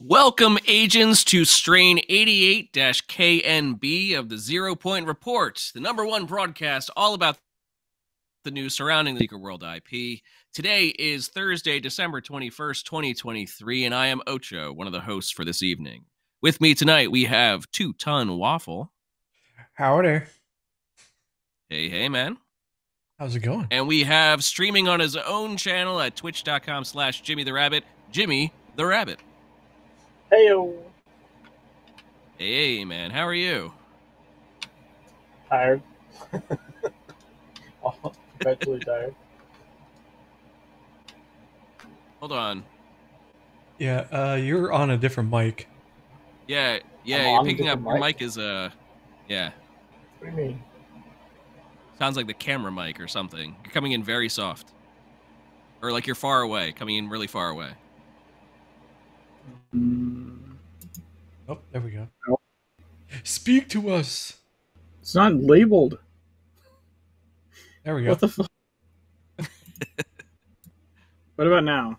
Welcome, agents, to Strain 88-KNB of The Zero Point Report, the #1 broadcast all about the news surrounding the Secret World IP. Today is Thursday, December 21st, 2023, and I am Ocho, one of the hosts for this evening. With me tonight, we have Two-Ton Waffle. Howdy. Hey, hey, man. How's it going? And we have, streaming on his own channel at twitch.com/ Jimmy the Rabbit, Jimmy the Rabbit. Heyo. Hey, man. How are you? Tired. Perpetually tired. Hold on. Yeah, you're on a different mic. Yeah, you're picking up. Your mic is, yeah. What do you mean? Sounds like the camera mic or something. You're coming in very soft. Or like you're far away, coming in really far away. Oh, there we go. Oh. Speak to us. It's not labeled. There we go. What the fuck? What about now?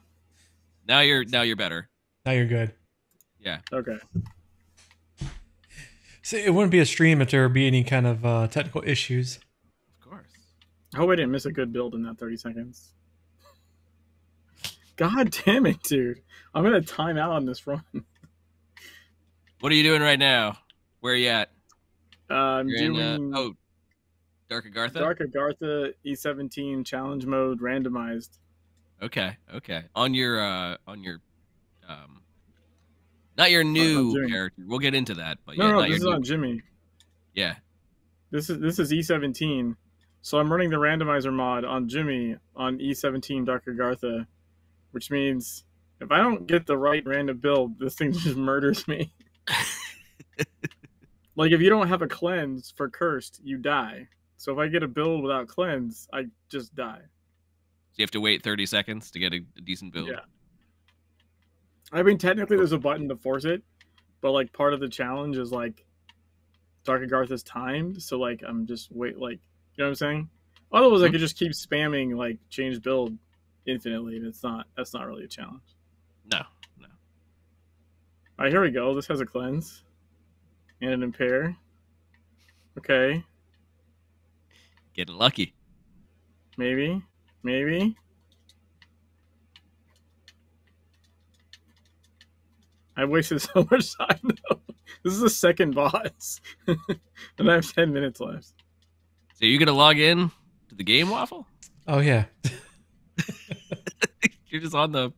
Now you're better. Now you're good. Yeah. Okay. See, it wouldn't be a stream if there would be any kind of technical issues. Of course. I hope I didn't miss a good build in that 30 seconds. God damn it, dude. I'm going to time out on this run. What are you doing right now? Where are you at? I'm doing Dark Agartha? Dark Agartha E17 challenge mode randomized. Okay. Not your new character. We'll get into that, but no, this is on Jimmy. Yeah. This is E17. So I'm running the randomizer mod on Jimmy on E17 Dark Agartha, which means if I don't get the right random build, this thing just murders me. Like, if you don't have a cleanse for cursed, you die. So if I get a build without cleanse, I just die. So you have to wait 30 seconds to get a decent build. Yeah. I mean, technically there's a button to force it, but like part of the challenge is like Dark Agartha is timed, so like I'm just you know what I'm saying? Otherwise I could just keep spamming like change build infinitely, and that's not really a challenge. No. Alright, here we go. This has a cleanse. And an impair. Okay. Getting lucky. Maybe. I wasted so much time, though. This is the second boss. And I have 10 minutes left. So you going to log in to the game, Waffle? Oh, yeah. You're just on the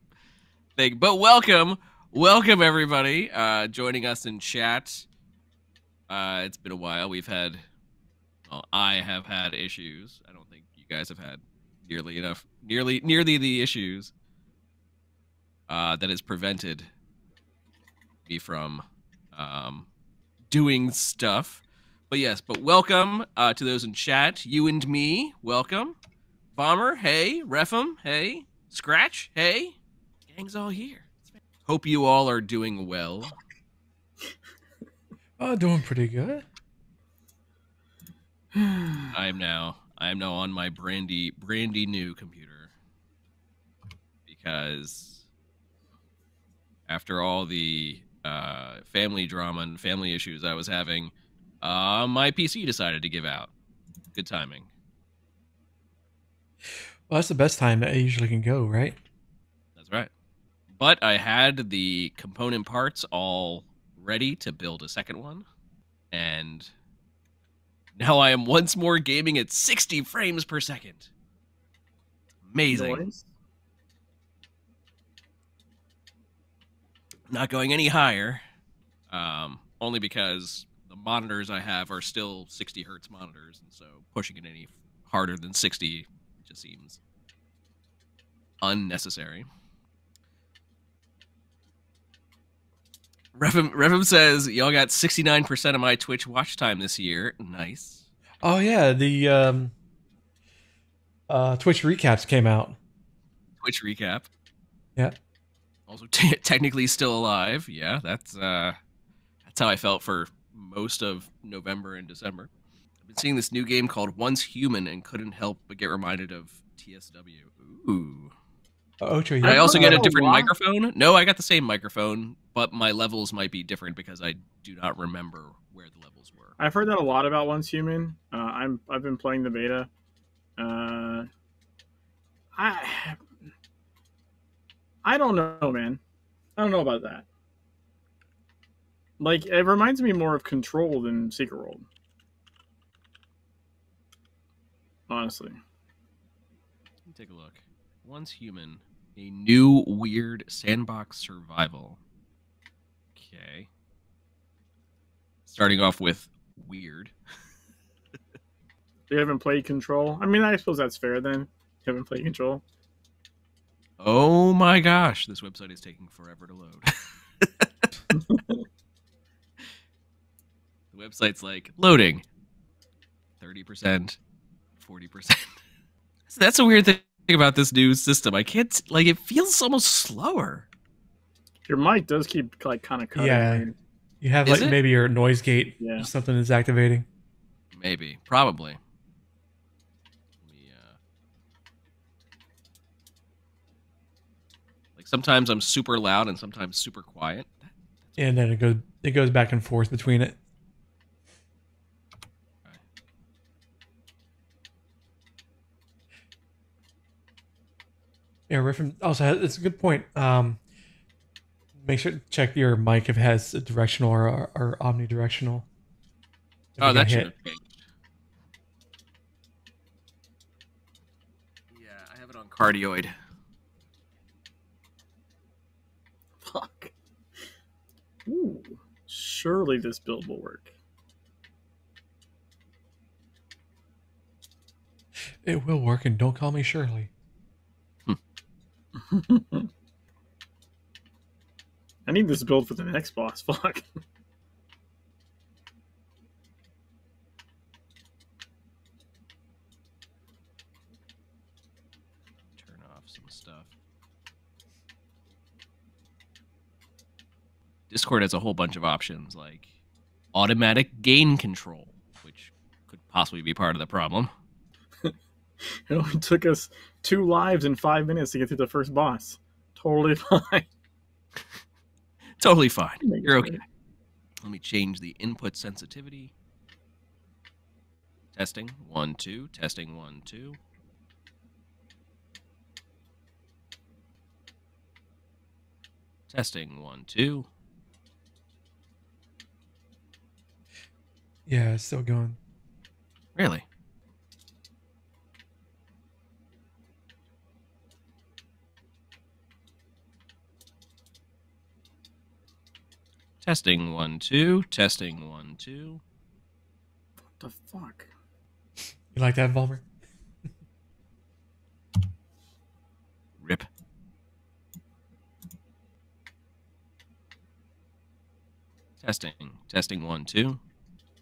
thing. But welcome, everybody, joining us in chat. It's been a while. I have had issues. I don't think you guys have had nearly the issues that has prevented me from doing stuff. But yes, welcome to those in chat. You and me, welcome. Bomber, hey. Refem, hey. Scratch, hey. Gang's all here. Hope you all are doing well. Doing pretty good. I am now on my brandy new computer, because after all the family drama and family issues I was having, my PC decided to give out. Good timing. Well, that's the best time that I usually can go, right? That's right. But I had the component parts all ready to build a second one, and now I am once more gaming at 60 frames per second. Amazing. Noise. Not going any higher, only because the monitors I have are still 60 hertz monitors, and so pushing it any harder than 60 just seems unnecessary. Refem says, y'all got 69% of my Twitch watch time this year. Nice. Oh, yeah. The Twitch recaps came out. Twitch recap. Yeah. Also technically still alive. Yeah, that's how I felt for most of November and December. I've been seeing this new game called Once Human and couldn't help but get reminded of TSW. Ooh. Ocho, yeah. I also get a different microphone. No, I got the same microphone, but my levels might be different because I do not remember where the levels were. I've heard that a lot about Once Human. I've been playing the beta. I don't know, man. I don't know about that. Like, it reminds me more of Control than Secret World. Honestly. Let me take a look. Once Human, a new weird sandbox survival. Okay. Starting off with weird. You haven't played Control? I mean, I suppose that's fair then. You haven't played Control? Oh my gosh, this website is taking forever to load. The website's like, loading. 30%, 40%. So that's a weird thing about this new system. I can't, like, it feels almost slower. Your mic does keep, like, kind of cutting. Yeah. Right? You have, is like, it? Maybe your noise gate or something is activating. Maybe. Probably. Like, sometimes I'm super loud and sometimes super quiet. And then it goes back and forth between it. Yeah, Refem also has, it's a good point. Make sure to check your mic if it has a directional or omnidirectional. Oh, that should have changed. Yeah, I have it on cardioid. Fuck. Ooh, surely this build will work. It will work, and don't call me Shirley. I need this build for the next boss. Fuck. Turn off some stuff. Discord has a whole bunch of options, like automatic gain control, which could possibly be part of the problem. It only took us 2 lives and 5 minutes to get through the first boss. Totally fine. Totally fine. You're okay. Let me change the input sensitivity. Testing 1, 2. Testing 1, 2. Testing 1, 2. Yeah, it's still going. Really? Testing 1, 2. Testing 1, 2. What the fuck? You like that, Vollmer? Rip. Testing. Testing 1, 2.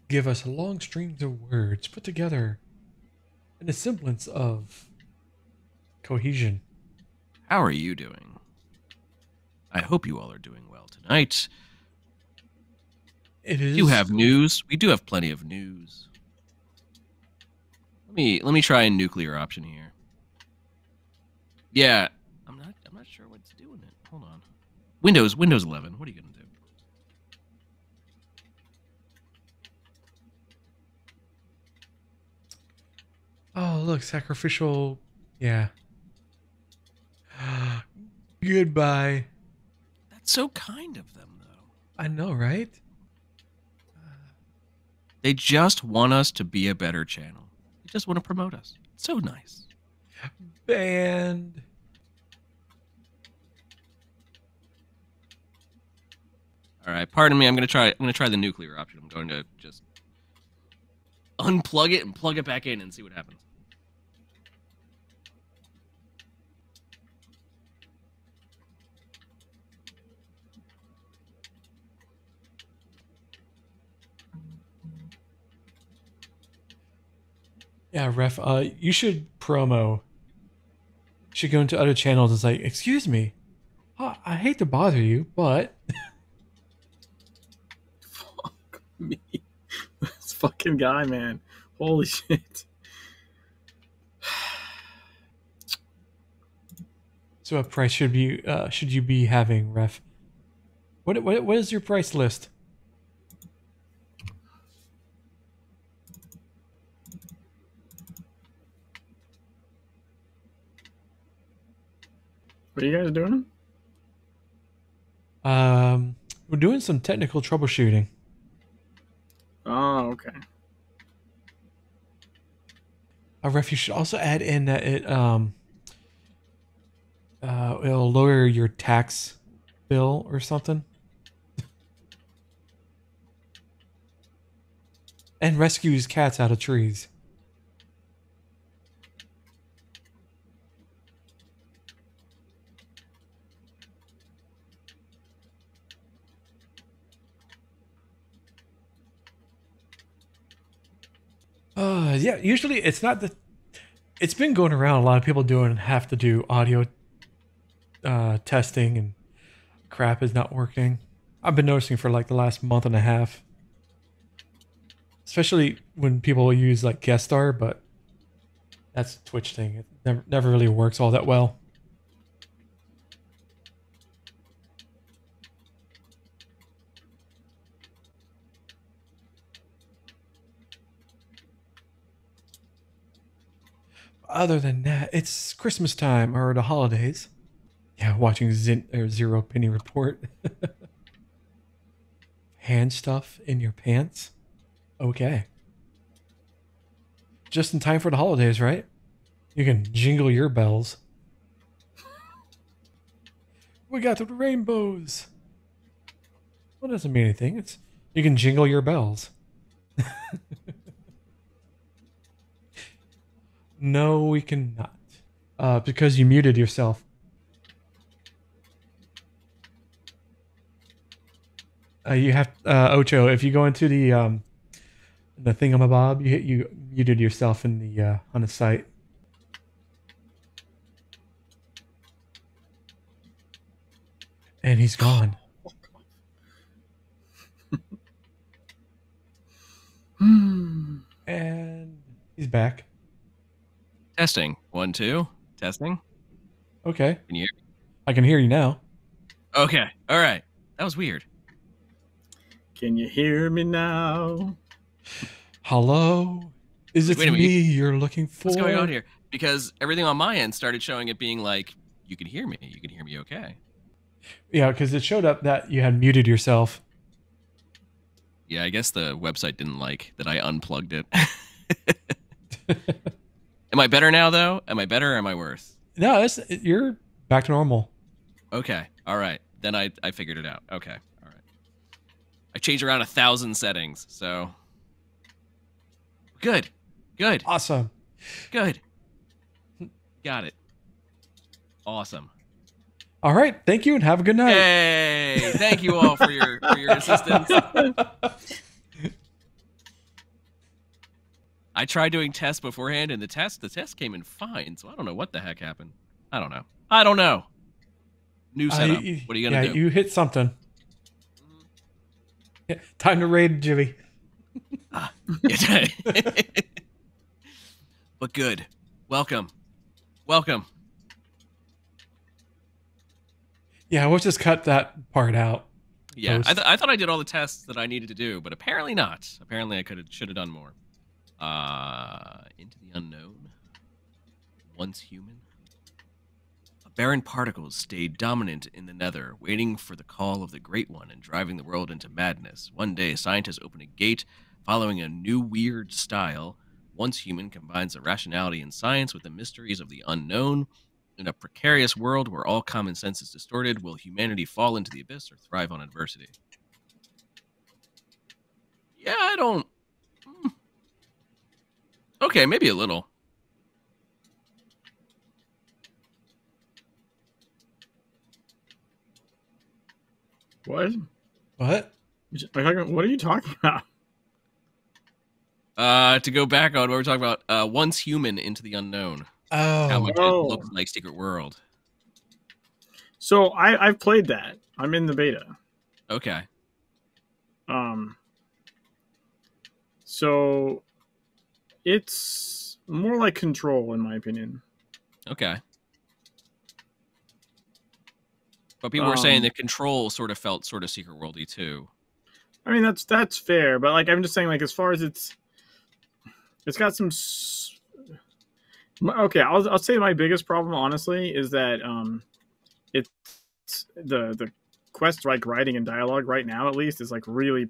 Give us long strings of words put together in a semblance of cohesion. How are you doing? I hope you all are doing well tonight. It is. You have news. We do have plenty of news. Let me try a nuclear option here. Yeah, I'm not sure what's doing it. Hold on. Windows 11. What are you gonna do? Oh, look, sacrificial. Yeah. Goodbye. That's so kind of them, though. I know, right? They just want us to be a better channel. They just want to promote us. It's so nice. Banned. All right, pardon me. I'm going to try the nuclear option. I'm going to just unplug it and plug it back in and see what happens. Yeah, Ref, you should promo. You should go into other channels and say, excuse me, I hate to bother you, but... Fuck me. This fucking guy, man. Holy shit. So what price should you be having, Ref? What is your price list? What are you guys doing? We're doing some technical troubleshooting. Oh, okay. Ref, you should also add in that it it'll lower your tax bill or something. And rescues cats out of trees. Yeah, usually it's not the... It's been going around, a lot of people have to do audio testing and crap is not working. I've been noticing for like the last month and a half. Especially when people use like guest star, but that's a Twitch thing. It never really works all that well. Other than that, it's Christmas time or the holidays. Yeah, watching Zero Penny Report. Hand stuff in your pants. Okay. Just in time for the holidays, right? You can jingle your bells. We got the rainbows. Well, doesn't mean anything. It's you can jingle your bells. No, we cannot. Because you muted yourself. You have Ocho, if you go into the thingamabob, you muted yourself in the on the site. And he's gone. And he's back. Testing. 1, 2. Testing. Okay. Can you hear me? I can hear you now. Okay. All right. That was weird. Can you hear me now? Hello? Is it me you're looking for? What's going on here? Because everything on my end started showing it being like, you can hear me. You can hear me okay. Yeah, because it showed up that you had muted yourself. Yeah, I guess the website didn't like that I unplugged it. Am I better now, though? Am I better or am I worse? No, that's, you're back to normal. Okay. All right. Then I figured it out. Okay. All right. I changed around 1,000 settings, so... Good. Good. Awesome. Good. Got it. Awesome. All right. Thank you, and have a good night. Hey! Thank you all for your, assistance. I tried doing tests beforehand, and the test came in fine, so I don't know what the heck happened. I don't know. I don't know. New setup. What are you going to do? You hit something. Yeah, time to raid Jimmy. But good. Welcome. Welcome. Yeah, we'll just cut that part out. Yeah, I thought I did all the tests that I needed to do, but apparently not. Apparently I should have done more. Into the unknown. Once human. Barren particles stayed dominant in the nether, waiting for the call of the Great One and driving the world into madness. One day, scientists open a gate, following a new weird style. Once human combines the rationality in science with the mysteries of the unknown. In a precarious world where all common sense is distorted, will humanity fall into the abyss or thrive on adversity? Yeah, I don't... Okay, maybe a little. What? What? What are you talking about? To go back on what we're talking about, once human into the unknown. Oh, how much it looks like Secret World. So I've played that. I'm in the beta. Okay. So. It's more like Control, in my opinion. Okay. But people were saying that Control sort of felt sort of Secret World-y too. I mean, that's fair, but like I'm just saying, like as far as it's got some. Okay, I'll say my biggest problem honestly is that it's the quest like writing and dialogue right now at least is like really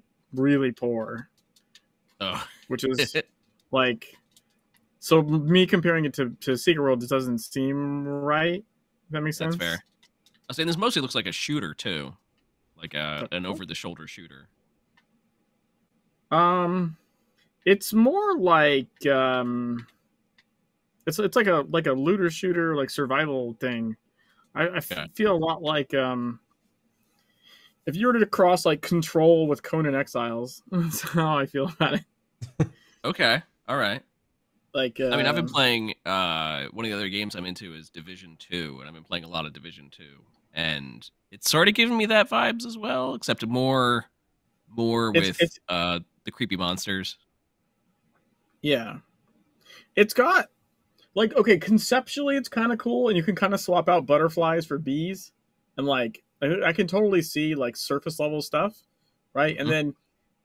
poor. Oh. Which is like, so me comparing it to Secret World, it doesn't seem right. If that makes sense. That's fair. I was saying this mostly looks like a shooter too, like an over-the-shoulder shooter. It's more like it's like a looter shooter, like survival thing. I feel a lot like if you were to cross like Control with Conan Exiles, that's how I feel about it. Okay, all right. Like I mean, I've been playing one of the other games I'm into is Division 2, and I've been playing a lot of Division 2, and it's sort of giving me that vibes as well, except more with the creepy monsters. Yeah, it's got like, okay, conceptually it's kind of cool, and you can kind of swap out butterflies for bees, and like I can totally see like surface level stuff, right? And then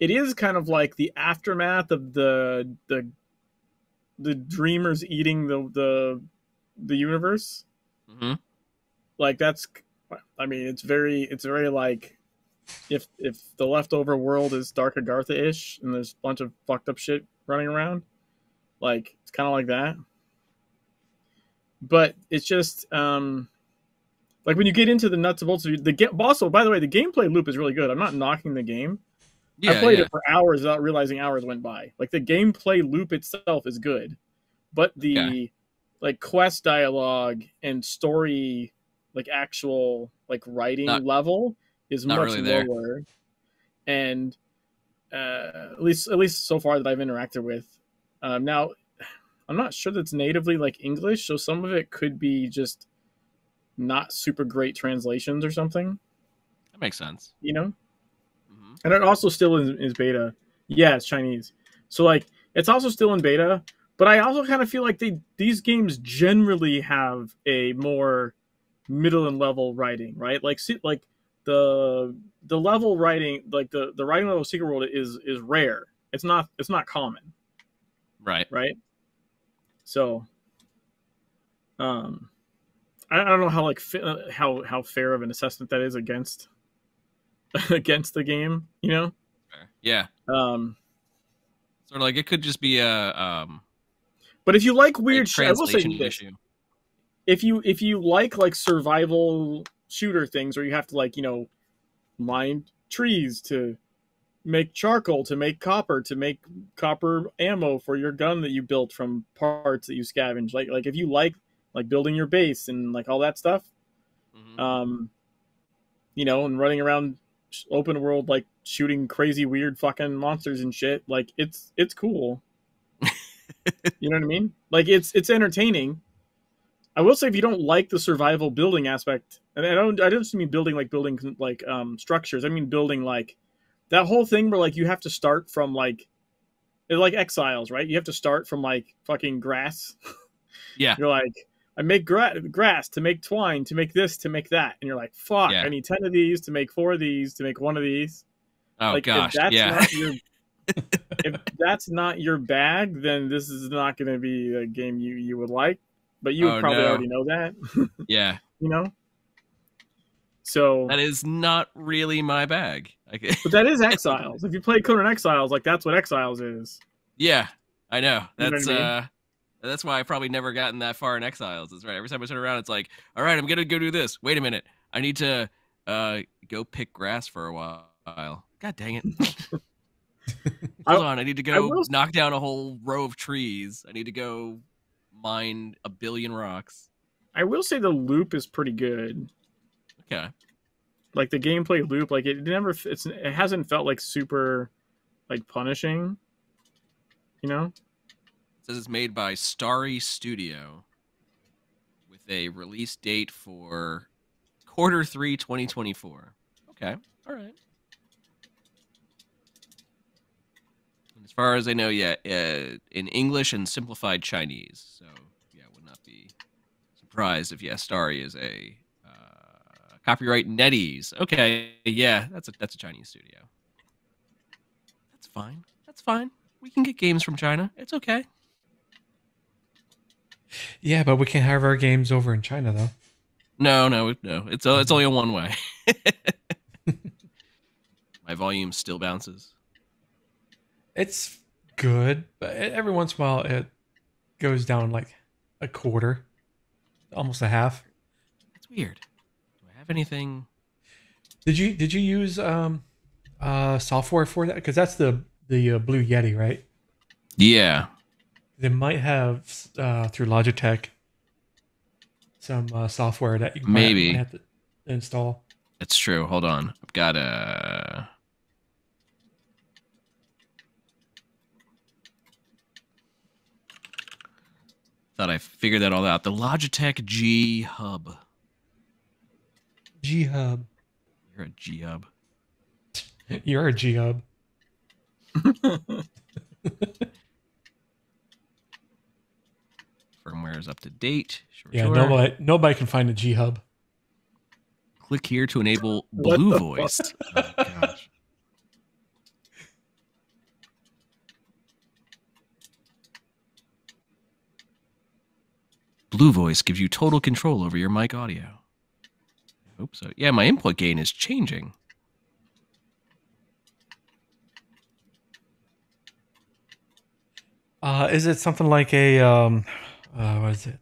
it is kind of like the aftermath of the dreamers eating the universe. Like that's, I mean, it's very like, if the leftover world is Dark Agartha-ish and there's a bunch of fucked up shit running around, like it's kind of like that. But it's just like when you get into the nuts and bolts of the game. Also, by the way, the gameplay loop is really good. I'm not knocking the game. Yeah, I played it for hours without realizing hours went by. Like the gameplay loop itself is good, but the like quest dialogue and story, like actual like writing level is much really lower. And at least so far that I've interacted with. Now, I'm not sure that's natively like English, so some of it could be just not super great translations or something. That makes sense, you know. And it also still is beta. Yeah, it's Chinese. So like it's also still in beta, but I also kind of feel like these games generally have a more middle and level writing, right? Like the level writing, like the writing level of Secret World is rare. It's not common. Right. Right? So I don't know how like how fair of an assessment that is against the game, you know? Yeah. Sort of like it could just be a but if you like weird shit, I will say this. If you like survival shooter things where you have to like, you know, mine trees to make charcoal, to make copper, ammo for your gun that you built from parts that you scavenge. Like if you like building your base and like all that stuff. You know, and running around open world like shooting crazy weird fucking monsters and shit, like it's cool. You know what I mean? Like it's entertaining. I will say, if you don't like the survival building aspect, and I don't just mean building structures, I mean building like that whole thing where like you have to start from like Exiles, right? You have to start from like fucking grass. Yeah. You're like, I make grass to make twine, to make this, to make that. And you're like, fuck, yeah. I need 10 of these to make 4 of these, to make 1 of these. Oh, like, gosh, if that's not your bag, then this is not going to be a game you would like. But you would probably already know that. Yeah. You know? So that is not really my bag. Okay. But that is Exiles. If you play Conan Exiles, like, that's what Exiles is. Yeah, I know. That's... You know what I mean? That's why I probably never gotten that far in Exiles. That's right. Every time I turn around, it's like, all right, I'm going to go do this. Wait a minute. I need to go pick grass for a while. God dang it. Hold on. I need to go knock down a whole row of trees. I need to go mine a billion rocks. I will say the loop is pretty good. Okay. Like the gameplay loop, like it hasn't felt like super like punishing, you know? It says it's made by Starry Studio with a release date for Q3 2024. Okay. All right. And as far as I know, yeah, in English and simplified Chinese. So, yeah, I would not be surprised if, yeah, Starry is a Copyright NetEase. Okay, yeah, that's a Chinese studio. That's fine. That's fine. We can get games from China. It's okay. Yeah, but we can't have our games over in China, though. No. It's only a one way. My volume still bounces. It's good, but every once in a while it goes down like a quarter, almost a half. That's weird. Do I have anything? Did you use software for that? Because that's the Blue Yeti, right? Yeah. They might have through Logitech some software that you might have to install. That's true. Hold on, I've got a. Thought I figured that all out. The Logitech G Hub. G Hub. You're a G Hub. You're a G Hub. Firmware is up to date. Sure. Nobody can find a G Hub. Click here to enable Blue Voice. Oh, gosh. Blue Voice gives you total control over your mic audio. I hope so. Yeah, my input gain is changing. Is it something like a... what is it?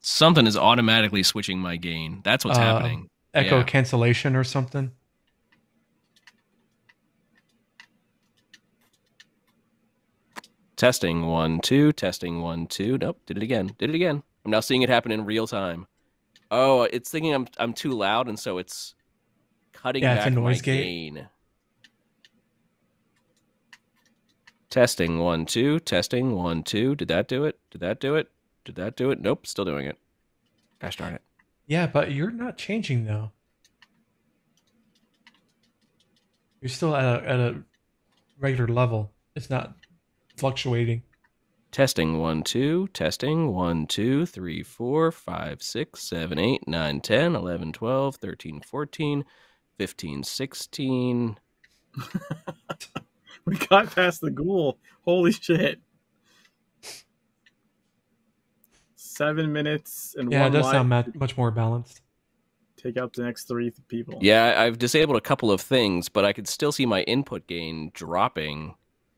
Something is automatically switching my gain. That's what's happening. Echo cancellation or something. Testing 1 2, testing 1 2. Nope, did it again. Did it again. I'm now seeing it happen in real time. Oh, it's thinking I'm too loud, and so it's cutting back it's a noise gain. Testing 1 2, testing 1 2. Did that do it? Did that do it? Did that do it? Nope, still doing it. Gosh darn it. Yeah, but you're not changing though. You're still at a regular level. It's not fluctuating. Testing 1 2, testing 1 2 3 4 5 6 7 8 9 10 11 12 13 14 15 16. We got past the ghoul. Holy shit. 7 minutes and one. Yeah, it does sound much more balanced. Take out the next three people. Yeah, I've disabled a couple of things, but I could still see my input gain dropping.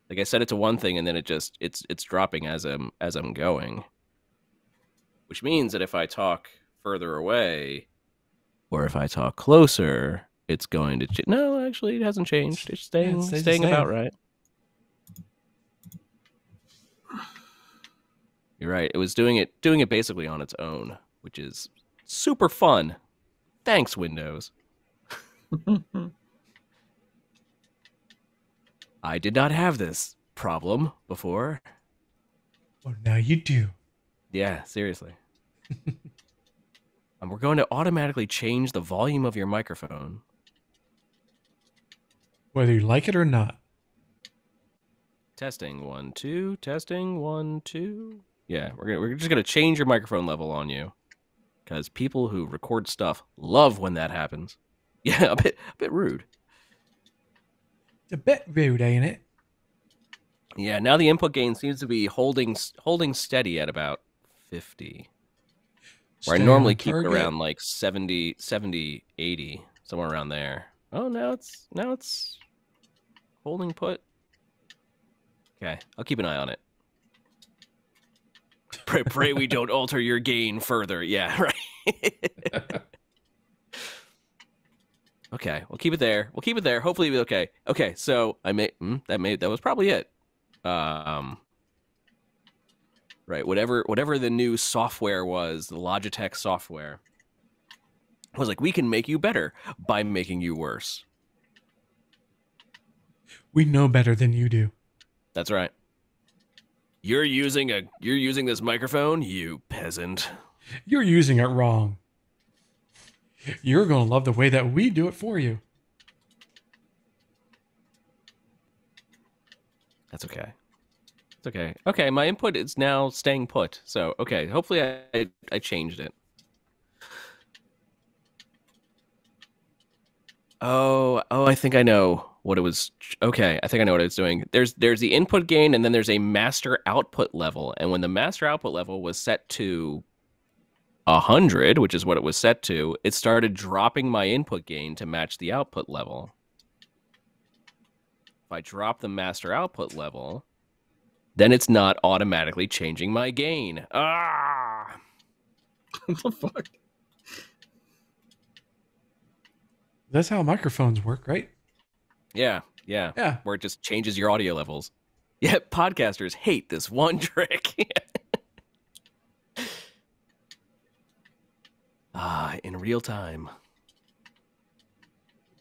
Like I set it to one thing and then it just it's dropping as I'm going. Which means that if I talk further away or if I talk closer, it's going to change. No, actually, it hasn't changed. It's staying about right. You're right. It was doing it basically on its own, which is super fun. Thanks, Windows. I did not have this problem before. Well, now you do. Yeah, seriously. We're going to automatically change the volume of your microphone, whether you like it or not. Testing 1 2, testing 1 2. Yeah, we're just gonna change your microphone level on you, because people who record stuff love when that happens. Yeah, a bit rude. It's a bit rude, ain't it? Yeah. Now the input gain seems to be holding steady at about 50, where I normally keep it around like 70, 80, somewhere around there. Oh, now it's holding put. Okay, I'll keep an eye on it. Pray we don't alter your gain further. Yeah, right. Okay, we'll keep it there. We'll keep it there. Hopefully it'll be okay. Okay, so that was probably it. Right, whatever the new software was, the Logitech software was like, we can make you better by making you worse. We know better than you do. That's right. You're using this microphone, you peasant. You're using it wrong. You're going to love the way that we do it for you. That's okay. It's okay. Okay, my input is now staying put. So, okay, hopefully I changed it. Oh, I think I know what it was. Okay, I think I know what it's doing. There's the input gain, and then there's a master output level. And when the master output level was set to 100, which is what it was set to, it started dropping my input gain to match the output level. If I drop the master output level, then it's not automatically changing my gain. Ah! What the fuck? That's how microphones work, right? Yeah. Where it just changes your audio levels. Yeah, podcasters hate this one trick. In real time.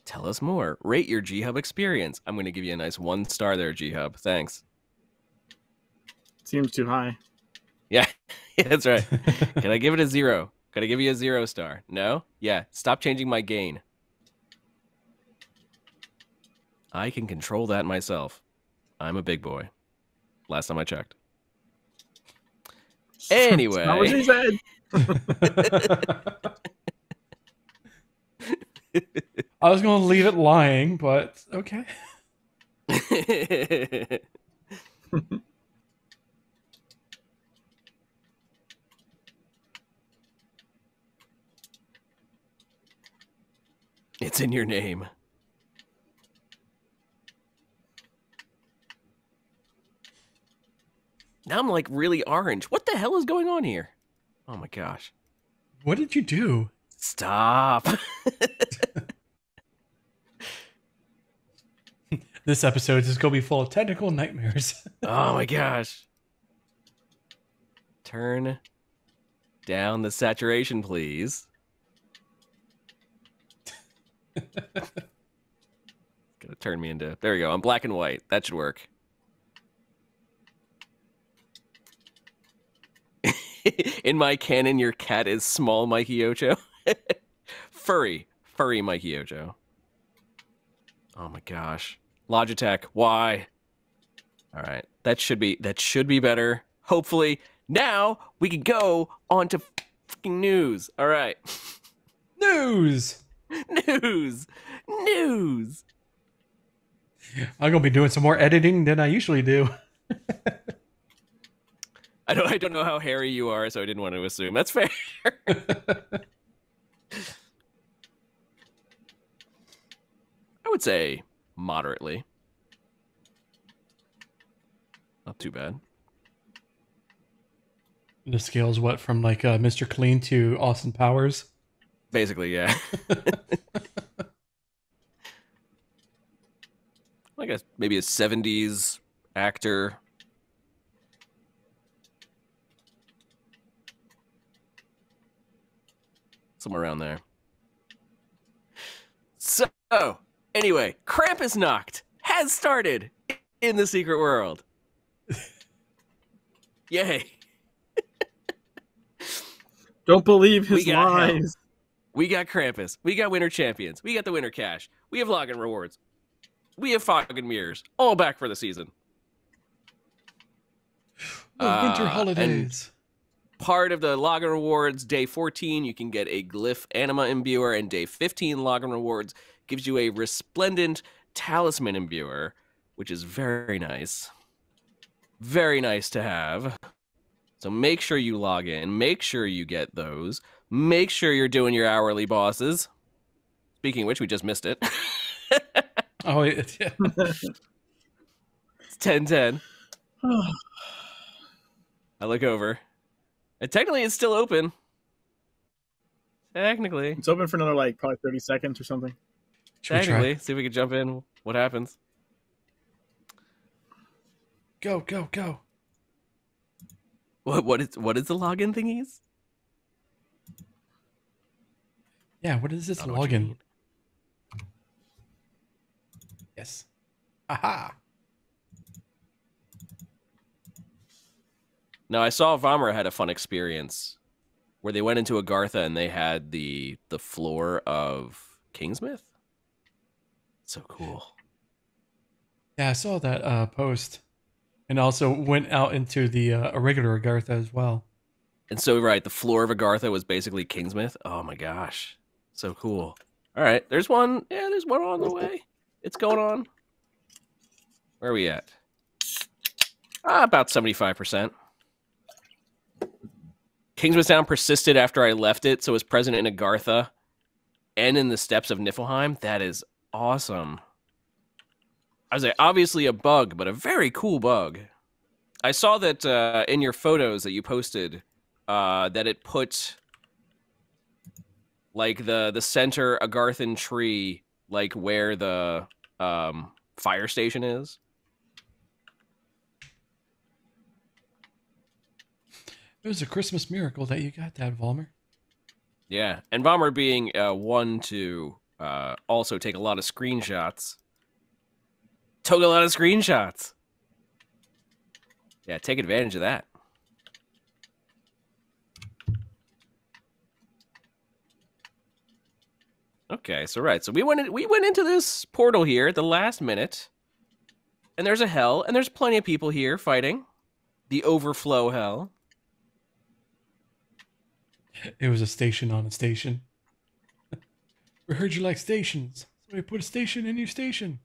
Tell us more. Rate your G-Hub experience. I'm going to give you a nice 1 star there, G-Hub. Thanks. Seems too high. Yeah, that's right. Can I give it a 0? Can I give you a 0 star? No? Yeah, stop changing my gain. I can control that myself. I'm a big boy. Last time I checked. Anyway. That was what he said. I was going to leave it lying, but okay. It's in your name. Now I'm like really orange. What the hell is going on here? Oh my gosh. What did you do? Stop. This episode is going to be full of technical nightmares. Oh my gosh. Turn down the saturation, please. Gonna turn me into... There we go. I'm black and white. That should work. In my canon, your cat is small Mikey Ocho. Furry Mikey Ocho. Oh my gosh. Logitech, why? All right. That should be better. Hopefully. Now we can go on to fucking news. All right. News. I'm gonna be doing some more editing than I usually do. I don't know how hairy you are, so I didn't want to assume. That's fair. I would say moderately. Not too bad. The scale's what, from like Mr. Clean to Austin Powers? Basically, yeah. Like maybe a 70s actor. Somewhere around there. So, anyway, Krampusnacht has started in the Secret World. Yay. Don't believe his lies. Hell. We got Krampus. We got Winter Champions. We got the Winter Cash. We have login rewards. We have fog and mirrors. All back for the season. Winter holidays. Part of the login rewards, day 14, you can get a glyph anima imbuer, and day 15 login rewards gives you a resplendent talisman imbuer, which is very nice. Very nice to have. So make sure you log in. Make sure you get those. Make sure you're doing your hourly bosses. Speaking of which, we just missed it. Oh, yeah. It's 10:10. I look over. And technically, it's still open. Technically. It's open for another, like, probably 30 seconds or something. Technically. See if we can jump in. What happens? Go. What is the login thingies? Yeah, what is this login? Yes. Aha! Now, I saw Vollmer had a fun experience where they went into Agartha and they had the floor of Kingsmith. So cool. Yeah, I saw that post. And also went out into the irregular Agartha as well. And so, right, the floor of Agartha was basically Kingsmith. Oh, my gosh. So cool. All right, there's one. Yeah, there's one on the way. It's going on. Where are we at? Ah, about 75%. Kingsmith Sound persisted after I left it, so it was present in Agartha and in the steps of Niflheim. That is awesome. I was like, obviously a bug, but a very cool bug. I saw that in your photos that you posted that it put like the center Agarthan tree, like where the fire station is. It was a Christmas miracle that you got that, Vollmer. Yeah, and Vollmer being one to also take a lot of screenshots. Took a lot of screenshots. Yeah, take advantage of that. Okay, so right, so we went into this portal here at the last minute, and there's a hell, and there's plenty of people here fighting the overflow hell. It was a station on a station. We heard you like stations, so we put a station in your station.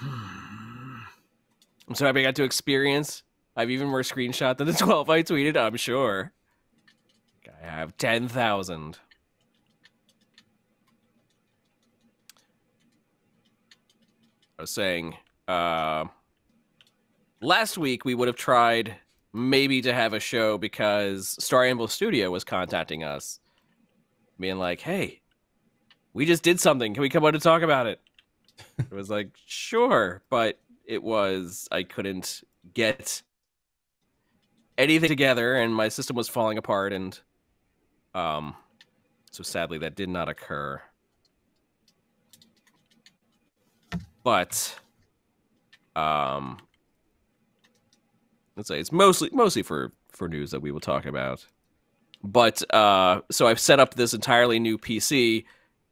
I'm so happy I got to experience. I have even more screenshot than the 12 I tweeted, I'm sure. I have 10,000. I was saying, last week we would have tried maybe to have a show because Star Anvil Studio was contacting us, being like, hey, we just did something. Can we come out to talk about it? It was like, sure, but it was, I couldn't get anything together and my system was falling apart. And so sadly that did not occur. But let's say it's mostly for news that we will talk about. But so I've set up this entirely new PC.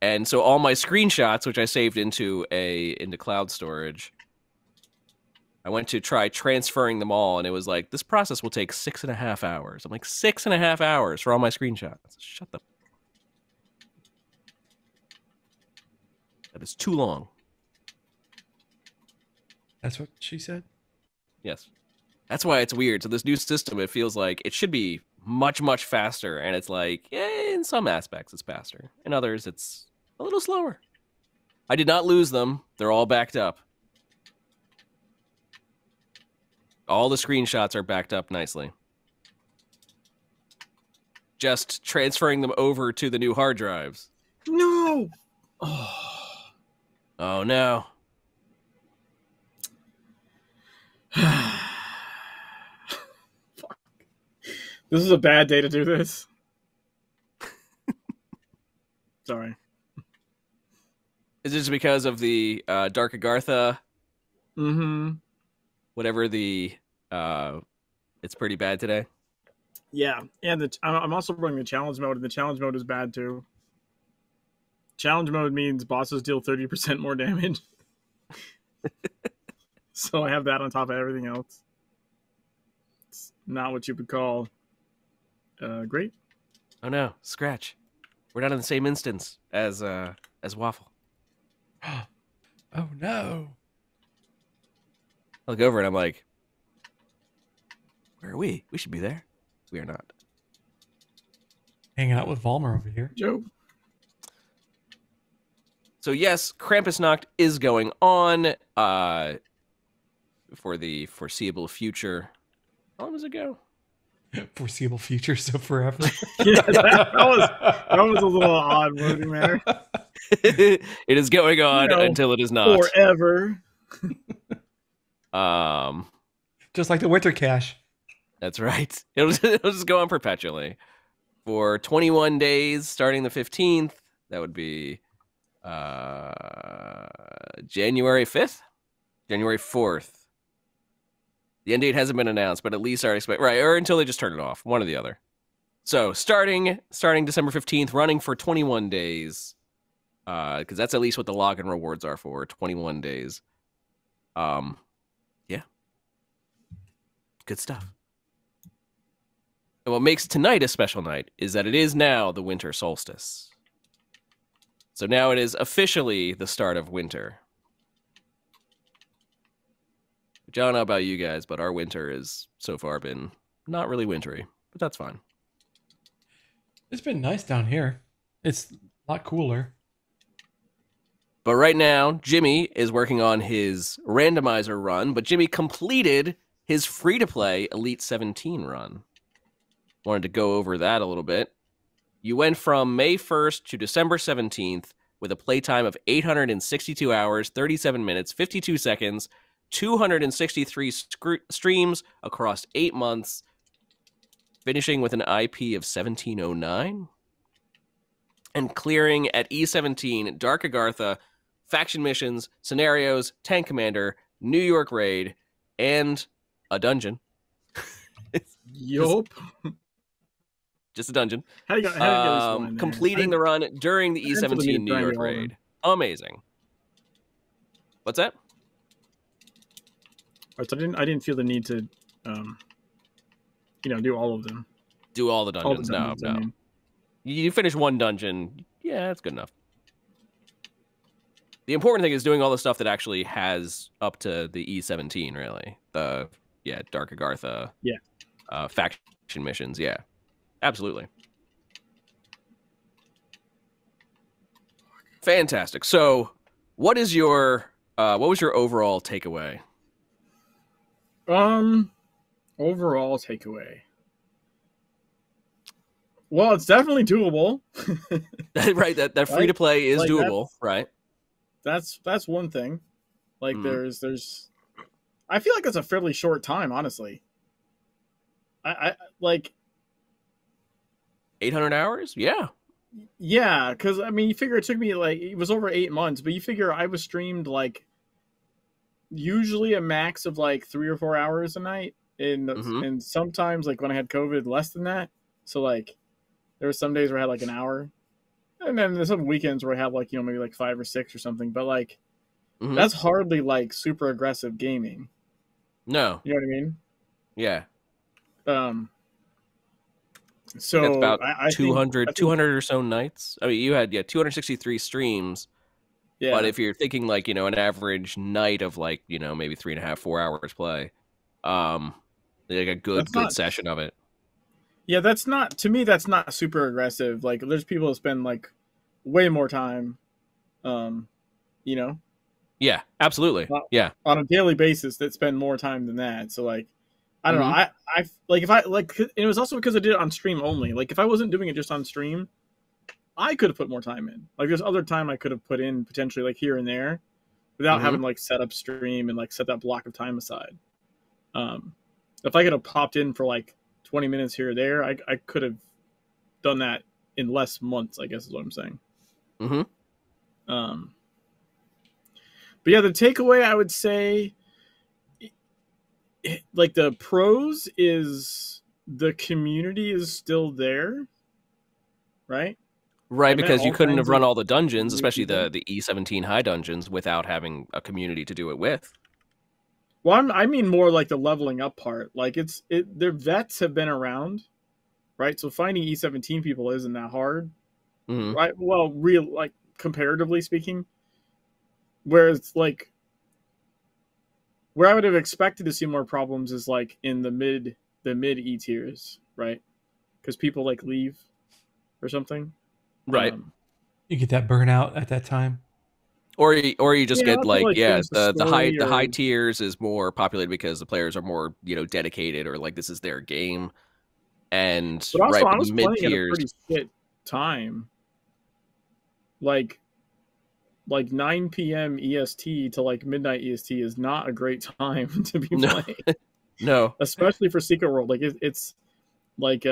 And so all my screenshots, which I saved into cloud storage, I went to try transferring them all, and it was like, this process will take 6.5 hours. I'm like, 6.5 hours for all my screenshots. Shut the... That is too long. That's what she said? Yes. That's why it's weird. So this new system, it feels like it should be much, much faster, and it's like, yeah, in some aspects it's faster. In others, it's a little slower. I did not lose them. They're all backed up. All the screenshots are backed up nicely. Just transferring them over to the new hard drives. No! Oh, no. This is a bad day to do this. Sorry. Is this because of the Dark Agartha? Mm-hmm. Whatever the... it's pretty bad today? Yeah. And I'm also running the challenge mode, and the challenge mode is bad, too. Challenge mode means bosses deal 30% more damage. So I have that on top of everything else. It's not what you would call... great. Oh no, Scratch. We're not in the same instance as Waffle. Oh no. I look over and I'm like, where are we? We should be there. We are not. Hanging out with Vollmer over here. Joe. So yes, Krampusnacht is going on for the foreseeable future. How long does it go? Foreseeable future, so forever. Yeah, that was a little odd wording there. It is going on until it is not forever. Just like the winter cash. That's right. It'll just go on perpetually for 21 days, starting the 15th. That would be January 5th, January 4th. The end date hasn't been announced, but at least I expect, right, or until they just turn it off, one or the other. So starting December 15th, running for 21 days, because that's at least what the login rewards are for, 21 days. Yeah. Good stuff. And what makes tonight a special night is that it is now the winter solstice. So now it is officially the start of winter. Which I don't know about you guys, but our winter has so far been not really wintry, but that's fine. It's been nice down here. It's a lot cooler. But right now, Jimmy is working on his randomizer run, but Jimmy completed his free-to-play Elite 17 run. Wanted to go over that a little bit. You went from May 1st to December 17th with a playtime of 862 hours, 37 minutes, 52 seconds, 263 streams across 8 months, finishing with an IP of 1709, and clearing at E17 Dark Agartha, faction missions, scenarios, tank commander, New York raid, and a dungeon. Yup. Just a dungeon. How do you get this one, completing the run during the E17 New York raid. Amazing. What's that? I didn't feel the need to, you know, do all of them. Do all the dungeons? No, I mean. You finish one dungeon, yeah, that's good enough. The important thing is doing all the stuff that actually has up to the E17, really. The Dark Agartha, faction missions, yeah, absolutely, fantastic. So, what is your what was your overall takeaway? Overall takeaway. Well, it's definitely doable. Right, that free to play is like doable, right? That's one thing. Like there's I feel like that's a fairly short time, honestly. I like 800 hours? Yeah. Yeah, cuz I mean, you figure it took me like it was over 8 months, but you figure I was streamed like usually a max of like 3 or 4 hours a night, and and sometimes like when I had COVID less than that. So like there were some days where I had like an hour, and then there's some weekends where I had like, you know, maybe like 5 or 6 or something, but like that's hardly like super aggressive gaming. No. You know what I mean? Yeah. So that's about 200 or so nights. I mean, you had 263 streams. Yeah. But if you're thinking like, you know, an average night of like, you know, maybe 3.5, 4 hours play, like a good session of it. Yeah, that's not, to me, that's not super aggressive. Like there's people that spend like way more time, you know? Yeah, absolutely. Yeah. On a daily basis that spend more time than that. So like, I don't know. I like if I like, it was also because I did it on stream only. Like if I wasn't doing it just on stream, I could have put more time in. Like there's other time I could have put in potentially like here and there without having like set up stream and like set that block of time aside. If I could have popped in for like 20 minutes here or there, I could have done that in less months, I guess is what I'm saying. But yeah, the takeaway I would say, like the pros is the community is still there, right? Right, because you couldn't have run all the dungeons, especially the E17 high dungeons, without having a community to do it with. Well, I mean more like the leveling up part. Like their vets have been around, right? So finding E17 people isn't that hard, right? Well, like comparatively speaking, whereas like where I would have expected to see more problems is like in the mid E tiers, right? Because people like leave or something. Right, you get that burnout at that time, or you just get like the high tiers is more populated because the players are more dedicated, or like this is their game, and but also, I was mid tiers playing at a pretty shit time, like 9 p.m. EST to like midnight EST is not a great time to be playing. No, especially for Secret World. Like it's like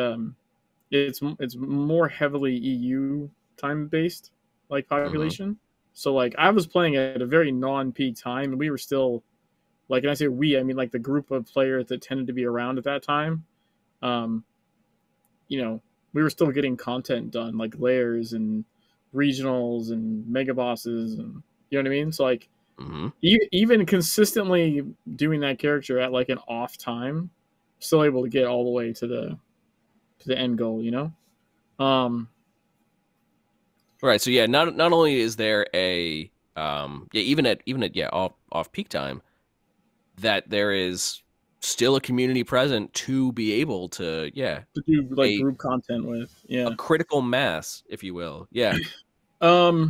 it's more heavily EU time based, like population. So like I was playing at a very non-peak time, and we were still like, and I say we, I mean like the group of players that tended to be around at that time. You know, we were still getting content done, like layers and regionals and mega bosses, and you know what I mean. So like even consistently doing that character at like an off time, still able to get all the way to the end goal, you know. All right, so yeah, not only is there a even at off peak time, that there is still a community present to be able to to do like group content with a critical mass, if you will. Yeah. I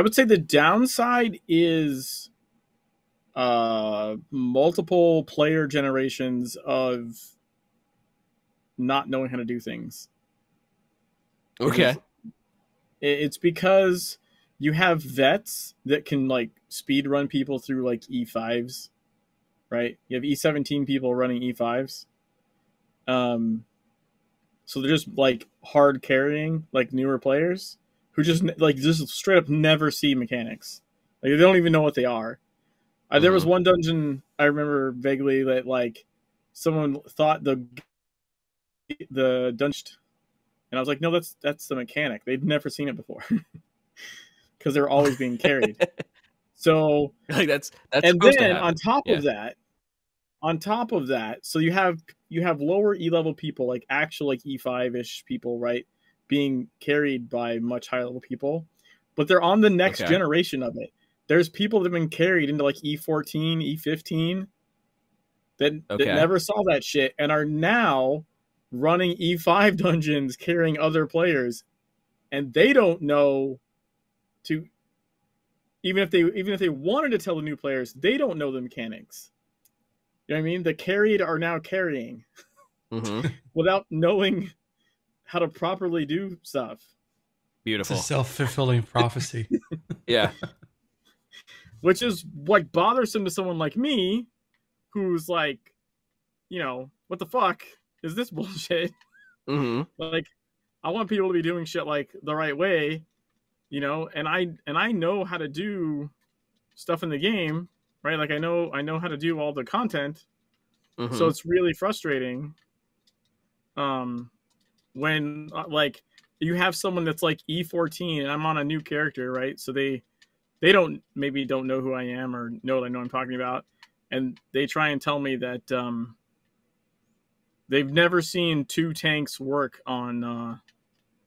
would say the downside is multiple player generations of not knowing how to do things. Okay. It's because you have vets that can like speed run people through like E5s, right? You have E17 people running E5s. So they're just like hard carrying like newer players who just straight up never see mechanics. Like they don't even know what they are. There was one dungeon I remember vaguely that like someone thought the dungeon, and I was like, no, that's the mechanic. They'd never seen it before because they're always being carried. So like that's and then on top of that, so you have lower E level people, like actual like E5 ish people, right, being carried by much higher level people, but they're on the next generation of it. There's people that have been carried into like E14, E15 that never saw that shit and are now running E5 dungeons carrying other players, and they don't know to even if they wanted to tell the new players, they don't know the mechanics. You know what I mean? The carried are now carrying without knowing how to properly do stuff. Beautiful. It's a self-fulfilling prophecy. Yeah. Which is like bothersome to someone like me, who's like, you know, what the fuck is this bullshit? Like, I want people to be doing shit like the right way, you know. And I know how to do stuff in the game, right? Like I know how to do all the content. So it's really frustrating. When like you have someone that's like E14, and I'm on a new character, right? So they don't know who I am or know that I know I'm talking about. And they try and tell me that they've never seen two tanks work on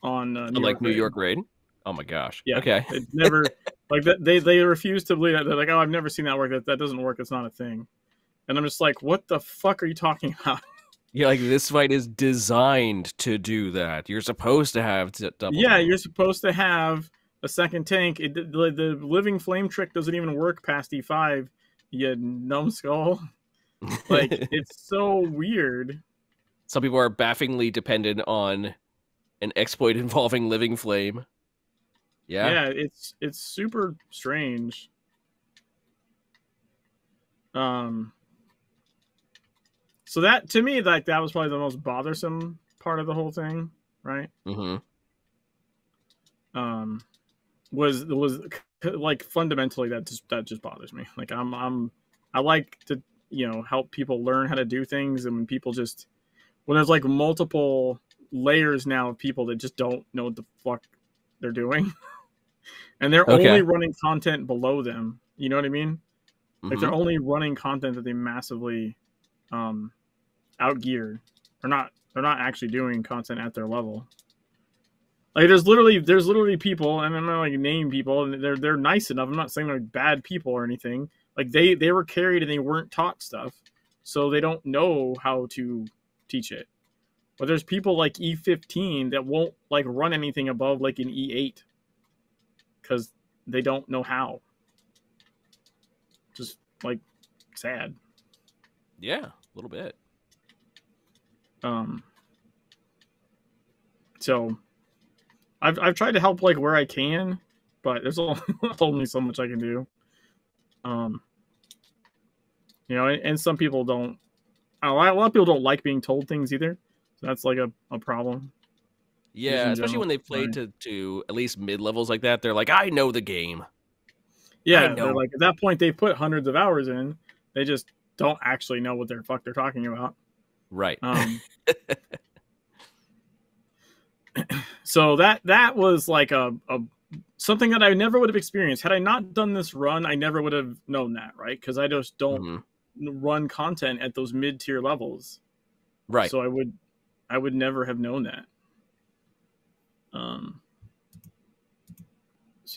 New York Raid. Oh my gosh. Yeah. Okay. It never like that. They refuse to believe that. They're like, oh, I've never seen that work. That doesn't work. It's not a thing. And I'm just like, what the fuck are you talking about? You're like, this fight is designed to do that. You're supposed to have double. Yeah. Double. You're supposed to have a second tank. The living flame trick doesn't even work past E5, you numbskull. Like, it's so weird. Some people are bafflingly dependent on an exploit involving living flame. Yeah. Yeah, it's super strange. So that, to me, like, that was probably the most bothersome part of the whole thing, right? Was like fundamentally that just bothers me. Like I like to, you know, help people learn how to do things, and when there's like multiple layers now of people that just don't know what the fuck they're doing and they're only running content below them, you know what I mean? Like they're only running content that they massively outgeared. They're not actually doing content at their level. Like there's literally people, and I'm not like naming people, and they're nice enough. I'm not saying they're like bad people or anything. Like they were carried and they weren't taught stuff, so they don't know how to teach it. But there's people like E15 that won't like run anything above like an E8 because they don't know how. Just like sad. Yeah, a little bit. So. I've tried to help like where I can, but there's only so much I can do. You know, and some people don't. A lot of people don't like being told things either. So that's like a problem. Yeah, especially when they play to at least mid levels like that. They're like, I know the game. Yeah, they're like, at that point they've put hundreds of hours in. They just don't actually know what the fuck they're talking about. Right. So that was like a something that I never would have experienced had I not done this run. I never would have known that, right? Because I just don't run content at those mid-tier levels, right? So I would never have known that.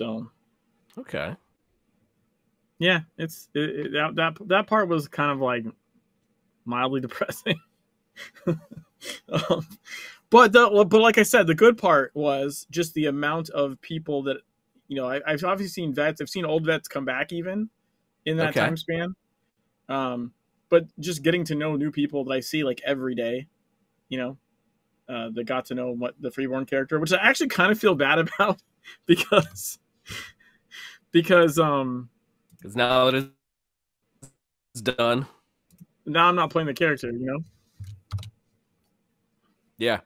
So, okay, yeah, that part was kind of like mildly depressing. But like I said, the good part was just the amount of people that, you know, I've obviously seen vets. I've seen old vets come back even in that time span. But just getting to know new people that I see like every day, you know, that got to know what the Freeborn character, which I actually kind of feel bad about because now it is done. Now I'm not playing the character, you know? Yeah.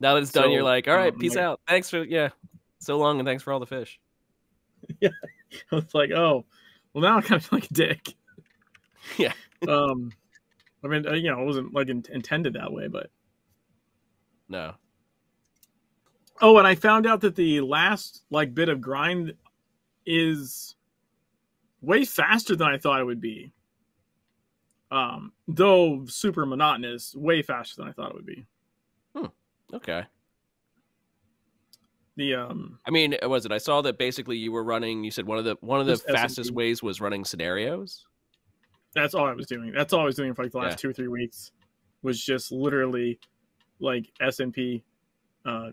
Now that it's done, you're like, all right, peace out. Thanks for, so long, and thanks for all the fish. Yeah. It's like, oh, well, now I kind of feel like a dick. Yeah. I mean, you know, it wasn't like intended that way, but. No. Oh, and I found out that the last like bit of grind is way faster than I thought it would be. Though super monotonous, way faster than I thought it would be. Okay. The I mean, was it? I saw that basically you were running. You said one of the fastest ways was running scenarios. That's all I was doing. That's all I was doing for like the last 2 or 3 weeks, was just literally like SMP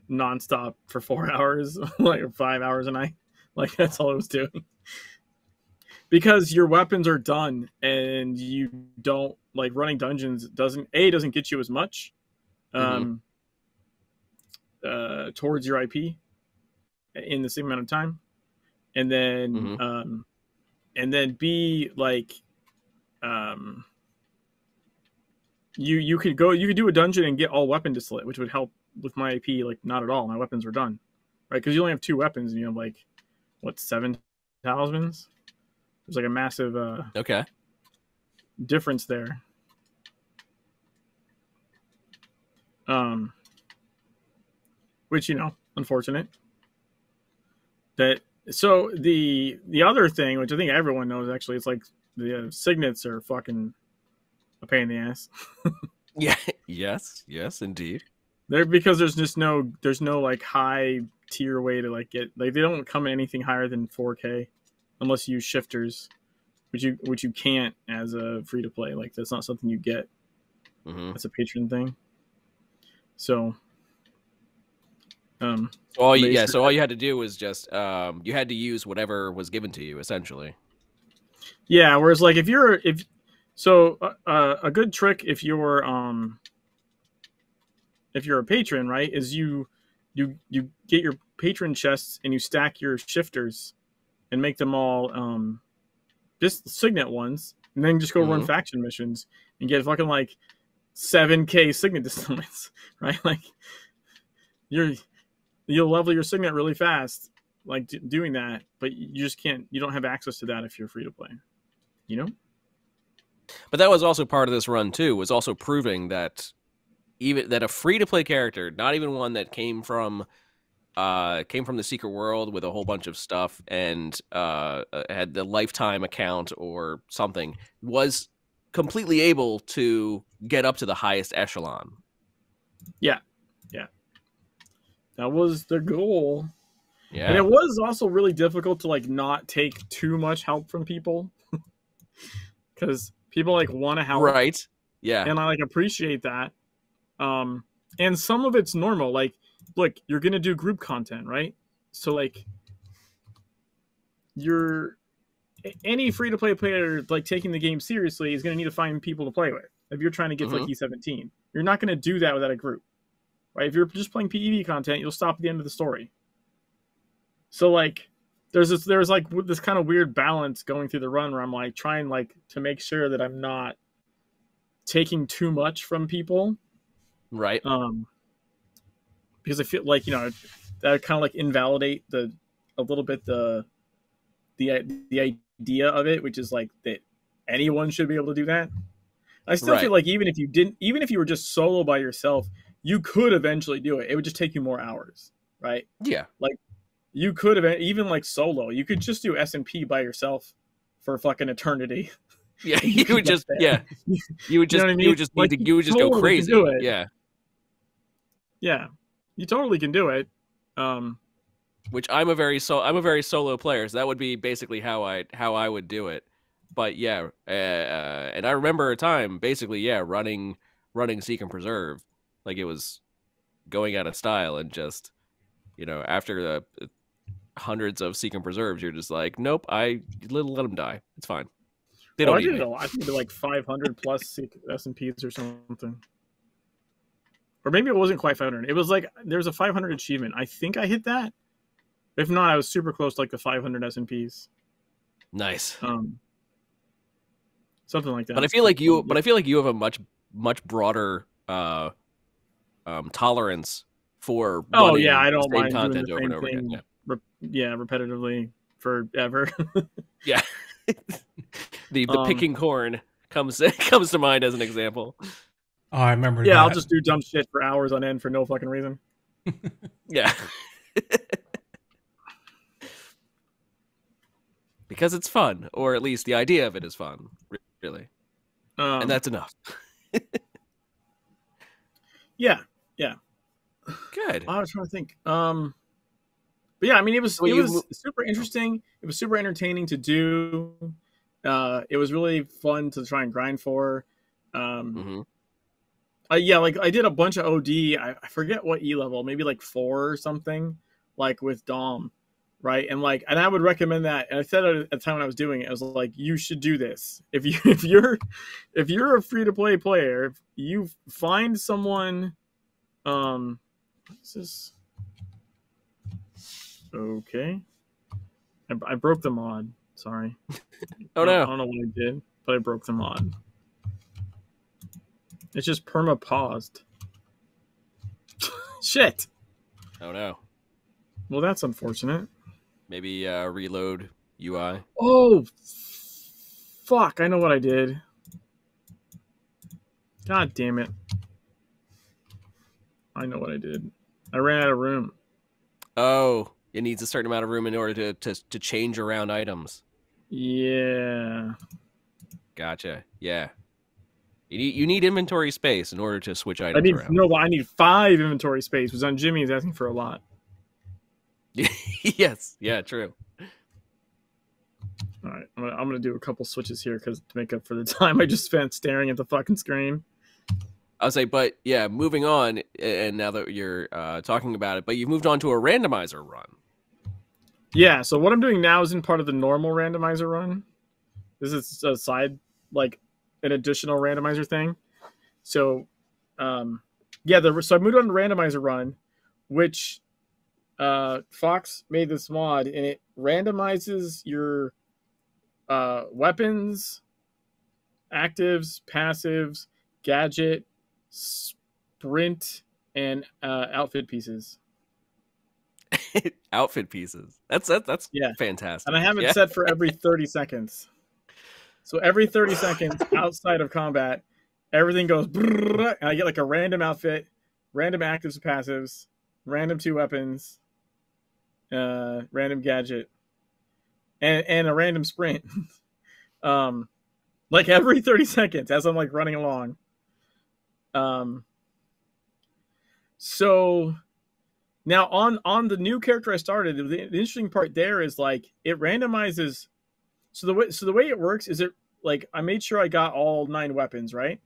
nonstop for 4 hours, like 5 hours a night. Like that's all I was doing. Because your weapons are done, and you don't like running dungeons. Doesn't get you as much. Towards your IP in the same amount of time, and then B, like you could go, you could do a dungeon and get all weapon distillate, which would help with my IP. Like not at all, my weapons were done, right? Because you only have 2 weapons and you have like what, 7 talismans. There's like a massive difference there. Which, you know, unfortunate. That so the other thing, which I think everyone knows actually, it's like the signets are fucking a pain in the ass. Yeah. Yes, indeed. They're because there's just no like high tier way to like get, like they don't come in anything higher than 4K unless you use shifters, which you can't as a free to play. Like that's not something you get. That's a patron thing. So. So all you had to do was just you had to use whatever was given to you, essentially. Yeah, whereas like a good trick if you're a patron, right, is you get your patron chests and you stack your shifters and make them all just signet ones, and then just go run faction missions and get fucking like 7K signet distillments, right? Like you'll level your signet really fast, like doing that, but you just can't, you don't have access to that if you're free to play, you know? But that was also part of this run too, was also proving that that a free to play character, not even one that came from the Secret World with a whole bunch of stuff and had the lifetime account or something, was completely able to get up to the highest echelon. Yeah. Yeah. That was the goal. Yeah. And it was also really difficult to like not take too much help from people. Cause people like want to help. Right. Yeah. And I like appreciate that. And some of it's normal. Like, look, you're going to do group content, right? So like any free to play player, like taking the game seriously, is going to need to find people to play with. If you're trying to get to like E17, you're not going to do that without a group. Right? If you're just playing PvE content, you'll stop at the end of the story. So like, there's like this kind of weird balance going through the run where I'm like trying like to make sure that I'm not taking too much from people, right? Because I feel like, you know, that would kind of like invalidate a little bit the idea of it, which is like that anyone should be able to do that. I still feel like even if you were just solo by yourself, you could eventually do it. It would just take you more hours, right? Yeah. Like, you could have, even like solo, you could just do SMP by yourself for fucking eternity. Yeah, you would just, yeah. You would just, you know what I mean? You would just, like, you would just totally go crazy. Do it. Yeah. Yeah, you totally can do it. which I'm a very solo player, so that would be basically how I would do it. But yeah, and I remember a time basically, yeah, running Seek and Preserve like it was going out of style, and just, you know, after the hundreds of Seek and Preserves, you're just like, nope, I let them die. It's fine. They don't. I think like 500 plus S&Ps or something. Or maybe it wasn't quite 500. It was like, there's a 500 achievement. I think I hit that. If not, I was super close to like the 500 S&Ps. Nice. Something like that. But I feel like you, have a much broader tolerance for. Oh yeah, I don't mind doing the same thing. Yeah. Repetitively forever. Yeah. The picking corn comes to mind as an example. Oh, I remember. Yeah, that. I'll just do dumb shit for hours on end for no fucking reason. Yeah. Because it's fun, or at least the idea of it is fun, really. And that's enough. Yeah, yeah. Good. I was trying to think. But yeah, I mean, it was super interesting. It was super entertaining to do. It was really fun to try and grind for. Yeah, like I did a bunch of OD. I forget what E level, maybe like 4 or something, like with Dom. Right. And like, and I would recommend that. And I said at the time when I was doing it, I was like, you should do this. If you're a free to play player, if you find someone. What's this? Okay. I broke the mod. Sorry. Oh no. I don't know what I did, but I broke the mod. It's just perma paused. Shit. Oh no. Well, that's unfortunate. Maybe reload UI. Oh, fuck. I know what I did. God damn it. I know what I did. I ran out of room. Oh, it needs a certain amount of room in order to change around items. Yeah. Gotcha. Yeah. You need inventory space in order to switch items around. No, I need 5 inventory space. It was on Jimmy's asking for a lot. Yes. Yeah, true. All right. I'm gonna do a couple switches here because to make up for the time I just spent staring at the fucking screen. I'll say, but yeah, moving on. And now that you're talking about it, but you've moved on to a randomizer run. Yeah. So what I'm doing now isn't part of the normal randomizer run. This is a side, like an additional randomizer thing. So, yeah. So I moved on to randomizer run, which. Fox made this mod, and it randomizes your weapons, actives, passives, gadget, sprint, and outfit pieces. Outfit pieces. That's yeah. Fantastic. And I have it set for every 30 seconds. So every 30 seconds outside of combat, everything goes brrr, and I get like a random outfit, random actives and passives, random 2 weapons, random gadget, and a random sprint. Like every 30 seconds as I'm like running along. So now on the new character I started, the interesting part there is like it randomizes. So the way it works is it like I made sure I got all 9 weapons right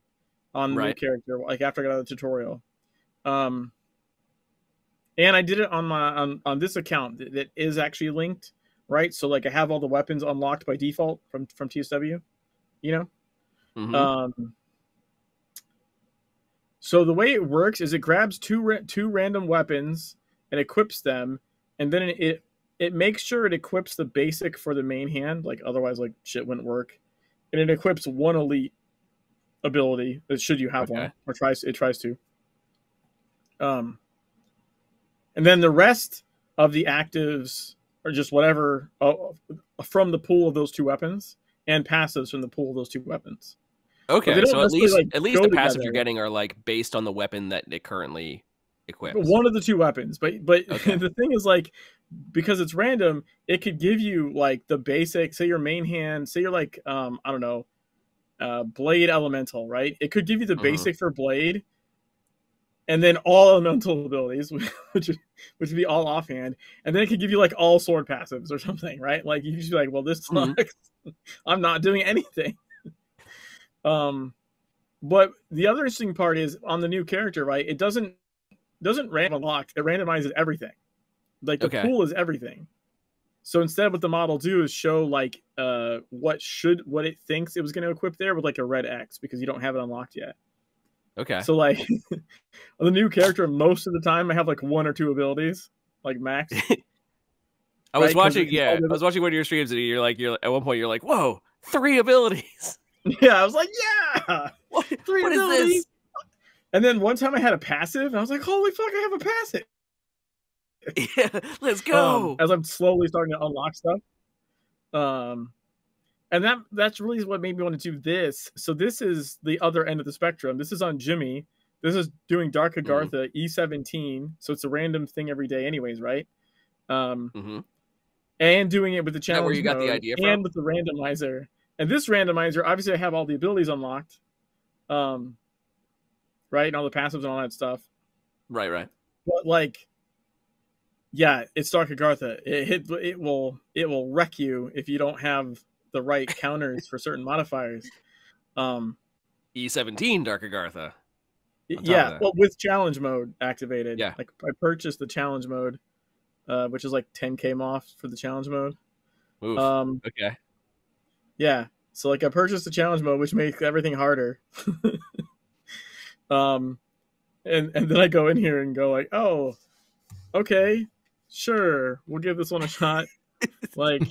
on the new character, like after I got out of the tutorial. And I did it on my on this account that is actually linked, right? So like I have all the weapons unlocked by default from TSW, you know. Mm-hmm. So the way it works is it grabs two random weapons and equips them, and then it makes sure it equips the basic for the main hand, like otherwise like shit wouldn't work, and it equips one elite ability should you have one, or tries to. And then the rest of the actives or just whatever from the pool of those 2 weapons, and passives from the pool of those 2 weapons. Okay, so at least the passives you're getting are like based on the weapon that it currently equips. One of the 2 weapons, but okay. The thing is like because it's random, it could give you like the basic, say your main hand, say you're like I don't know, blade elemental, right? It could give you the basic for blade. and then all elemental abilities, which would be all offhand, and then it could give you like all sword passives or something, right? Like you just be like, well, this sucks. Mm-hmm. I'm not doing anything. But the other interesting part is on the new character, right? It doesn't random unlock. It randomizes everything. Like the pool is everything. So instead, what the model do is show like what it thinks it was going to equip there with like a red X because you don't have it unlocked yet. Okay. So like on the new character, most of the time I have like one or two abilities, like max. I was watching one of your streams and you're like at one point you're like, whoa, 3 abilities. Yeah, I was like, yeah, what, 3 what abilities. Is this? And then one time I had a passive, and I was like, holy fuck, I have a passive. Yeah, let's go. As I'm slowly starting to unlock stuff, and that's really what made me want to do this. So this is the other end of the spectrum. This is on Jimmy. This is doing Dark Agartha E17, so it's a random thing every day, anyways, right? And doing it with the challenge mode, the idea and with the randomizer. And this randomizer, obviously, I have all the abilities unlocked, right, and all the passives and all that stuff. Right, right. But like. Yeah, it's Dark Agartha. It will wreck you if you don't have the right counters for certain modifiers. E17 Dark Agartha. Yeah, well, with challenge mode activated. Yeah, like I purchased the challenge mode, which is like 10K MOF for the challenge mode. Oof. Okay. Yeah, so like I purchased the challenge mode, which makes everything harder. And then I go in here and go like, oh. Okay, sure, we'll give this one a shot. Like,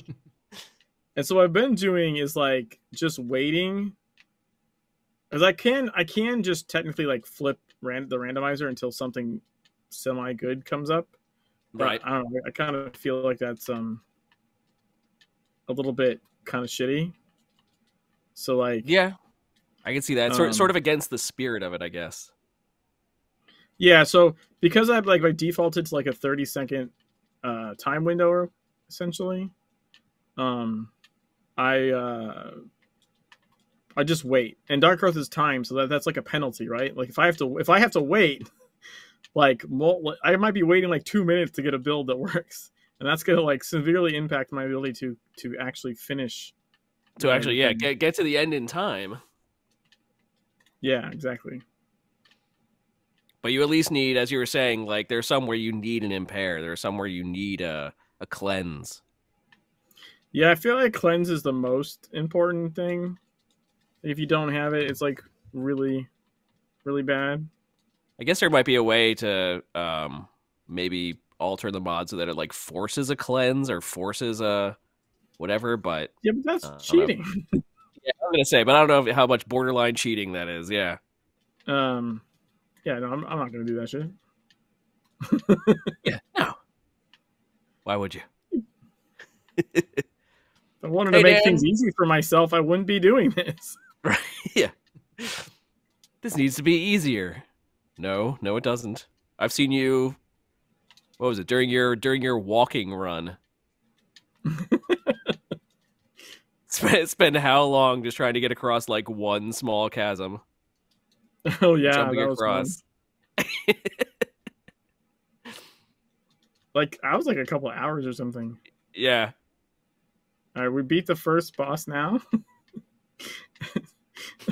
and so what I've been doing is like just waiting, because I can just technically like flip the randomizer until something semi good comes up. But right. I don't know. I kind of feel like that's a little bit kind of shitty. So like, yeah, I can see that. It's sort of against the spirit of it, I guess. Yeah, so because I've like defaulted to like a 30-second time window, essentially, I just wait. And Dark Earth is time, so that's like a penalty, right? Like if I have to wait, like I might be waiting like 2 minutes to get a build that works, and that's gonna like severely impact my ability to actually finish. To actually, yeah, get to the end in time. Yeah, exactly. But you at least need, as you were saying, like there's somewhere you need an impair. There's somewhere you need a cleanse. Yeah, I feel like cleanse is the most important thing. If you don't have it, it's like really, really bad. I guess there might be a way to maybe alter the mod so that it like forces a cleanse or forces a whatever. But yeah, but that's cheating. Yeah, I'm gonna say, but I don't know how much borderline cheating that is. Yeah. Yeah, no, I'm not going to do that shit. Yeah, no. Why would you? If I wanted to make things easy for myself, I wouldn't be doing this. Right, yeah. This needs to be easier. No, it doesn't. I've seen you, what was it, during your walking run. Spend how long just trying to get across, like, one small chasm? Oh yeah, jumping across. Like I was like a couple of hours or something. Yeah. All right, we beat the first boss now.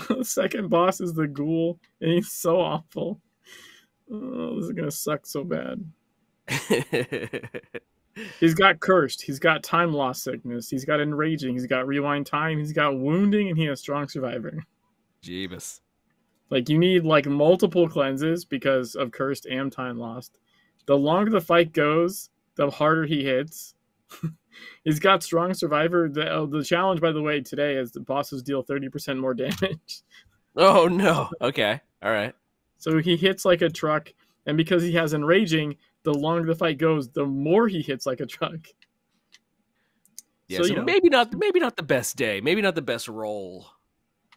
The second boss is the ghoul, and he's so awful. Oh, this is gonna suck so bad. He's got cursed. He's got time loss sickness. He's got enraging. He's got rewind time. He's got wounding, and he has strong survivor. Jeebus. Like, you need, like, multiple cleanses because of cursed and time lost. The longer the fight goes, the harder he hits. He's got strong survivor. The challenge, by the way, today is the bosses deal 30% more damage. Oh, no. Okay. All right. So he hits like a truck, and because he has enraging, the longer the fight goes, the more he hits like a truck. Yeah, so you know, maybe not the best day. Maybe not the best roll.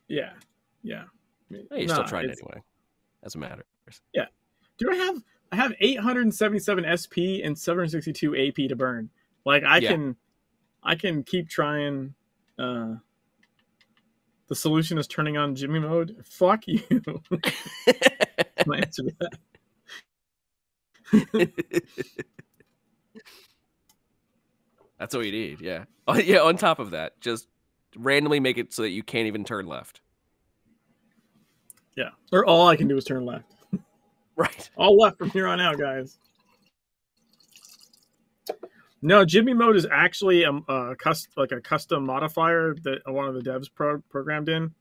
Yeah. Yeah. Hey, you're still trying it anyway. Doesn't matter. Yeah. Do I have 877 SP and 762 AP to burn. Like I can keep trying. The solution is turning on Jimmy mode. Fuck you. My answer to that. That's all you need, yeah. Oh, yeah, on top of that, just randomly make it so that you can't even turn left. Yeah, or all I can do is turn left. Right. All left from here on out, guys. No, Jimmy mode is actually a custom modifier that one of the devs programmed in.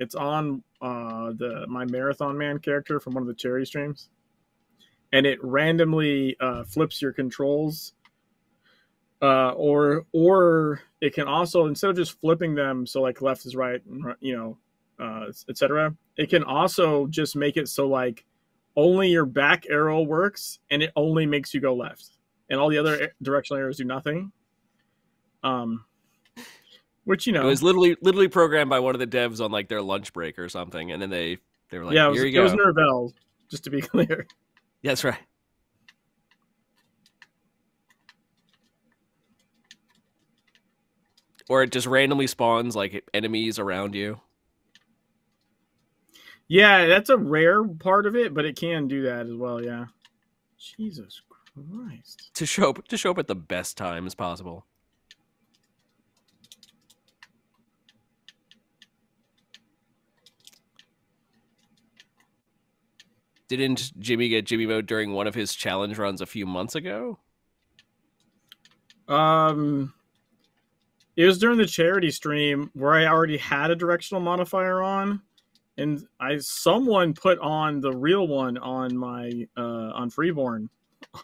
It's on my Marathon Man character from one of the charity streams. And it randomly flips your controls. Or it can also, instead of just flipping them, so like left is right, and, you know, etc. It can also just make it so like only your back arrow works, and it only makes you go left, and all the other directional arrows do nothing. Which, you know, it was literally programmed by one of the devs on like their lunch break or something, and then they were like, yeah, here you go. It was Nervell, just to be clear. Yeah, that's right. Or it just randomly spawns like enemies around you. Yeah, that's a rare part of it, but it can do that as well. Yeah. Jesus Christ. To show up at the best time as possible. Didn't Jimmy get Jimmy mode during one of his challenge runs a few months ago? It was during the charity stream where I already had a directional modifier on, and someone put on the real one on my on Freeborn.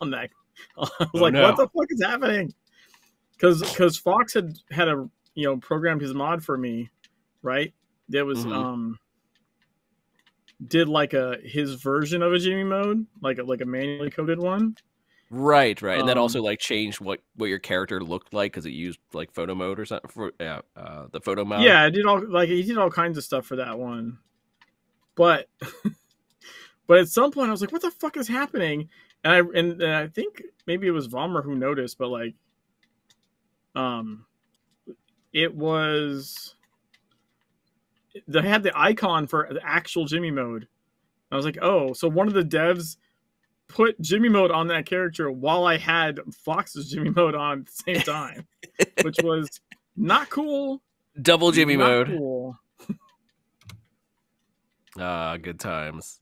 On that, I was what the fuck is happening? Because Fox had a programmed his mod for me, right? That was did like his version of a Jimmy mode, like a manually coded one. Right, and that also like changed what your character looked like because it used like photo mode or something. The photo mode. Yeah, I did he did all kinds of stuff for that one, but at some point I was like, what the fuck is happening? And I think maybe it was Vollmer who noticed, but like, it was they had the icon for the actual Jimmy mode. And I was like, oh, so one of the devs put Jimmy mode on that character while I had Fox's Jimmy mode on at the same time, which was not cool. Double Jimmy mode. Cool. Good times.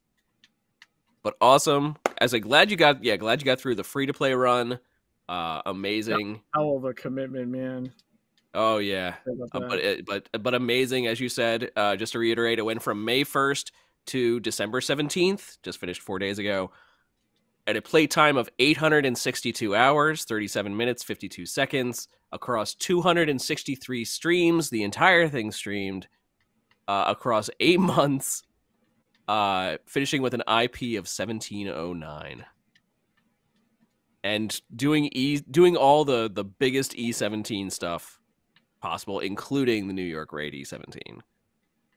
But awesome. As I glad you got through the free to play run. Amazing. Hell of a commitment, man. Oh yeah. But amazing, as you said. Just to reiterate, it went from May 1st to December 17th. Just finished 4 days ago. At a play time of 862 hours, 37 minutes, 52 seconds, across 263 streams, the entire thing streamed, across 8 months, finishing with an IP of 1709. And doing all the biggest E17 stuff possible, including the New York Raid E17,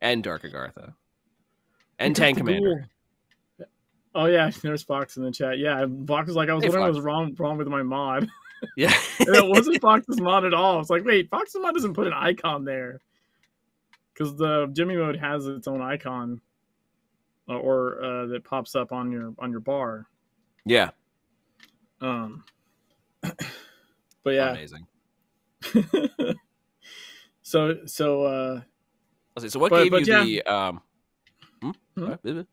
and Dark Agartha, and Tank Commander. Oh yeah, there's Fox in the chat. Yeah, Fox was like, I was wondering what was wrong with my mod. Yeah, and it wasn't Fox's mod at all. It's like, wait, Fox's mod doesn't put an icon there because the Jimmy mode has its own icon, or that pops up on your bar. Yeah. But yeah, amazing. So what gave you the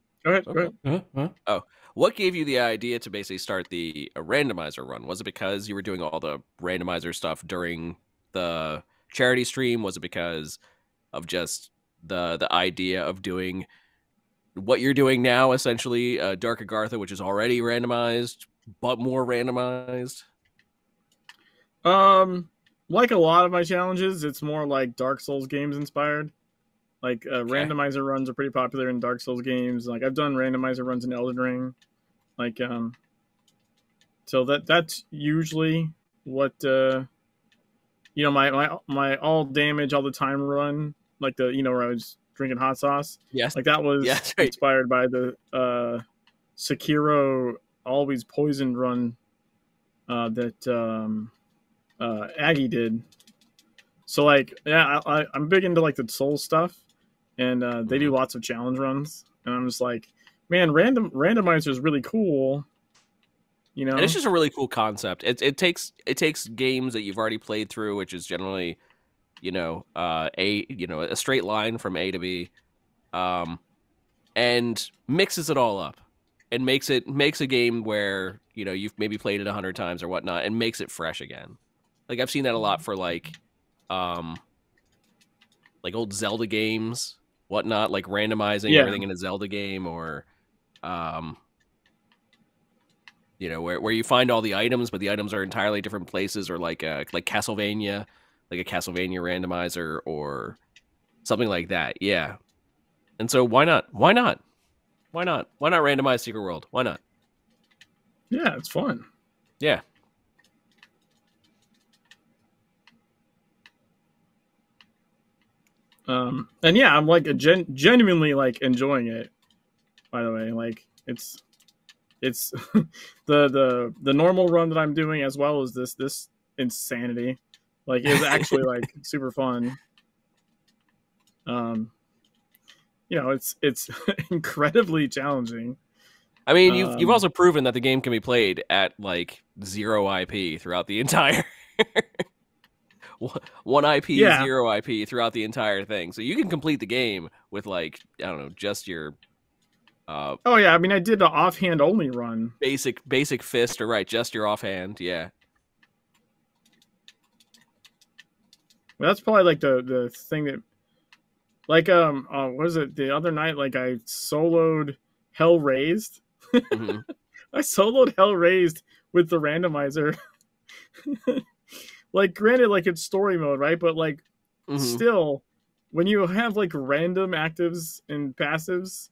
what gave you the idea to basically start the randomizer run? Was it because you were doing all the randomizer stuff during the charity stream? Was it because of just the idea of doing what you're doing now, essentially, Dark Agartha, which is already randomized, but more randomized? Like a lot of my challenges, it's more like Dark Souls games inspired. Like randomizer runs are pretty popular in Dark Souls games. Like I've done randomizer runs in Elden Ring. Like so that's usually what my all damage all the time run, like the where I was drinking hot sauce. Yes. Like that was inspired by the Sekiro always poisoned run that Aggie did. So like yeah, I'm big into like the soul stuff. And they do lots of challenge runs, and I'm just like, man, randomizers really cool. you know? And it's just a really cool concept. It takes games that you've already played through, which is generally, you know, a straight line from A to B, and mixes it all up and makes a game where, you know, you've maybe played it 100 times or whatnot, and makes it fresh again. Like, I've seen that a lot for like old Zelda games, whatnot, like randomizing everything in a Zelda game, or you know, where you find all the items, but the items are entirely different places, or like Castlevania, like a Castlevania randomizer or something like that. Yeah. And so why not? Why not? Why not? Why not randomize Secret World? Why not? Yeah, it's fun. Yeah. And yeah, I'm like genuinely like enjoying it, by the way. Like, it's the normal run that I'm doing, as well as this insanity. Like, it was actually like super fun. You know, it's incredibly challenging. I mean, you've also proven that the game can be played at like zero IP throughout the entire one IP, zero IP throughout the entire thing. So you can complete the game with, like, I don't know, just your oh yeah, I mean, I did the offhand only run. Basic fist, or right, just your offhand, yeah. Well, that's probably like the thing that, like, what was it, the other night, like, I soloed Hell Raised. Mm-hmm. I soloed Hell Raised with the randomizer. Like, granted, like, it's story mode, right? But, like, still, when you have, like, random actives and passives,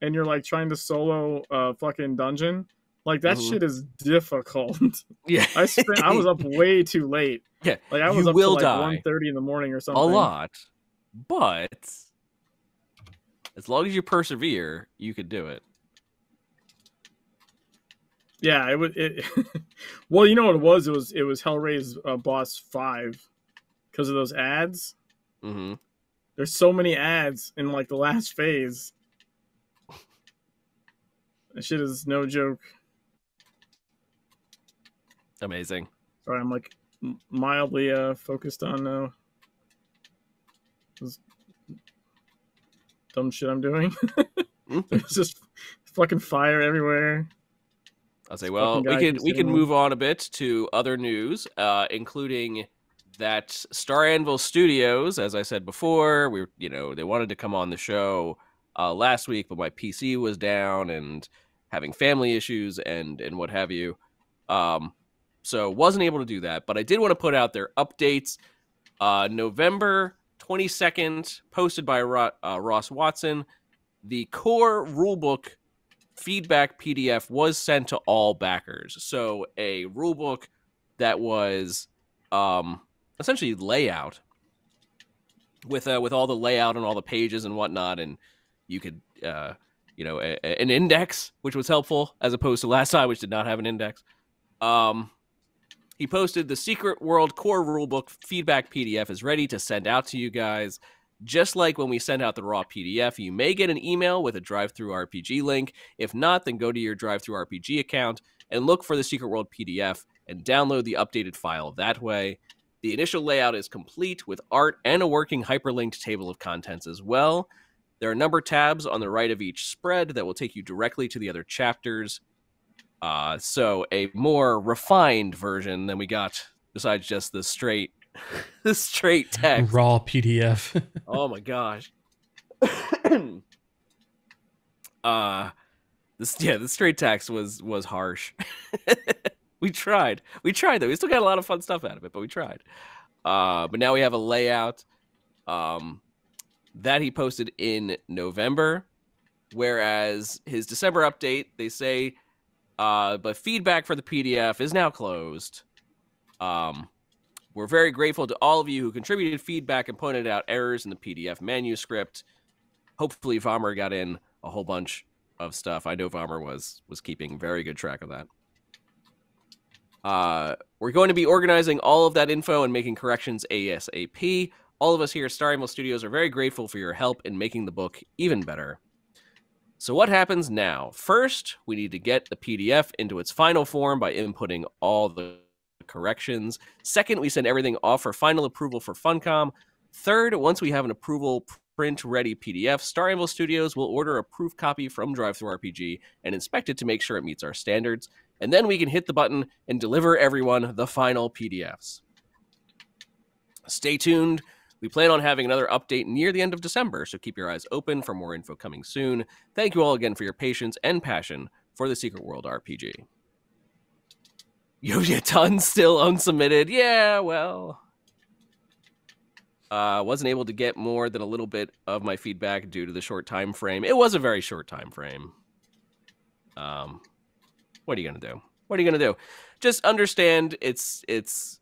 and you're, like, trying to solo a fucking dungeon, like, that shit is difficult. Yeah. I was up way too late. Yeah. Like, I was up till, like, 1:30 in the morning or something. A lot. But as long as you persevere, you could do it. Yeah, it well, you know what it was? It was Hellraise Boss 5 because of those ads. Mm-hmm. There's so many ads in, like, the last phase. That shit is no joke. Amazing. Sorry, I'm, like, mildly focused on this dumb shit I'm doing. It's just fucking fire everywhere. I'll say, well, we can move on a bit to other news, including that Star Anvil Studios, as I said before, they wanted to come on the show last week, but my PC was down and having family issues and what have you, so wasn't able to do that. But I did want to put out their updates. November 22nd, posted by Ross Watson, the core rulebook feedback PDF was sent to all backers. So a rulebook that was essentially layout with all the layout and all the pages and whatnot, and you could an index, which was helpful, as opposed to last time, which did not have an index. He posted, the Secret World core rulebook feedback PDF is ready to send out to you guys. Just like when we send out the raw PDF, you may get an email with a drive-through RPG link. If not, then go to your drive-through RPG account and look for the Secret World PDF and download the updated file that way. The initial layout is complete with art and a working hyperlinked table of contents as well. There are number tabs on the right of each spread that will take you directly to the other chapters. So a more refined version than we got, besides just the straight text raw PDF. Oh my gosh. The straight text was harsh. We tried though. We still got a lot of fun stuff out of it, but we tried. But now we have a layout that he posted in November, whereas his December update, they say, but feedback for the PDF is now closed. We're very grateful to all of you who contributed feedback and pointed out errors in the PDF manuscript. Hopefully Vollmer got in a whole bunch of stuff. I know Vollmer was keeping very good track of that. We're going to be organizing all of that info and making corrections ASAP. All of us here at Star Anvil Studios are very grateful for your help in making the book even better. So what happens now? First, we need to get the PDF into its final form by inputting all the corrections. Second, we send everything off for final approval for Funcom. Third, once we have an approval print-ready PDF, Star Anvil Studios will order a proof copy from DriveThruRPG and inspect it to make sure it meets our standards. And then we can hit the button and deliver everyone the final PDFs. Stay tuned. We plan on having another update near the end of December, so keep your eyes open for more info coming soon. Thank you all again for your patience and passion for The Secret World RPG. Yodia Ton still unsubmitted. Yeah, well. Wasn't able to get more than a little bit of my feedback due to the short time frame. It was a very short time frame. What are you going to do? What are you going to do? Just understand it's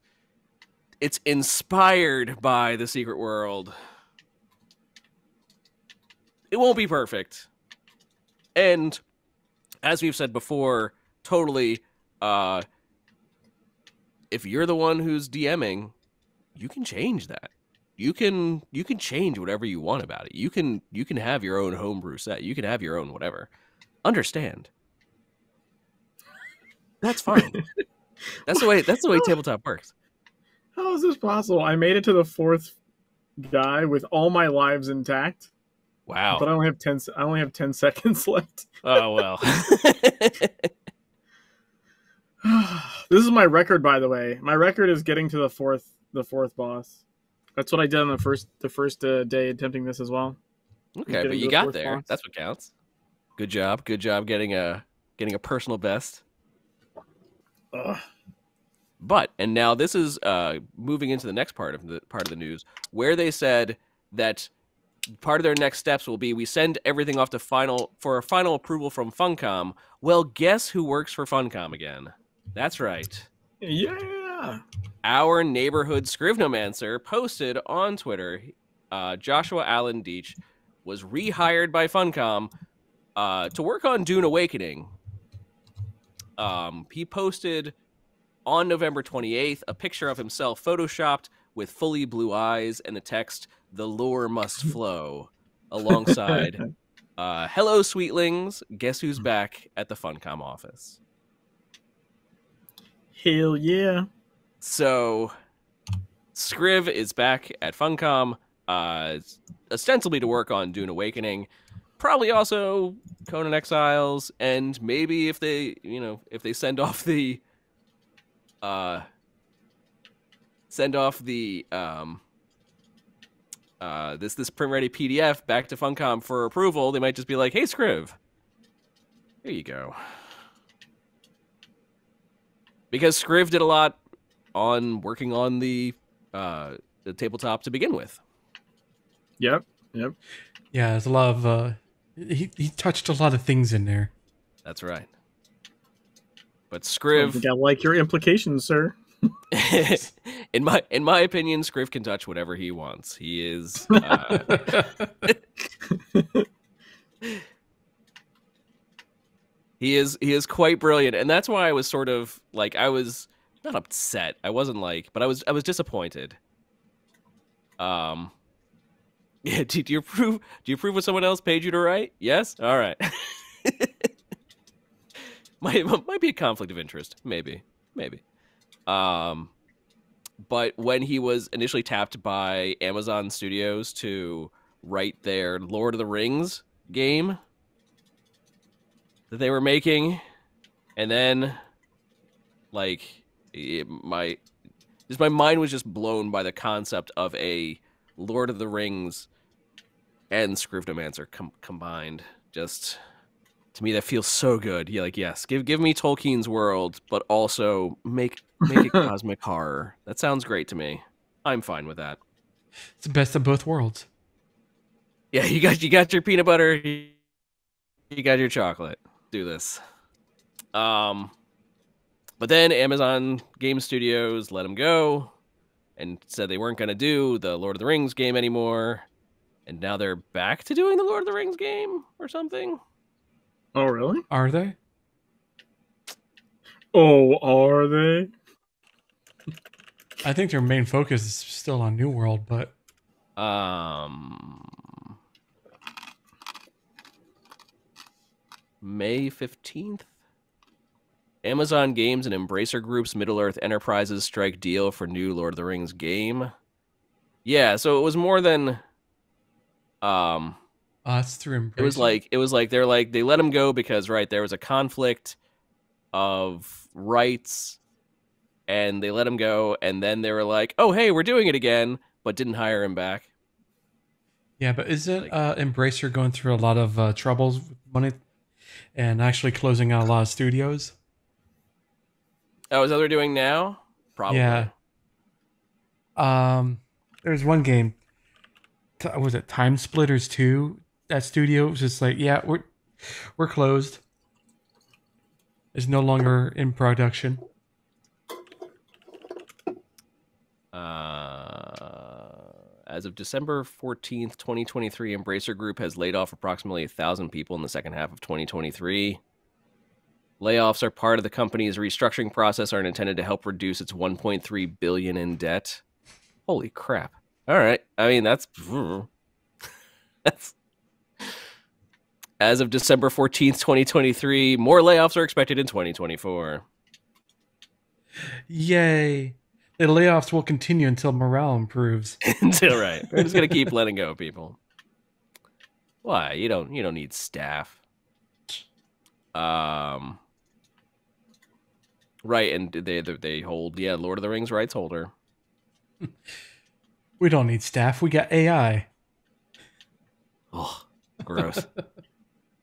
inspired by The Secret World. It won't be perfect. And as we've said before, totally, if you're the one who's DMing, you can change that. You can change whatever you want about it. You can have your own homebrew set. You can have your own whatever. Understand. That's fine. That's the way tabletop works. How is this possible? I made it to the fourth guy with all my lives intact. Wow! But I only have ten seconds left. Oh well. This is my record, by the way. My record is getting to the fourth boss. That's what I did on the first day attempting this as well. Okay, but you got there. Boss. That's what counts. Good job. Good job getting a personal best. Ugh. But, and now this is moving into the next part of the news, where they said that part of their next steps will be, we send everything off to final approval from Funcom. Well, guess who works for Funcom again? That's right. Yeah. Our neighborhood Scrivenomancer posted on Twitter, Joshua Allen Deitch was rehired by Funcom to work on Dune Awakening. He posted on November 28th, a picture of himself photoshopped with fully blue eyes and the text, "The lore must flow," alongside, "Hello, sweetlings. Guess who's back at the Funcom office?" Hell yeah. So, Scriv is back at Funcom, ostensibly to work on Dune Awakening. Probably also Conan Exiles, and maybe if they send off the this print ready PDF back to Funcom for approval, they might just be like, "Hey, Scriv, here you go," because Scriv did a lot on working on the tabletop to begin with. Yep, yep, yeah. There's a lot of he touched a lot of things in there. That's right. But Scriv, I think I like your implications, sir. in my opinion, Scriv can touch whatever he wants. He is. He is quite brilliant, and that's why I was sort of like, I was not upset. I wasn't like, but I was disappointed. Yeah. Do you approve? Do you approve what someone else paid you to write? Yes. All right. Might be a conflict of interest, maybe. But when he was initially tapped by Amazon Studios to write their Lord of the Rings game that they were making, and then like my mind was just blown by the concept of a Lord of the Rings and Scrivenomancer combined. Just. To me, that feels so good. Yeah, like, yes, give me Tolkien's world, but also make it cosmic horror. That sounds great to me. I'm fine with that. It's the best of both worlds. Yeah, you got your peanut butter, you got your chocolate. Do this. But then Amazon Game Studios let him go and said they weren't going to do the Lord of the Rings game anymore, and now they're back to doing the Lord of the Rings game or something. Oh, really? Are they? Oh, are they? I think their main focus is still on New World, but... May 15th. Amazon Games and Embracer Group's Middle-earth Enterprises strike deal for new Lord of the Rings game. Yeah, so it was more than... it's through Embracer. It was like they're like they let him go because there was a conflict of rights, and they let him go, and then they were like, oh hey, we're doing it again, but didn't hire him back. Yeah, but isn't Embracer going through a lot of troubles with money and actually closing out a lot of studios? Oh, is that what they're doing now? Probably. Yeah. There's one game. Was it Time Splitters 2? That studio was just like, yeah, we're closed. It's no longer in production. As of December 14th, 2023, Embracer Group has laid off approximately 1,000 people in the second half of 2023. Layoffs are part of the company's restructuring process, are intended to help reduce its $1.3 billion in debt. Holy crap. All right. I mean, that's as of December 14th, 2023, more layoffs are expected in 2024. Yay. The layoffs will continue until morale improves. Until right. We're just gonna keep letting go of people. Why? You don't need staff. Right, and they hold Lord of the Rings rights holder. We don't need staff, we got AI. Oh, gross.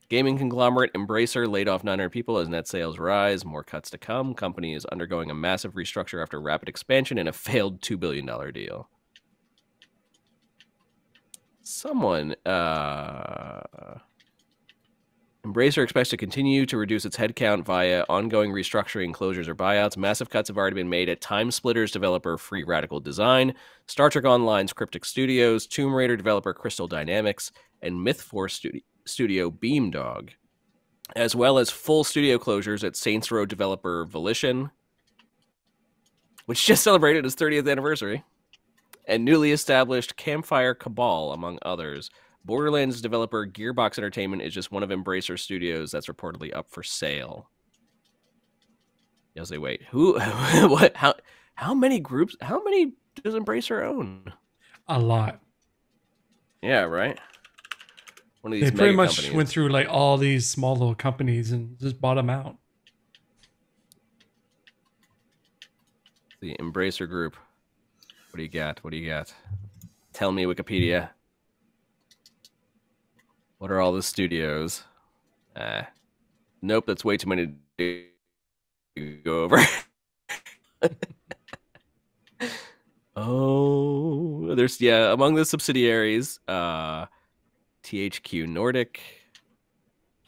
Gaming conglomerate Embracer laid off 900 people as net sales rise. More cuts to come. Company is undergoing a massive restructure after rapid expansion and a failed $2 billion deal. Someone... Embracer expects to continue to reduce its headcount via ongoing restructuring, closures, or buyouts. Massive cuts have already been made at Time Splitters developer Free Radical Design, Star Trek Online's Cryptic Studios, Tomb Raider developer Crystal Dynamics, and MythForce studio Beamdog, as well as full studio closures at Saints Row developer Volition, which just celebrated its 30th anniversary, and newly established Campfire Cabal, among others. Borderlands developer Gearbox Entertainment is just one of Embracer Studios that's reportedly up for sale. You'll say, wait, who, what, how many groups, how many does Embracer own? A lot. Yeah, right? One of these they pretty much companies. Went through like all these small little companies and just bought them out. The Embracer Group. What do you got? What do you got? Tell me, Wikipedia. What are all the studios? Nope, that's way too many to go over. Oh, there's, yeah, among the subsidiaries, THQ Nordic,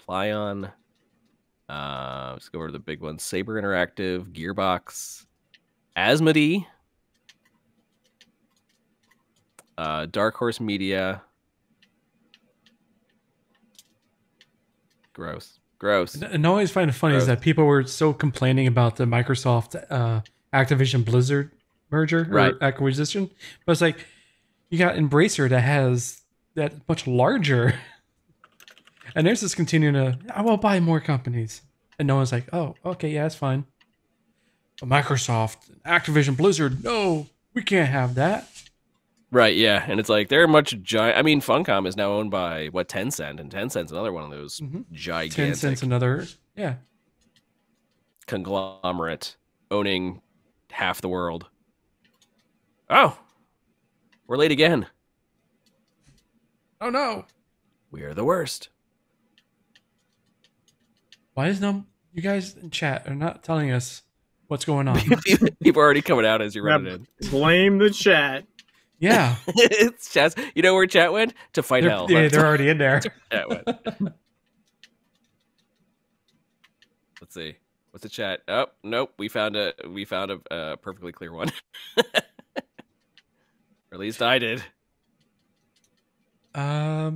Plyon, let's go over to the big ones, Saber Interactive, Gearbox, Asmodee, Dark Horse Media. Gross. Gross. And I always find it funny is that people were so complaining about the Microsoft Activision Blizzard merger or acquisition. But it's like you got Embracer that has that much larger. And there's this continuing to, I will buy more companies. And no one's like, oh, okay, yeah, that's fine. But Microsoft, Activision Blizzard, no, we can't have that. Right, yeah, and it's like they're much giant. I mean, Funcom is now owned by what, Tencent, and Tencent's another one of those gigantic. Tencent's another, yeah, conglomerate owning half the world. Oh, we're late again. Oh no, we are the worst. Why is you guys in chat are not telling us what's going on? People are already coming out as you run it in. Blame the chat. Yeah, it's chat. You know where chat went to fight hell. Yeah, they're already in there. Let's see, what's the chat? Oh, nope, we found a perfectly clear one. Or at least I did. Are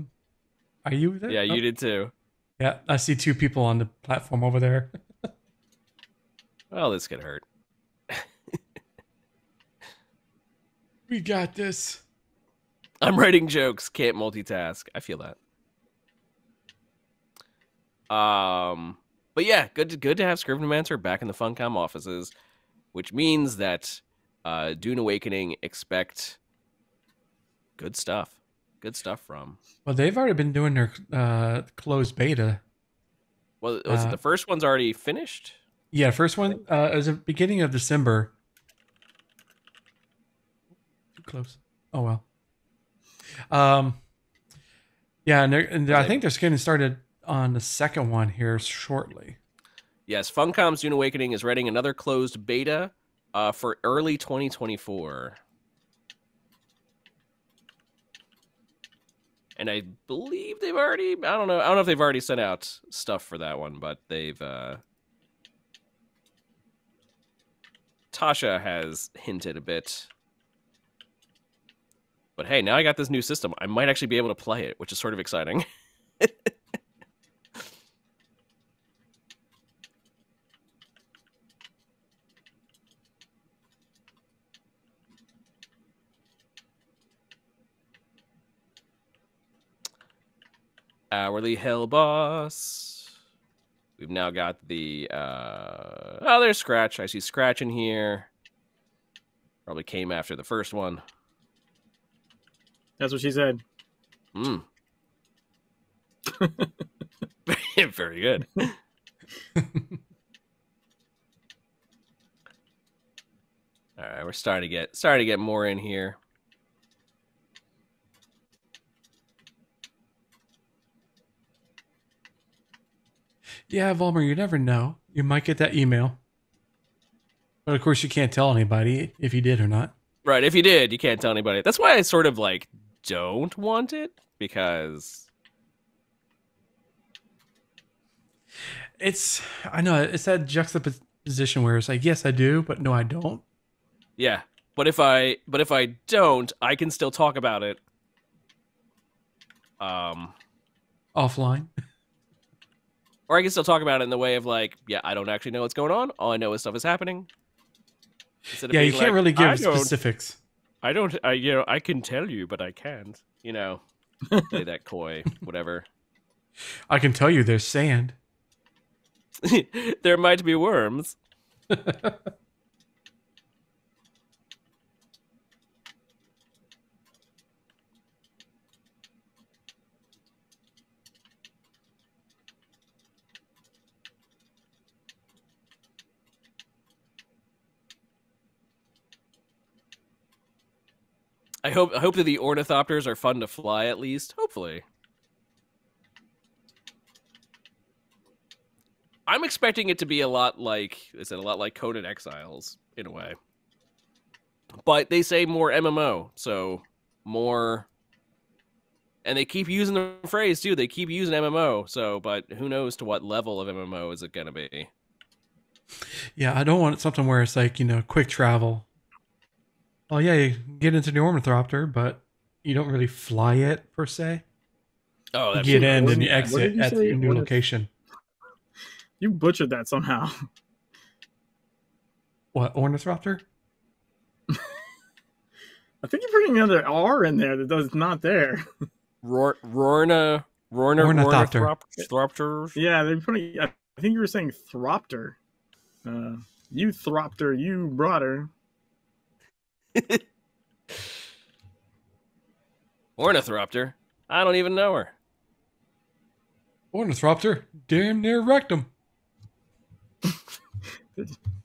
you there? Yeah, you did too. Yeah, I see two people on the platform over there. Well, this could hurt. We got this. I'm writing jokes. Can't multitask. I feel that. But yeah, good to have Scrivenomancer back in the Funcom offices, which means that Dune Awakening, expect good stuff. Good stuff from. Well, they've already been doing their closed beta. Well, was it the first one's already finished? Yeah, first one was the beginning of December. Too close. Oh well. Yeah, and I think they're getting started on the second one here shortly. Yes, Funcom's Dune Awakening is writing another closed beta for early 2024. And I believe they've already, I don't know if they've already sent out stuff for that one, but they've, Tasha has hinted a bit. But hey, now I got this new system. I might actually be able to play it, which is sort of exciting. Hourly Hell Boss. We've now got the oh, there's Scratch. I see Scratch in here. Probably came after the first one. That's what she said. Hmm. Very good. All right, we're starting to get more in here. Yeah, Vollmer, you never know. You might get that email. But of course, you can't tell anybody if you did or not. Right, if you did, you can't tell anybody. That's why I sort of, like, don't want it, because... It's, I know, it's that juxtaposition where it's like, yes, I do, but no, I don't. Yeah, but if I don't, I can still talk about it. Offline? Or I can still talk about it in the way of like, yeah, I don't actually know what's going on. All I know is stuff is happening. Yeah, you can't like, really give specifics. I don't, you know, I can tell you, but I can't. You know, play that coy, whatever. I can tell you there's sand. There might be worms. I hope that the ornithopters are fun to fly, at least. Hopefully. I'm expecting it to be a lot like, is it a lot like Conan Exiles, in a way. But they say more MMO, so more... And they keep using the phrase, too. They keep using MMO, so, but who knows to what level of MMO is it going to be. Yeah, I don't want something where it's like, you know, quick travel. Oh yeah, you get into the ornithopter, but you don't really fly it per se. Oh, that's you get in and you exit at the new location. You butchered that somehow. What, ornithopter? I think you're putting another R in there that does not there. Ornithopter. Yeah, they're putting. I think you were saying thropter. You thropter. You broader. Ornithopter? I don't even know her. Ornithopter? Damn near wrecked him.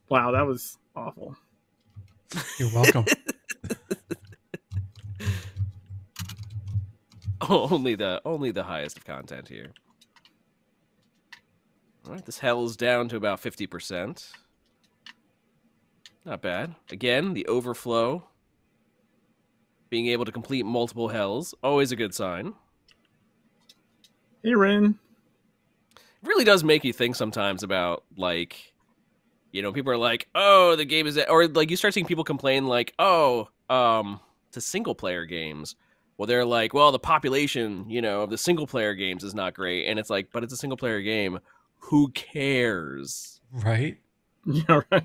Wow, that was awful. You're welcome. Oh, only the highest of content here. All right, this hell's down to about 50%. Not bad. Again, the overflow. Being able to complete multiple hells. Always a good sign. Hey, Rin. It really does make you think sometimes about, like, you know, people are like, oh, the game is... Or, like, you start seeing people complain, like, oh, to single-player games. Well, they're like, well, the population, you know, of the single-player games is not great. And it's like, but it's a single-player game. Who cares? Right? Yeah, right.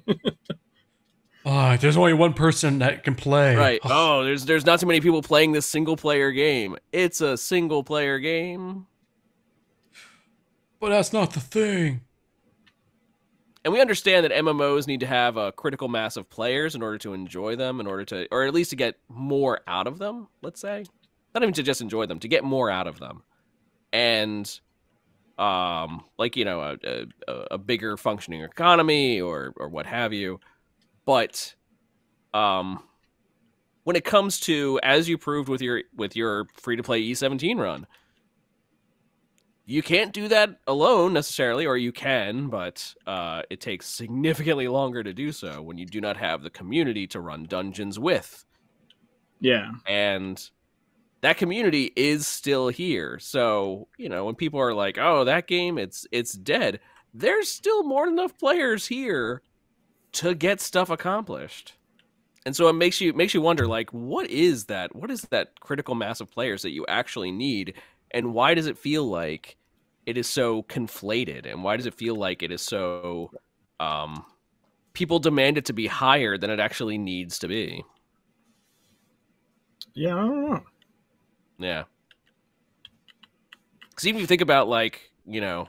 Oh, there's only one person that can play. Right. Oh, there's not so many people playing this single-player game. It's a single-player game. But that's not the thing. And we understand that MMOs need to have a critical mass of players in order to enjoy them, in order to, or at least to get more out of them, let's say. Not even to just enjoy them, to get more out of them. And, like, you know, a bigger functioning economy or what have you. But when it comes to, as you proved with your free-to-play E17 run, you can't do that alone necessarily, or you can, but it takes significantly longer to do so when you do not have the community to run dungeons with. Yeah. And that community is still here. So, you know, when people are like, oh, that game, it's dead. There's still more than enough players here to get stuff accomplished. And so it makes you wonder, like, what is that critical mass of players that you actually need? And why does it feel like it is so conflated? And why does it feel like it is so... people demand it to be higher than it actually needs to be. Yeah, I don't know. Yeah. Because even if you think about, like, you know,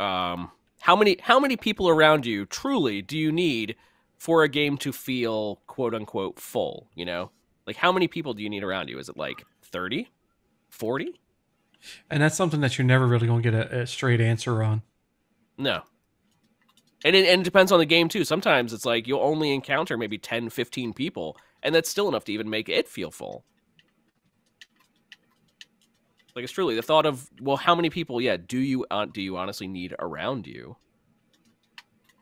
how many people around you truly do you need for a game to feel, quote-unquote, full, you know? Like, how many people do you need around you? Is it, like, 30? 40? And that's something that you're never really going to get a straight answer on. No. And it depends on the game, too. Sometimes it's like you'll only encounter maybe 10, 15 people, and that's still enough to even make it feel full. Like, it's truly the thought of, well, how many people, yeah, do you honestly need around you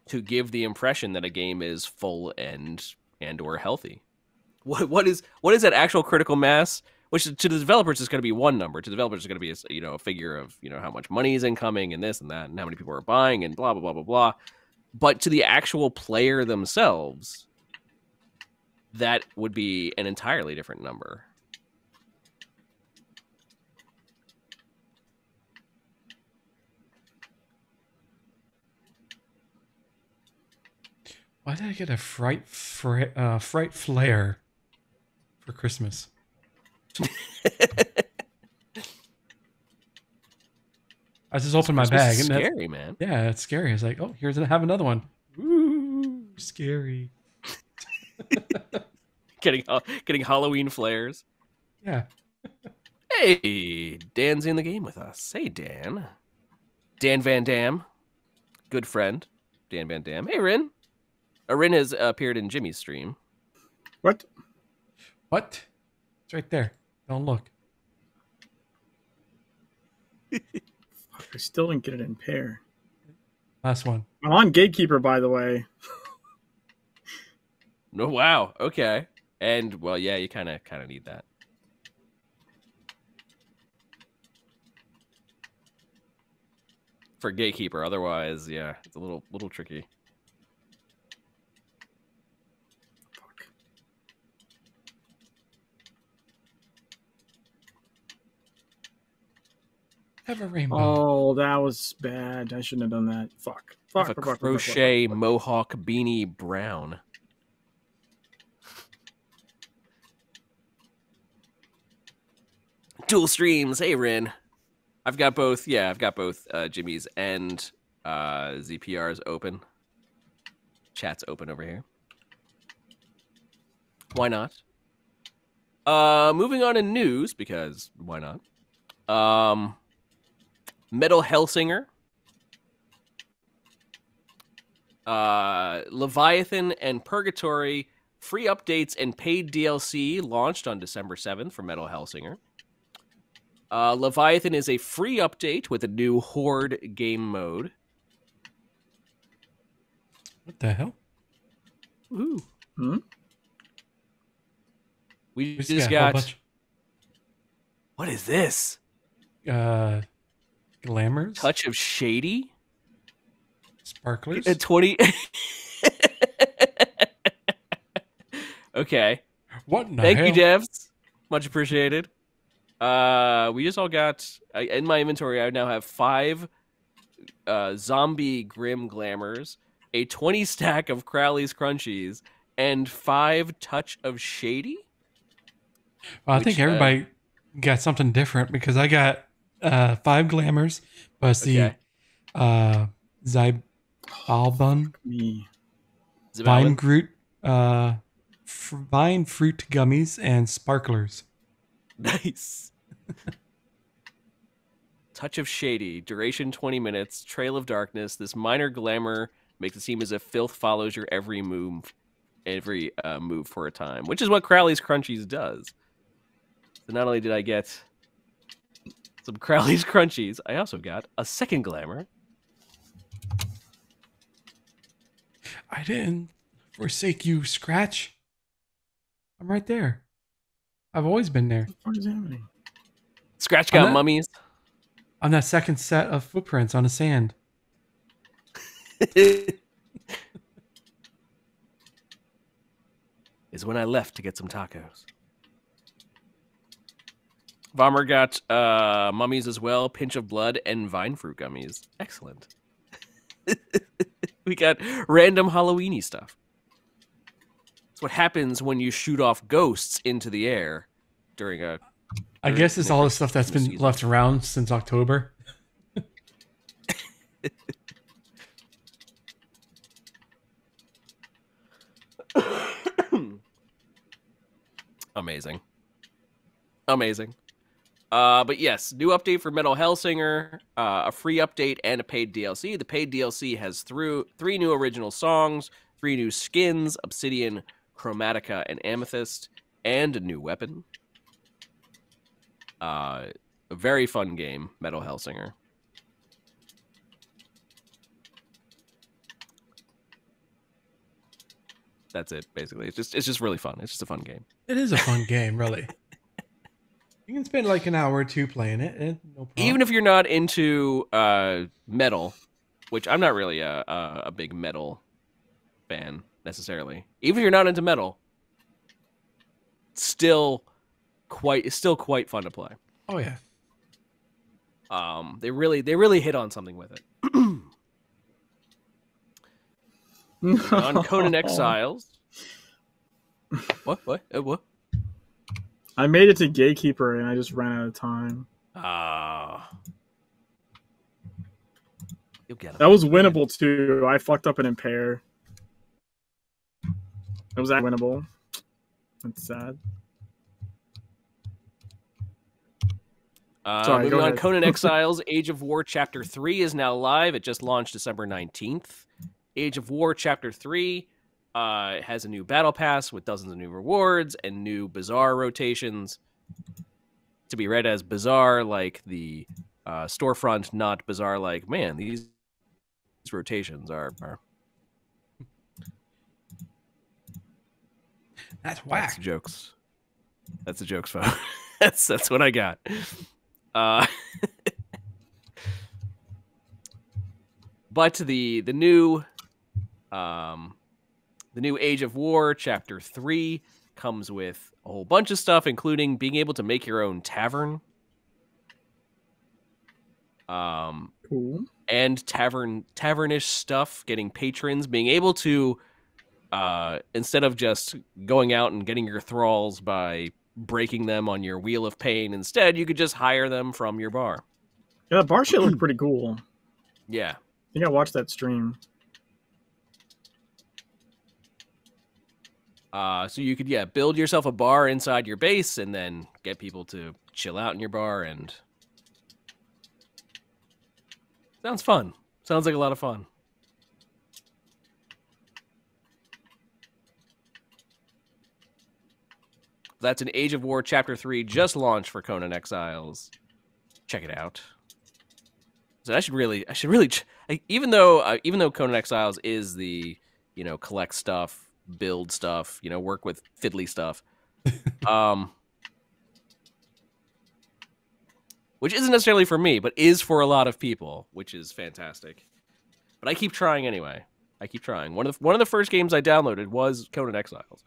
to give the impression that a game is full and or healthy? What is that actual critical mass? Which to the developers is going to be one number. To the developers is going to be a figure of how much money is incoming and this and that and how many people are buying and blah blah blah blah blah. But to the actual player themselves, that would be an entirely different number. Why did I get a fright flare for Christmas? I just opened my bag. It's scary, man. Yeah, it's scary. It's like, oh, here's I have another one. Ooh, scary. getting Halloween flares. Yeah. Hey, Dan's in the game with us. Hey, Dan. Dan Van Dam, good friend. Dan Van Dam. Hey, Rin. Rin has appeared in Jimmy's stream. What? What? It's right there. Don't look. Fuck, I still didn't get it in pair. Last one. I'm on Gatekeeper, by the way. No, wow. Okay. And well, yeah, you kind of need that. For Gatekeeper, otherwise, yeah, it's a little tricky. Have a rainbow. Oh, that was bad. I shouldn't have done that. Fuck. Fuck. Have a crochet mohawk beanie brown. Dual streams. Hey, Rin. I've got both. Yeah, I've got both Jimmy's and ZPR's open. Chat's open over here. Why not? Moving on in news, because why not? Metal Hellsinger, Leviathan and Purgatory, free updates and paid DLC launched on December 7th for Metal Hellsinger. Leviathan is a free update with a new Horde game mode. What the hell? Ooh. Hmm? We just got... What is this? Glamours? Touch of Shady? Sparklers? 20... Okay. What in the hell? Thank you, devs. Much appreciated. We just all got... in my inventory, I now have 5 zombie grim glamours, a 20 stack of Crowley's Crunchies, and 5 Touch of Shady? Well, I think everybody got something different, because I got... 5 glamours, plus the Zybalban. Vine Groot. Vine fruit gummies and sparklers. Nice. Touch of Shady. Duration 20 minutes. Trail of Darkness. This minor glamour makes it seem as if filth follows your every move, for a time, which is what Crowley's Crunchies does. So not only did I get some Crowley's Crunchies, I also got a second glamour. I didn't forsake you, Scratch. I'm right there. I've always been there. What is happening? Scratch got mummies. On that second set of footprints on the sand. Is when I left to get some tacos. Vollmer got mummies as well, pinch of blood, and vine fruit gummies. Excellent. We got random Halloweeny stuff. It's what happens when you shoot off ghosts into the air during a. I guess it's all the stuff that's been left around since October. Amazing. Amazing. But yes, new update for Metal Hellsinger, a free update and a paid DLC. The paid DLC has three new original songs, 3 new skins, Obsidian, Chromatica, and Amethyst, and a new weapon. A very fun game, Metal Hellsinger. That's it, basically. It's just really fun. It's just a fun game. It is a fun game, really. You can spend like an hour or 2 playing it. No problem. Even if you're not into metal, which I'm not really a big metal fan necessarily. Even if you're not into metal, it's still quite fun to play. Oh yeah. They really hit on something with it. On Conan Exiles. What? I made it to Gatekeeper and I just ran out of time. You'll get him. That was winnable too. I fucked up an impair. It was winnable. That's sad. Moving on, Conan Exiles, Age of War Chapter 3 is now live. It just launched December 19th. Age of War Chapter 3 has a new battle pass with dozens of new rewards and new bazaar rotations. To be read as bazaar, like the storefront, not bazaar, like, man, these rotations are... That's whack. That's the jokes. That's the jokes, folks. that's what I got. But the new Age of War Chapter 3 comes with a whole bunch of stuff, including being able to make your own tavern, cool. And tavernish stuff, getting patrons, being able to instead of just going out and getting your thralls by breaking them on your wheel of pain, instead you could just hire them from your bar. Yeah, that bar shit looked pretty cool. Yeah, I think I watched that stream. So you could, yeah, build yourself a bar inside your base and then get people to chill out in your bar. And sounds fun. Sounds like a lot of fun. That's an Age of War Chapter 3 just launched for Conan Exiles. Check it out. So I should really, even though Conan Exiles is the, you know, collect stuff, build stuff, you know, work with fiddly stuff, which isn't necessarily for me, but is for a lot of people, which is fantastic. But I keep trying anyway. I keep trying. One of the first games I downloaded was Conan Exiles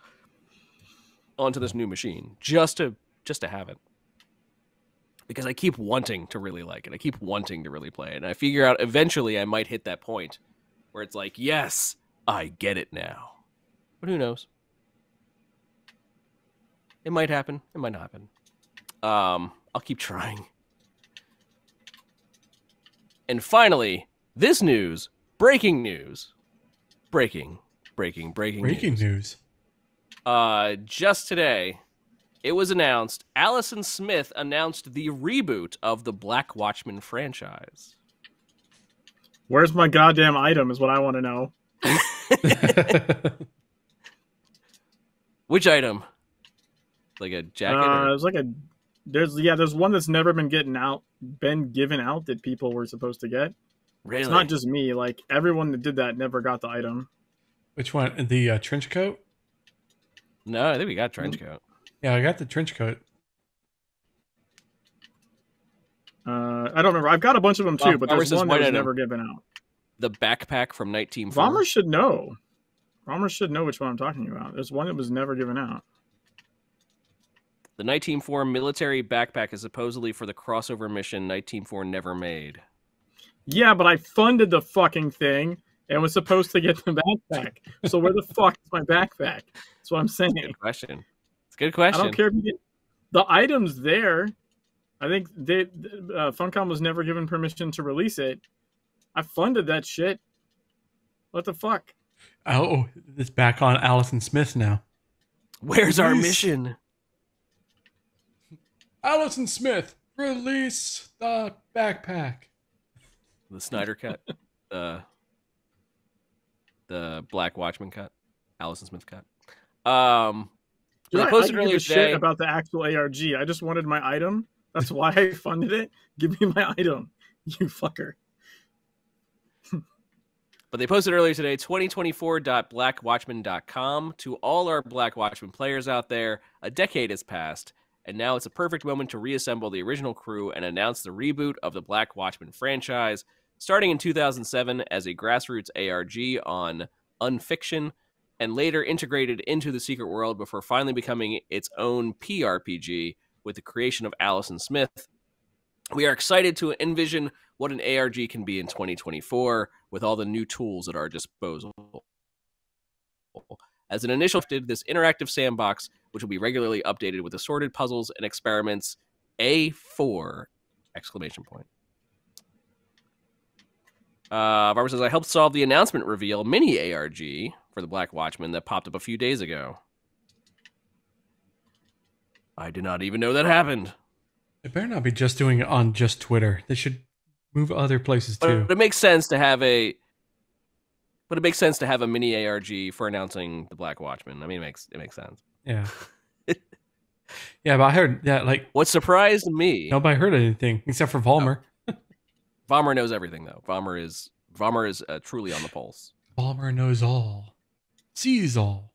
onto this new machine just to have it, because I keep wanting to really like it. I keep wanting to really play it, and I figure out eventually I might hit that point where it's like, yes, I get it now. But who knows? It might happen. It might not happen. I'll keep trying. And finally, This news, breaking news. Just today, it was announced, Allison Smith announced the reboot of the Black Watchmen franchise. Where's my goddamn item is what I want to know. Which item? Like a jacket? It was like a... There's one that's never been given out that people were supposed to get. Really? It's not just me. Like, everyone that did that never got the item. Which one? The trench coat? No, I think we got trench coat. Yeah, I got the trench coat. I don't remember. I've got a bunch of them too, but there's one that was never given out. The backpack from 1940. Bomber should know. Bomber should know which one I'm talking about. There's one that was never given out. The 1904 military backpack is supposedly for the crossover mission 1904 never made. Yeah, but I funded the fucking thing and was supposed to get the backpack. So where the fuck is my backpack? That's what I'm saying. Good question. It's a good question. I don't care if you get the items there. I think they Funcom was never given permission to release it. I funded that shit. What the fuck? Oh, it's back on Allison Smith now. Where's our mission? Allison Smith, release the backpack. The Snyder cut. The Black Watchman cut. Allison Smith cut. I posted earlier today about the actual ARG. I just wanted my item. That's why I funded it. Give me my item, you fucker. But they posted earlier today, 2024.blackwatchman.com. To all our Black Watchman players out there, a decade has passed. And now it's a perfect moment to reassemble the original crew and announce the reboot of the Black Watchmen franchise, starting in 2007 as a grassroots ARG on Unfiction, and later integrated into The Secret World before finally becoming its own PRPG with the creation of Allison Smith. We are excited to envision what an ARG can be in 2024 with all the new tools at our disposal. As an initial did this interactive sandbox, which will be regularly updated with assorted puzzles and experiments, A4! Exclamation point. Barbara says, I helped solve the announcement reveal mini ARG for the Black Watchman that popped up a few days ago. I did not even know that happened. They better not be just doing it on just Twitter. They should move other places too. But it makes sense to have a... But it makes sense to have a mini ARG for announcing the Black Watchman. I mean, it makes sense. Yeah. Yeah, but I heard that, like... What surprised me... Nobody heard anything, except for Vollmer. No. Vollmer knows everything, though. Vollmer is truly on the pulse. Vollmer knows all. Sees all.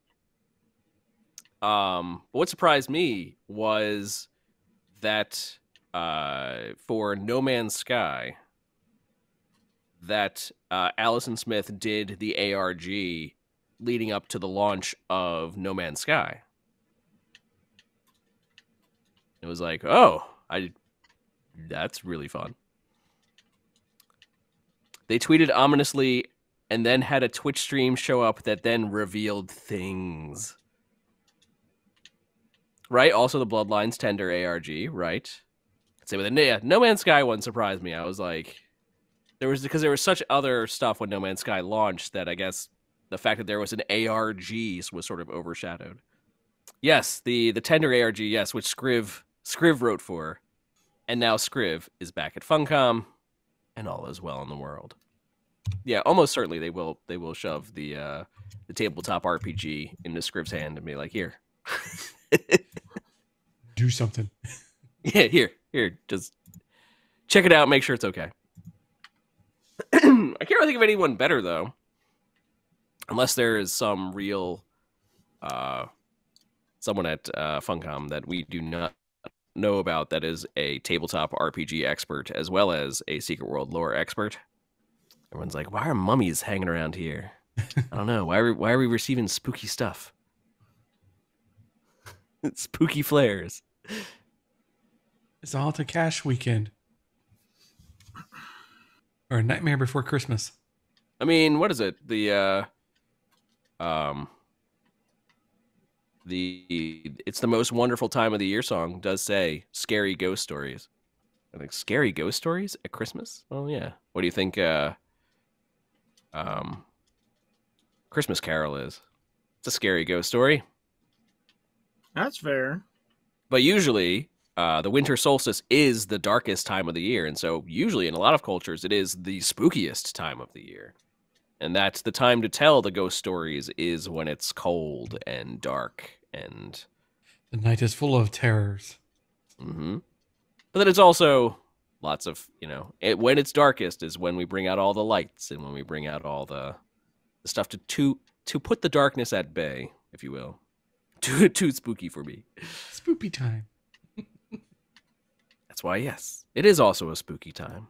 But what surprised me was that for No Man's Sky... that Allison Smith did the ARG leading up to the launch of No Man's Sky. It was like, oh, that's really fun. They tweeted ominously and then had a Twitch stream show up that then revealed things. Right? Also the Bloodlines Tender ARG, right? Same with the No Man's Sky one surprised me. I was like... Because there was such other stuff when No Man's Sky launched that I guess the fact that there was an ARG was sort of overshadowed. Yes, the Tender ARG, yes, which Scriv wrote for. And now Scriv is back at Funcom and all is well in the world. Yeah, almost certainly they will shove the tabletop RPG into Scriv's hand and be like, here. Do something. Yeah, here, just check it out, make sure it's okay. I can't really think of anyone better, though. Unless there is some real someone at Funcom that we do not know about that is a tabletop RPG expert as well as a Secret World lore expert. Everyone's like, why are mummies hanging around here? I don't know. Why are we receiving spooky stuff? Spooky flares. It's all to cash weekend. Or Nightmare Before Christmas. I mean, what is it? The It's the Most Wonderful Time of the Year song does say scary ghost stories. I think scary ghost stories at Christmas? Well, yeah. What do you think Christmas Carol is. It's a scary ghost story. That's fair. But usually, the winter solstice is the darkest time of the year. And so usually in a lot of cultures, it is the spookiest time of the year. And that's the time to tell the ghost stories, is when it's cold and dark. And the night is full of terrors. Mm-hmm. But then it's also lots of, you know, when it's darkest is when we bring out all the lights and when we bring out all the stuff to put the darkness at bay, if you will. Too spooky for me. Spooky time. That's why, yes, it is also a spooky time.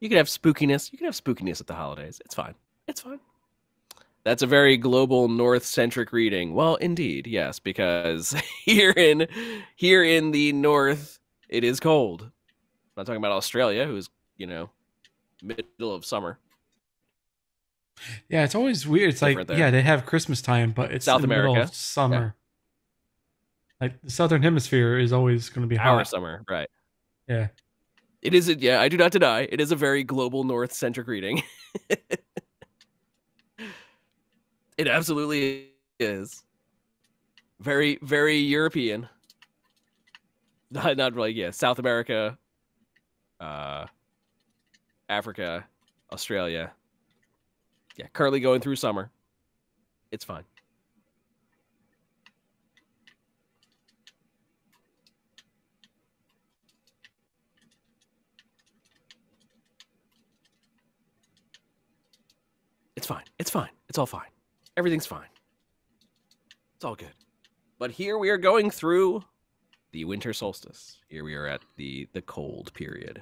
You can have spookiness. You can have spookiness at the holidays. It's fine. It's fine. That's a very global North-centric reading. Well, indeed, yes, because here in the North, it is cold. I'm not talking about Australia, who's, you know, middle of summer. Yeah, it's always weird. It's like, yeah, they have Christmas time, but it's South America, middle of summer. Yeah. Like the Southern Hemisphere is always going to be hot. Our summer, right? Yeah, it is. Yeah, I do not deny it is a very global North-centric reading. It absolutely is. Very, very European. Not really, yeah. South America, Africa, Australia. Yeah, currently going through summer. It's fine. It's fine. It's fine. It's all fine. Everything's fine. It's all good. But here we are going through the winter solstice. Here we are at the cold period.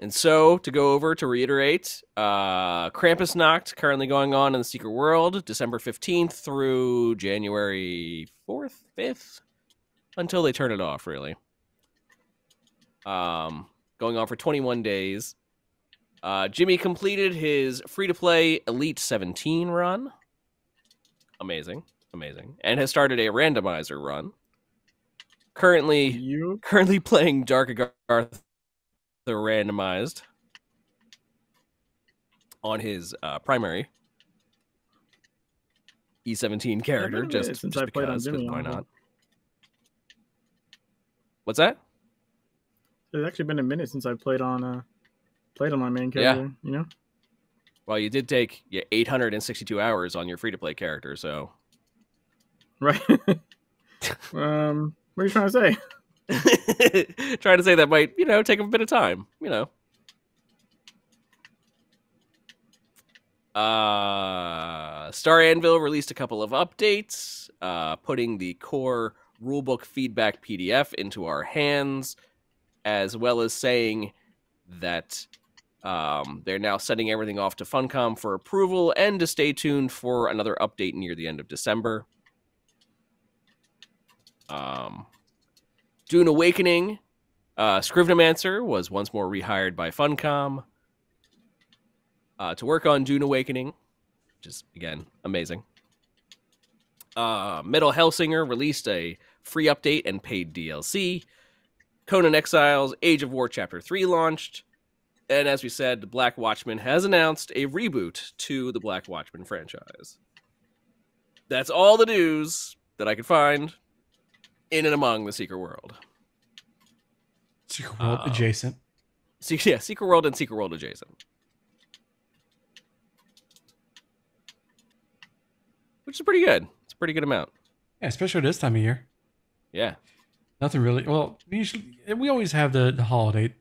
And so, to go over, to reiterate, Krampusnacht currently going on in The Secret World, December 15th through January 4th, 5th, until they turn it off, really. Going on for 21 days. Jimmy completed his free-to-play Elite 17 run. Amazing. Amazing. And has started a randomizer run. Currently playing Dark Agartha randomized on his primary E17 character. Just because, why not? What's that? It's actually been a minute since I played on... played on my main character, yeah. You know? Well, you did take 862 hours on your free-to-play character, so... Right. What are you trying to say? Trying to say that might, you know, take a bit of time, you know. Star Anvil released a couple of updates, putting the core rulebook feedback PDF into our hands, as well as saying that... they're now sending everything off to Funcom for approval, and to stay tuned for another update near the end of December. Dune Awakening, Scrivenomancer was once more rehired by Funcom to work on Dune Awakening, which is, again, amazing. Metal Hellsinger released a free update and paid DLC. Conan Exiles, Age of War Chapter 3 launched. And as we said, the Black Watchmen has announced a reboot to the Black Watchmen franchise. That's all the news that I could find in and among the Secret World. Secret World adjacent. Yeah, Secret World and Secret World adjacent. Which is pretty good. It's a pretty good amount. Yeah, especially this time of year. Yeah. Nothing really. Well, we always have the holiday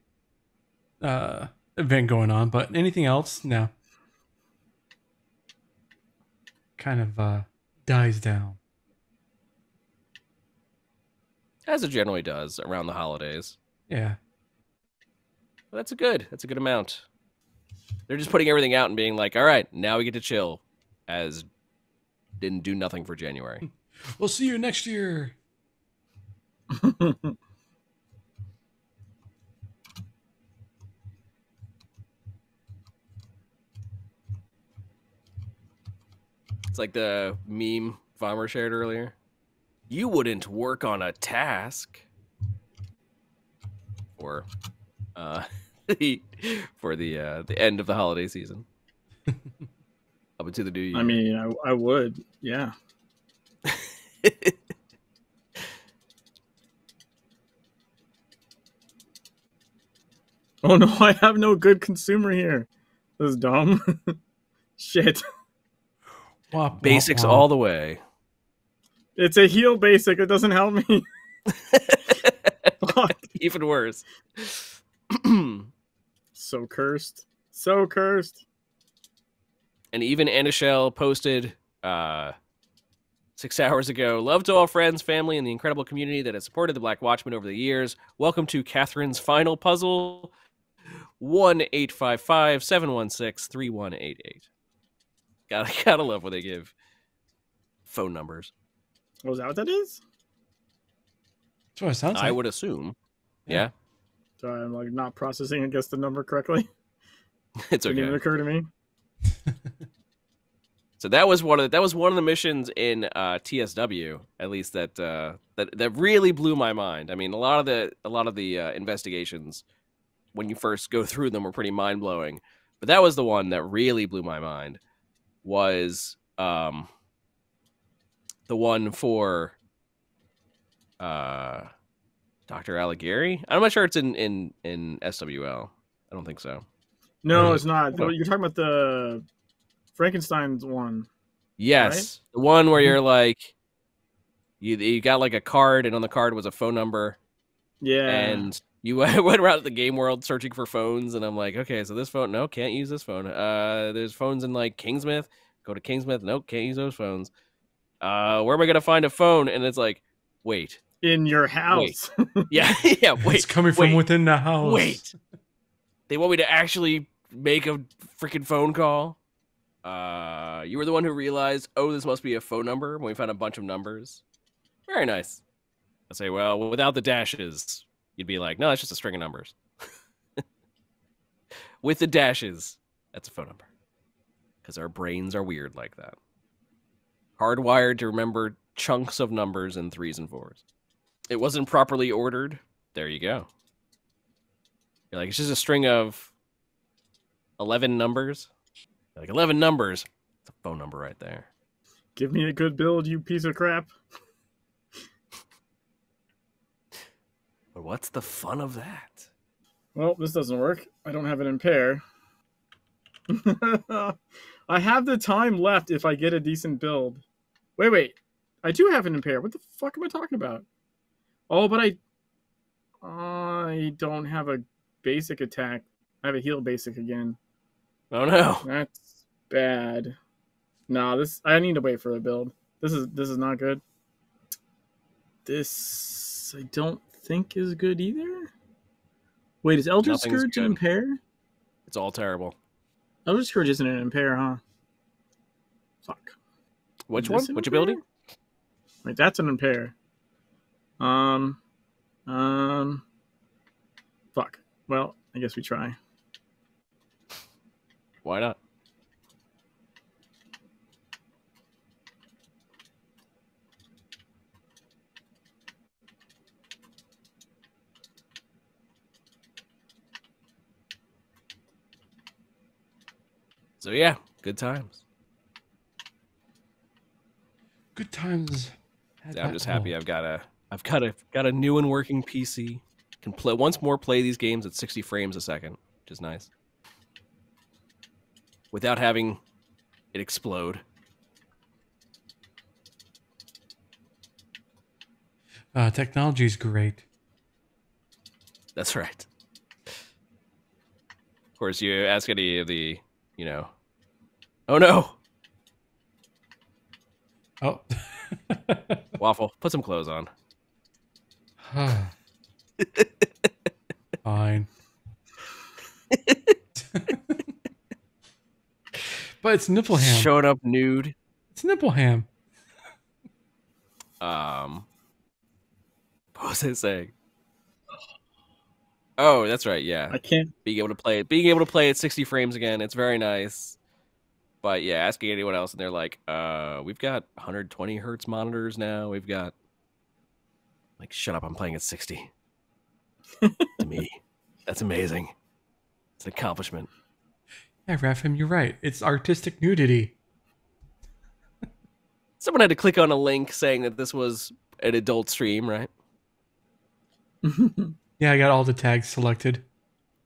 event going on, but anything else, no. Kind of dies down. As it generally does around the holidays. Yeah. Well, that's a good amount. They're just putting everything out and being like, all right, now we get to chill, as didn't do nothing for January. We'll see you next year. It's like the meme Vollmer shared earlier. You wouldn't work on a task. Or for the end of the holiday season. Up into the new year. I mean, I would, yeah. Oh no, I have no good consumer here. This is dumb. Shit. Wop, basics wop, wop. All the way. It's a heal basic. It doesn't help me. Fuck. Even worse. So cursed. So cursed. And even Anishel posted 6 hours ago, love to all friends, family, and the incredible community that has supported the Black Watchmen over the years. Welcome to Catherine's final puzzle. 1-855-716-3188. Gotta love what they give phone numbers. Oh, is that what that is? That's what it sounds like. I would assume. Yeah. Sorry, I'm like not processing against the number correctly. It's okay. Didn't even occur to me. So that was one of the missions in TSW, at least that really blew my mind. I mean, a lot of the investigations when you first go through them were pretty mind blowing, but that was the one that really blew my mind. Was the one for Dr. Alighieri? I'm not sure it's in SWL. I don't think so. No, it's not. You're talking about the Frankenstein's one. Yes, right? The one where you're like, you got like a card, and on the card was a phone number. Yeah, and you went around the game world searching for phones, and I'm like, okay, so this phone, no, can't use this phone. There's phones in like Kingsmith. Go to Kingsmith. Nope, can't use those phones. Where am I gonna find a phone? And it's like, wait, in your house. Wait. Yeah, yeah. Wait, it's coming from within the house. Wait, they want me to actually make a freaking phone call. You were the one who realized, oh, this must be a phone number, when we found a bunch of numbers. Very nice. I say, well, without the dashes, you'd be like, no, that's just a string of numbers. With the dashes, that's a phone number. Because our brains are weird like that. Hardwired to remember chunks of numbers in 3s and 4s. It wasn't properly ordered. There you go. You're like, it's just a string of 11 numbers. Like 11 numbers. It's a phone number right there. Give me a good build, you piece of crap. But what's the fun of that? Well, this doesn't work. I don't have an impair. I have the time left if I get a decent build. Wait. I do have an impair. What the fuck am I talking about? Oh, but I don't have a basic attack. I have a heal basic again. Oh no. That's bad. Nah, I need to wait for a build. This is not good. This I don't think is good either. Wait, is Eldritch Scourge an impair? It's all terrible. Eldritch Scourge isn't an impair, huh? Fuck. Which one? What you building? Wait, that's an impair. Fuck. Well, I guess we try. Why not? So yeah, good times. Good times. Yeah, I'm just happy I've got a new and working PC. Can play these games at 60 frames a second, which is nice. Without having it explode. Technology's great. That's right. Of course, you ask any of the, you know, oh no. Oh. Waffle, put some clothes on. Fine. But it's Nippleham. Showed up nude. It's Nippleham. What was I saying? Oh, that's right. Yeah, I can't being able to play at 60 frames again. It's very nice. But yeah, asking anyone else, and they're like, "We've got 120 hertz monitors now. We've got like, shut up. I'm playing at 60." To me, that's amazing. It's an accomplishment. Yeah, Refem, you're right. It's artistic nudity. Someone had to click on a link saying that this was an adult stream, right? Yeah, I got all the tags selected.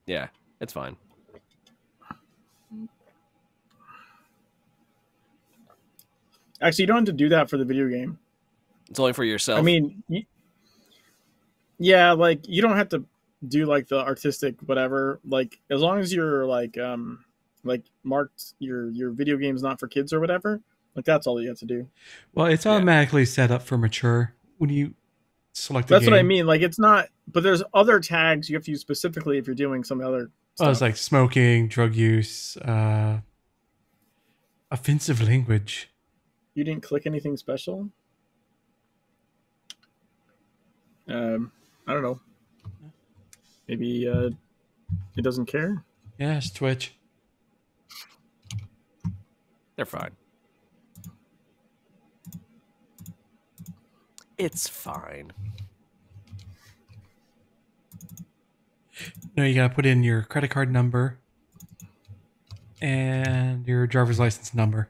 Yeah, it's fine. Actually, you don't have to do that for the video game. It's only for yourself. I mean, yeah, like, you don't have to do, like, the artistic whatever. Like, as long as you're, like marked your video game's not for kids or whatever, like, that's all you have to do. Well, it's automatically set up for mature when you select the game. That's what I mean. Like, it's not... But there's other tags you have to use specifically if you're doing some other stuff. Oh, it's like smoking, drug use, offensive language. You didn't click anything special? I don't know. Maybe it doesn't care? Yeah, it's Twitch. They're fine. It's fine. No, you gotta put in your credit card number and your driver's license number.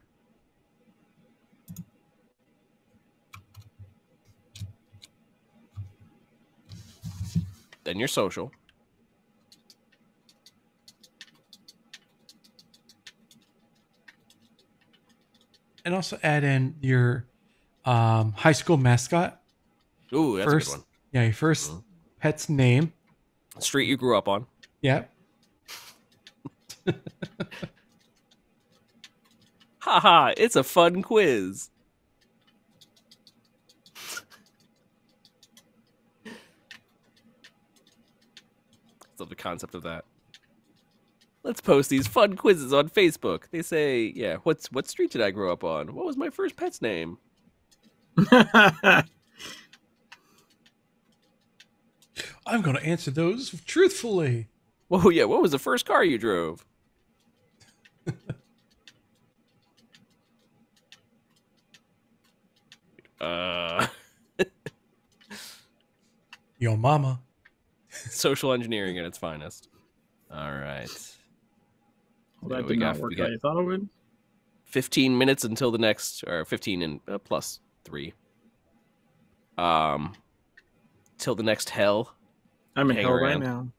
Then your social. And also add in your high school mascot. Ooh, that's a good one. Yeah, your first pet's name. Street you grew up on. Yeah. Haha, it's a fun quiz. Of the concept of that. Let's post these fun quizzes on Facebook. They say, yeah, what street did I grow up on? What was my first pet's name? I'm going to answer those truthfully. Whoa, yeah, what was the first car you drove? Yo mama. Social engineering at its finest. All right. Well, that did not work how you thought it would. 15 minutes until the next, or 15 and plus 3. Till the next hell. I'm in hell right now.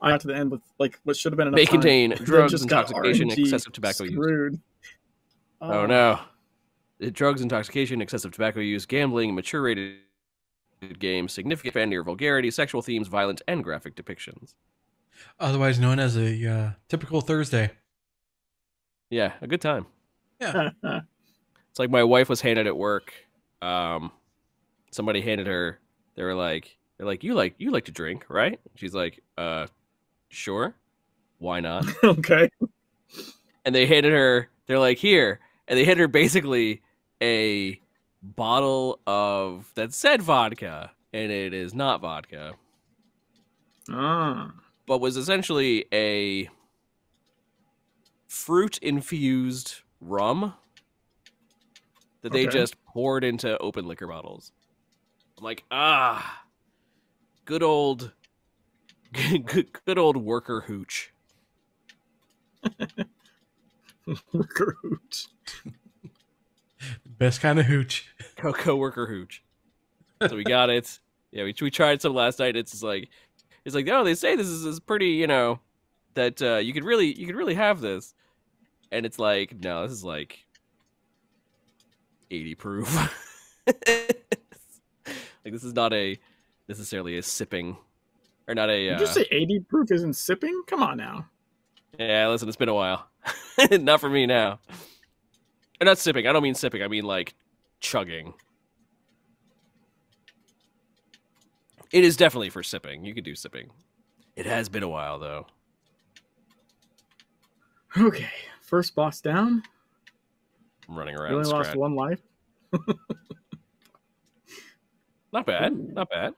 I got to the end with like what should have been enough. May contain drugs, intoxication, excessive tobacco use. Oh no. Drugs, intoxication, excessive tobacco use, gambling, mature-rated games, significant profanity or vulgarity, sexual themes, violence, and graphic depictions. Otherwise known as a typical Thursday. Yeah, a good time. Yeah. It's like my wife was handed at work. Somebody handed her. They were like, you like to drink, right? She's like, sure. Why not? Okay. And they handed her. They're like, here. And they handed her basically a bottle of that said vodka, and it is not vodka. But was essentially a fruit-infused rum that they just poured into open liquor bottles. I'm like, ah, good old worker hooch. Worker hooch. Best kind of hooch. Co-worker hooch. So we got it. Yeah, we tried some last night. It's just like, oh, they say this is pretty, you know, that you could really have this. And it's like, no, this is like 80 proof. Like this is not a necessarily a sipping or not a. Did you say 80 proof isn't sipping? Come on now. Yeah, listen, it's been a while. Not for me now. And not sipping. I don't mean sipping. I mean, like, chugging. It is definitely for sipping. You could do sipping. It has been a while, though. Okay. First boss down. I'm running around. You only lost one life. Not bad. Ooh. Not bad.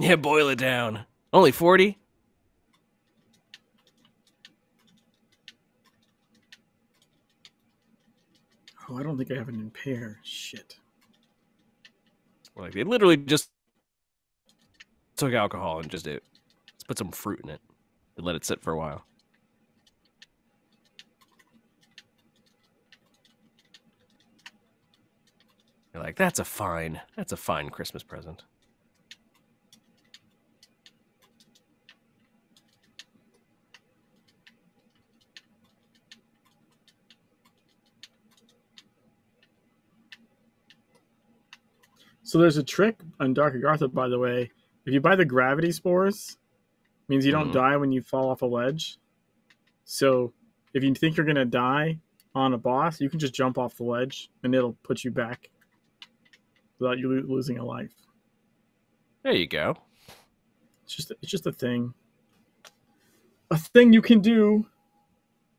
Yeah, boil it down. Only 40? Oh, I don't think I have an impair. Shit. Like, they literally just took alcohol and just did it. Let's put some fruit in it and let it sit for a while. You're like, that's a fine Christmas present. So there's a trick on Dark Agartha, by the way. If you buy the gravity spores, it means you don't die when you fall off a ledge. So if you think you're going to die on a boss, you can just jump off the ledge, and it'll put you back without you losing a life. There you go. It's just a thing. A thing you can do.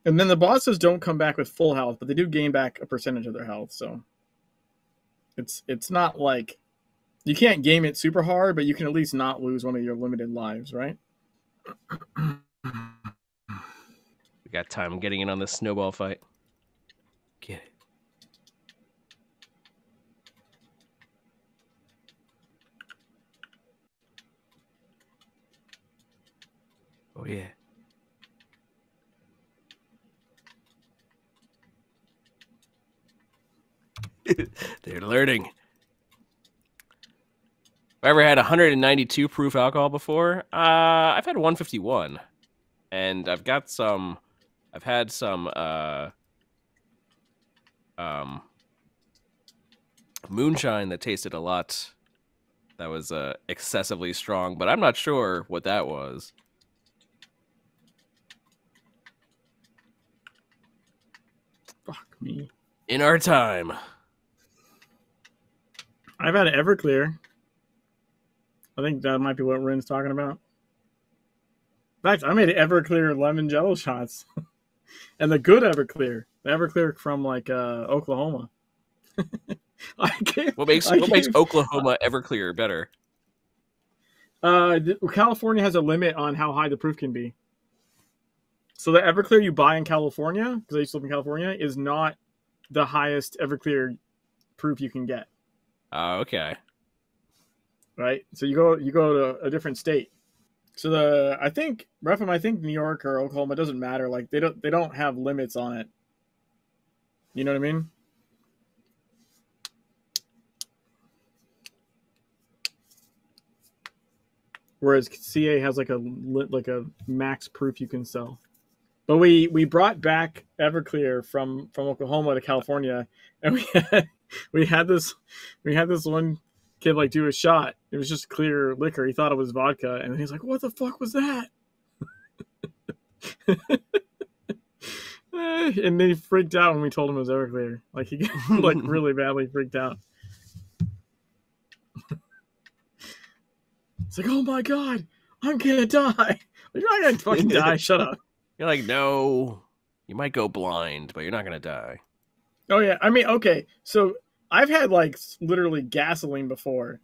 And then the bosses don't come back with full health, but they do gain back a percentage of their health, so... It's not like you can't game it super hard, but you can at least not lose one of your limited lives, right? We got time. I'm getting in on this snowball fight. Get it. Oh, yeah. They're learning. If I ever had 192 proof alcohol before, I've had 151, and I've got some. I've had some moonshine that tasted a lot. That was excessively strong, but I'm not sure what that was. Fuck me. In our time. I've had Everclear. I think that might be what Rin's talking about. In fact, I made Everclear lemon jello shots. And the good Everclear. The Everclear from, like, Oklahoma. What makes Oklahoma Everclear better? California has a limit on how high the proof can be. So the Everclear you buy in California, because I used to live in California, is not the highest Everclear proof you can get. Oh, okay. Right, so you go to a different state. So I think New York or Oklahoma, doesn't matter. Like they don't have limits on it. You know what I mean? Whereas CA has like a max proof you can sell. But we brought back Everclear from Oklahoma to California, and we had this one kid like do a shot. It was just clear liquor. He thought it was vodka, and then he's like, "What the fuck was that?" And then he freaked out when we told him it was Everclear. Like he got, like, really badly freaked out. It's like, "Oh my god, I'm gonna die!" You're not gonna fucking die. Shut up. You're like, "No, you might go blind, but you're not gonna die." Oh, yeah. I mean, okay. So I've had, like, literally gasoline before.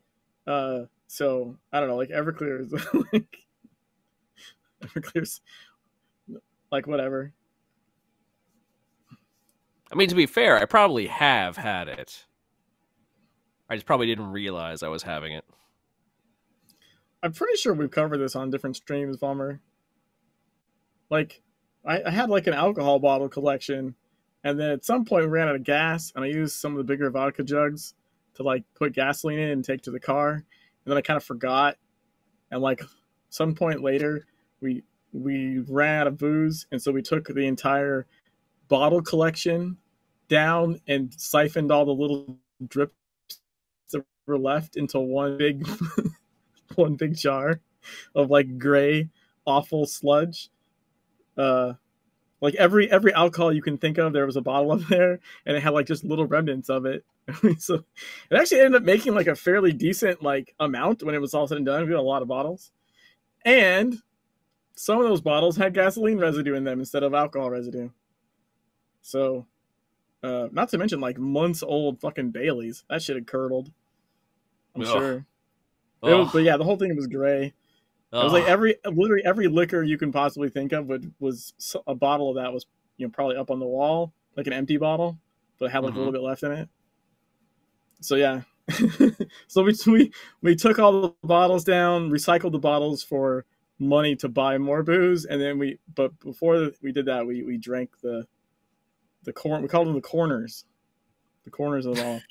So I don't know. Like, Everclear is like, Everclear's like, whatever. I mean, to be fair, I probably have had it. I just probably didn't realize I was having it. I'm pretty sure we've covered this on different streams, Bomber. Like, I had, like, an alcohol bottle collection. And then at some point we ran out of gas, and I used some of the bigger vodka jugs to, like, put gasoline in and take to the car. And then I kind of forgot. And, like, some point later we ran out of booze, and so we took the entire bottle collection down and siphoned all the little drips that were left into one big jar of, like, gray awful sludge. Like every alcohol you can think of, there was a bottle up there, and it had, like, just little remnants of it. So it actually ended up making, like, a fairly decent, like, amount when it was all said and done. We had a lot of bottles, and some of those bottles had gasoline residue in them instead of alcohol residue. So, not to mention, like, months old fucking Baileys. That shit had curdled. I'm sure. It was, but yeah, the whole thing was gray. It was like literally every liquor you can possibly think of was a bottle of that was, you know, probably up on the wall, like an empty bottle, but it had like a little bit left in it. So yeah, so we took all the bottles down, recycled the bottles for money to buy more booze, and then we, but before we did that, we drank the corn. We called them the corners of it all.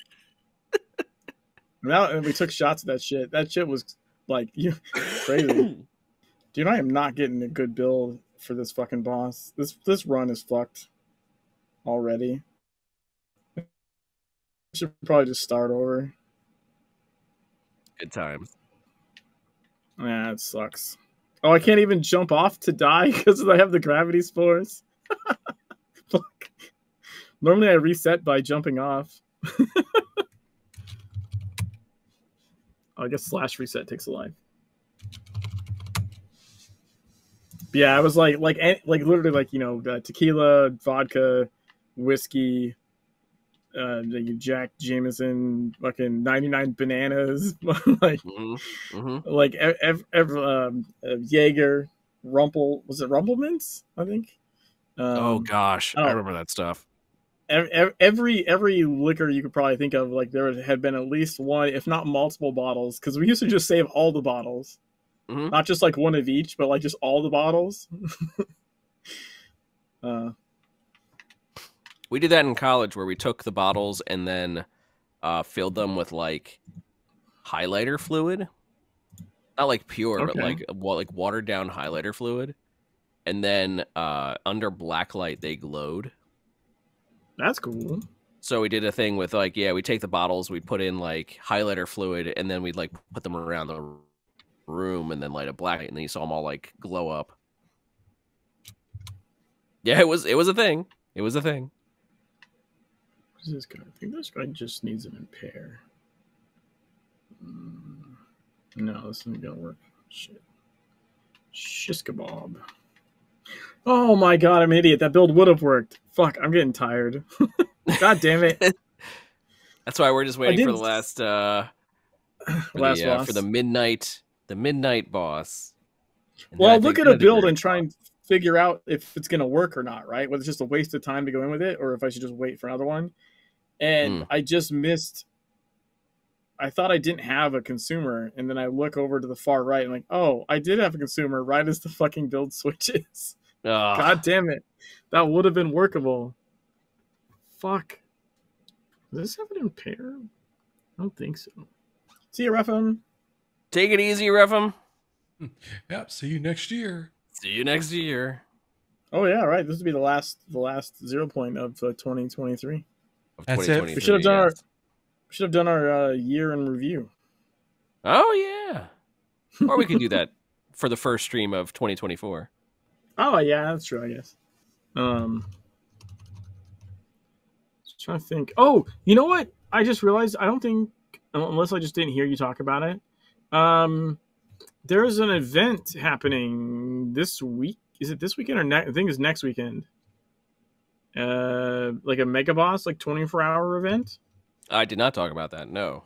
And we took shots of that shit. That shit was like crazy, dude. I am not getting a good build for this fucking boss. This run is fucked already. Should probably just start over. Good times. Yeah, it sucks. Oh, I can't even jump off to die because I have the gravity spores. Fuck. Normally I reset by jumping off. I guess slash reset takes a life. But yeah, I was like literally like, you know, tequila, vodka, whiskey, Jack Jameson, fucking 99 bananas, like like Jaeger, Rumpel, was it Rumpelmans? I think. Oh gosh, I remember that stuff. Every liquor you could probably think of, like there had been at least one, if not multiple bottles, because we used to just save all the bottles, not just like one of each, but like just all the bottles. We did that in college where we took the bottles and then filled them with like highlighter fluid, not like pure, but like watered down highlighter fluid, and then under black light they glowed. That's cool. So we did a thing with like, yeah, we take the bottles, we put in like highlighter fluid, and then we'd like put them around the room and then light a black light, and then you saw them all like glow up. Yeah, it was a thing. It was a thing. This guy, I think this guy just needs an impair. No, this isn't gonna work. Shit. Shiskabob. Oh my god, I'm an idiot. That build would have worked. Fuck, I'm getting tired. God damn it. That's why we're just waiting for the last boss. For the midnight boss. And well, look at a build and try and figure out if it's going to work or not, right? Whether it's just a waste of time to go in with it or if I should just wait for another one. And I just missed. I thought I didn't have a consumer. And then I look over to the far right and like, oh, I did have a consumer right as the fucking build switches. God damn it. That would have been workable. Fuck. Does this have an impair? I don't think so. See you, Refem. Take it easy, Refem. Yep. See you next year. See you next year. Oh yeah, right. This would be the last 0 point of 2023. That's it. We should have done our year in review. Oh yeah. Or we could do that for the first stream of 2024. Oh yeah, that's true. I guess. Just trying to think. Oh, you know what? I just realized I don't think, unless I just didn't hear you talk about it. There's an event happening this week. Is it this weekend or next? I think it's next weekend. Like a mega boss, like 24-hour event. I did not talk about that. No.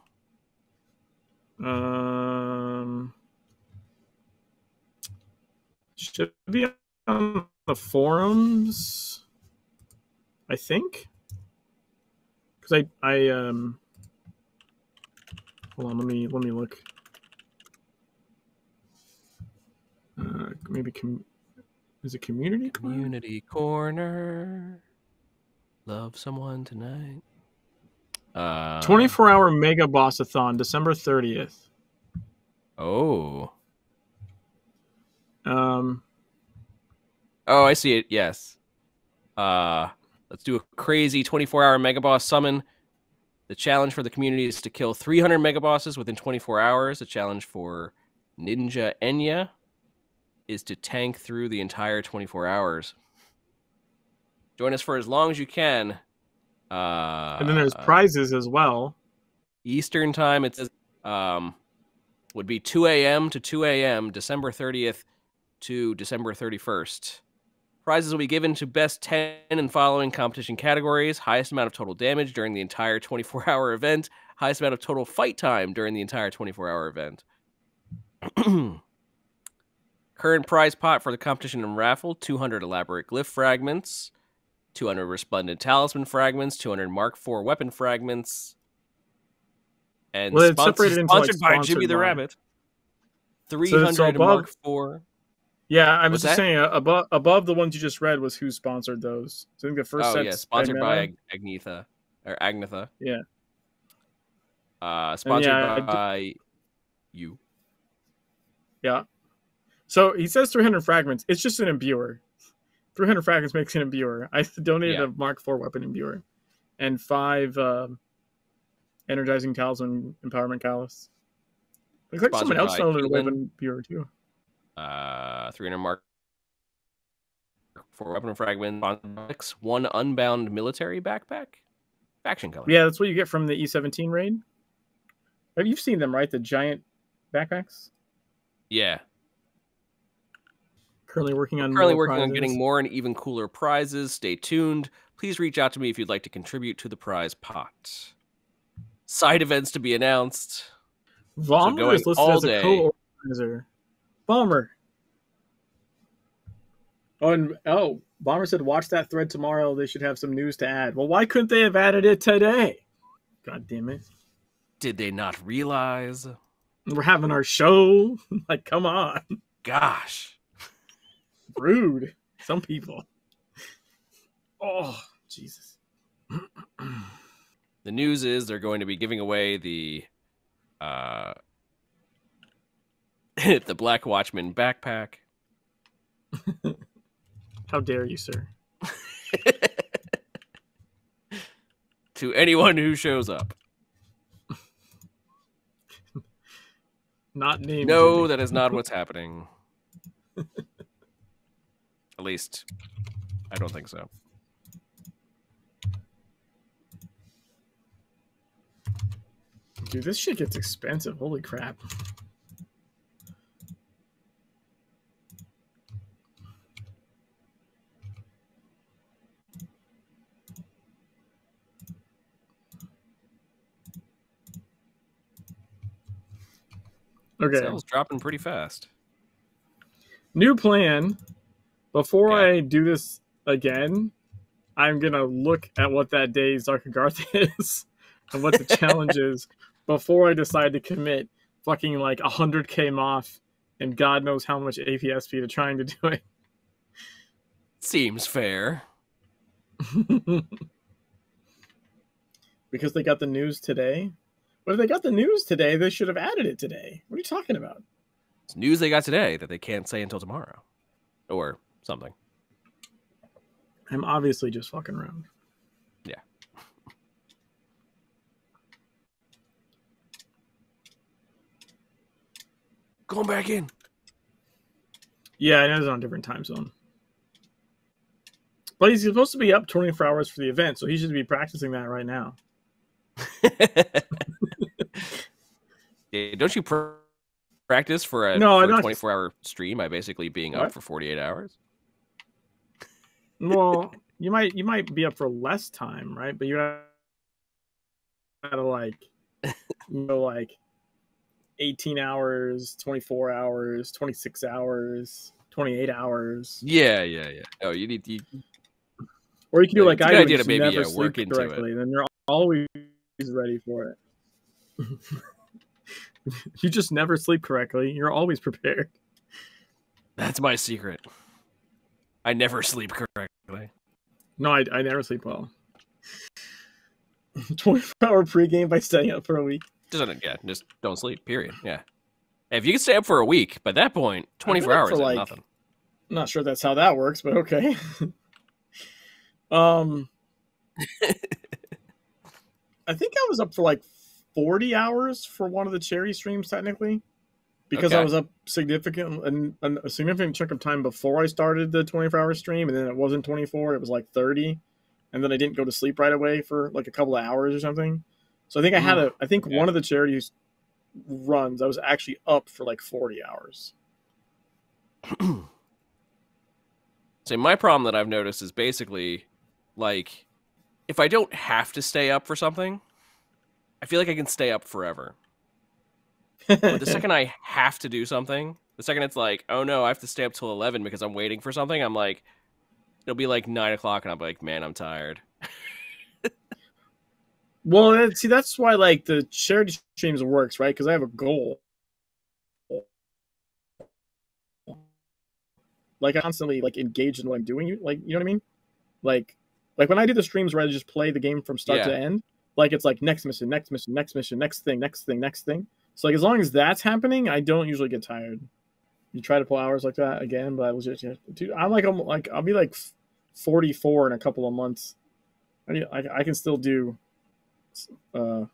Should be on the forums, I think. Because I hold on, let me look. Maybe is it community? Community corner. Love someone tonight. 24-hour mega bossathon, December 30th. Oh. Oh, I see it. Yes. Let's do a crazy 24-hour mega boss summon. The challenge for the community is to kill 300 mega bosses within 24 hours. A challenge for Ninja Enya is to tank through the entire 24 hours. Join us for as long as you can. And then there's prizes as well. Eastern time, it says, would be 2 a.m. to 2 a.m., December 30th to December 31st. Prizes will be given to best 10 in following competition categories: highest amount of total damage during the entire 24-hour event, highest amount of total fight time during the entire 24-hour event. Current prize pot for the competition and raffle: 200 elaborate glyph fragments, 200 Resplendent Talisman Fragments, 200 Mark IV Weapon Fragments, and well, sponsored by Jimmy the Rabbit. 300 so Mark IV. Yeah, I was just saying, above the ones you just read was who sponsored those. So I think the first set. Oh, yeah, sponsored by Agnetha. Or Agnetha. Yeah. Sponsored by you. Yeah. So he says 300 fragments. It's just an imbuer. 300 fragments makes an imbuer. I donated a Mark IV weapon imbuer. And 5 energizing talisman empowerment callus. Looks like someone else donated a weapon imbuer too. 300 Mark IV weapon fragments. 1 unbound military backpack. Faction color. Yeah, that's what you get from the E17 raid. You've seen them, right? The giant backpacks? Yeah. Currently working on getting more and even cooler prizes. Stay tuned. Please reach out to me if you'd like to contribute to the prize pot. Side events to be announced. Vollmer is listed as a co-organizer. Vollmer. Oh, and Bomber said, watch that thread tomorrow. They should have some news to add. Well, why couldn't they have added it today? God damn it. Did they not realize? We're having our show. Like, come on. Gosh. Rude. Some people. Oh, Jesus. The news is they're going to be giving away the, the Black Watchmen backpack. How dare you, sir? To anyone who shows up. Not named. No, that is not what's happening. At least, I don't think so. Dude, this shit gets expensive. Holy crap. Okay. Sales dropping pretty fast. New plan. Before I do this again, I'm going to look at what that day's Dark Agartha is and what the challenge is before I decide to commit fucking like 100K moth and God knows how much APSP to trying to do it. Seems fair. Because they got the news today. But if they got the news today, they should have added it today. What are you talking about? It's news they got today that they can't say until tomorrow. Or something. I'm obviously just fucking around. Yeah. Going back in. Yeah, I know it's on a different time zone. But he's supposed to be up 24 hours for the event, so he should be practicing that right now. Yeah, don't you practice for a 24-hour stream by basically being up for 48 hours? Well, you might be up for less time, right? But you gotta like 18 hours, 24 hours, 26 hours, 28 hours. Yeah. Oh, you need to. Or you can do like I do, maybe never sleep correctly, then you're always ready for it. You just never sleep correctly. You're always prepared. That's my secret. I never sleep correctly. No, I never sleep well. 24-hour pregame by staying up for a week. Just don't sleep, period. Yeah. If you can stay up for a week, by that point, 24 hours is nothing. I'm not sure that's how that works, but okay. I think I was up for like 40 hours for one of the charity streams, technically, because I was up a significant chunk of time before I started the 24-hour stream, and then it wasn't 24; it was like 30, and then I didn't go to sleep right away for like a couple of hours or something. So I think I had one of the charity runs I was actually up for like 40 hours. So my problem that I've noticed is basically like, if I don't have to stay up for something, I feel like I can stay up forever. But the second I have to do something, the second it's like, oh no, I have to stay up till 11 because I'm waiting for something, I'm like, It'll be like 9 o'clock, and I'll be like, man, I'm tired. Well, see, that's why like the charity streams works, right? Because I have a goal. Like I constantly like engaged in what I'm doing. Like, you know what I mean? Like when I do the streams where I just play the game from start to end, like it's like next mission, next mission, next mission, next thing, next thing, next thing. So like as long as that's happening, I don't usually get tired. You try to pull hours like that again, but I legit, dude, I'm like I'll be like 44 in a couple of months. I can still do. I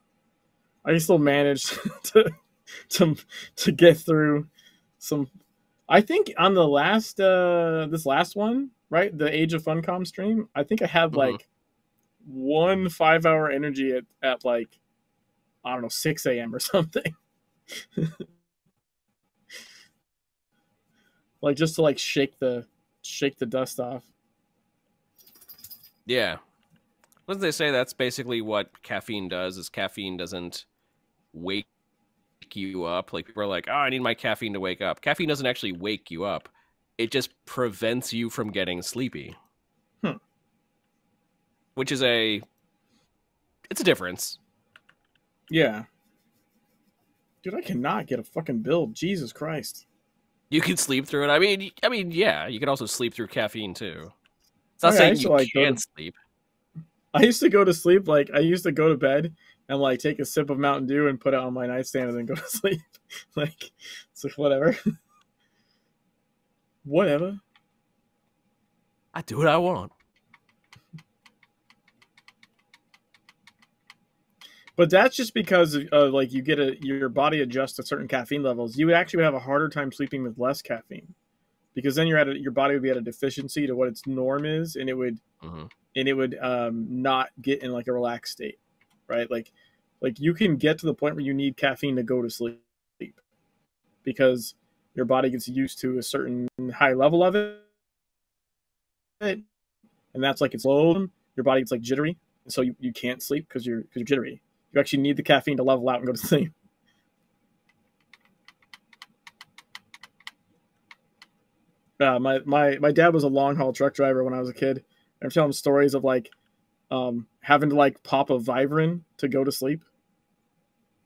can still manage to get through some. I think on the last this last one, right, the Age of Funcom stream, I think I had like 1 5-hour energy at like, I don't know, 6 a.m. or something. Like just to like shake the dust off. Yeah. What did they say? That's basically what caffeine does. Is caffeine doesn't wake you up. Like people are like, oh, I need my caffeine to wake up. Caffeine doesn't actually wake you up. It just prevents you from getting sleepy. Hmm. Which is it's a difference. Yeah. Dude, I cannot get a fucking build. Jesus Christ. You can sleep through it. I mean, yeah. You can also sleep through caffeine too. It's not saying you can't sleep. I used to go to sleep, like, I used to go to bed and, like, take a sip of Mountain Dew and put it on my nightstand and then go to sleep. Like, it's like, whatever. Whatever. I do what I want. But that's just because, like, you get your body adjusts to certain caffeine levels. You would actually have a harder time sleeping with less caffeine. Because then your body would be at a deficiency to what its norm is, and it would... Mm-hmm. And it would not get in like a relaxed state, right? Like you can get to the point where you need caffeine to go to sleep because your body gets used to a certain high level of it. And that's like it's low. Your body gets like jittery. And so you can't sleep because you're jittery. You actually need the caffeine to level out and go to sleep. My dad was a long haul truck driver when I was a kid. I'm telling stories of like having to like pop a Vyvrin to go to sleep,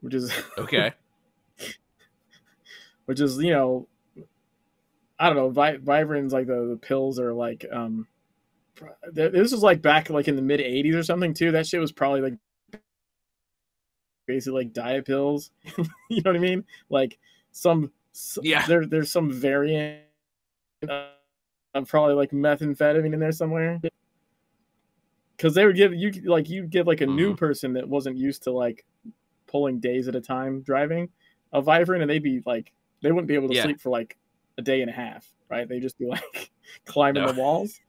which is okay. Which is, you know, I don't know. Vyvrins, like the pills are like this was like back like in the mid '80s or something too. That shit was probably like basically like diet pills. You know what I mean? Like there's some variant of probably like methamphetamine in there somewhere. Because they would give you like a new person that wasn't used to like pulling days at a time driving a Vyvern, and they'd be like they wouldn't be able to sleep for like a day and a half, right? They'd just be like climbing the walls,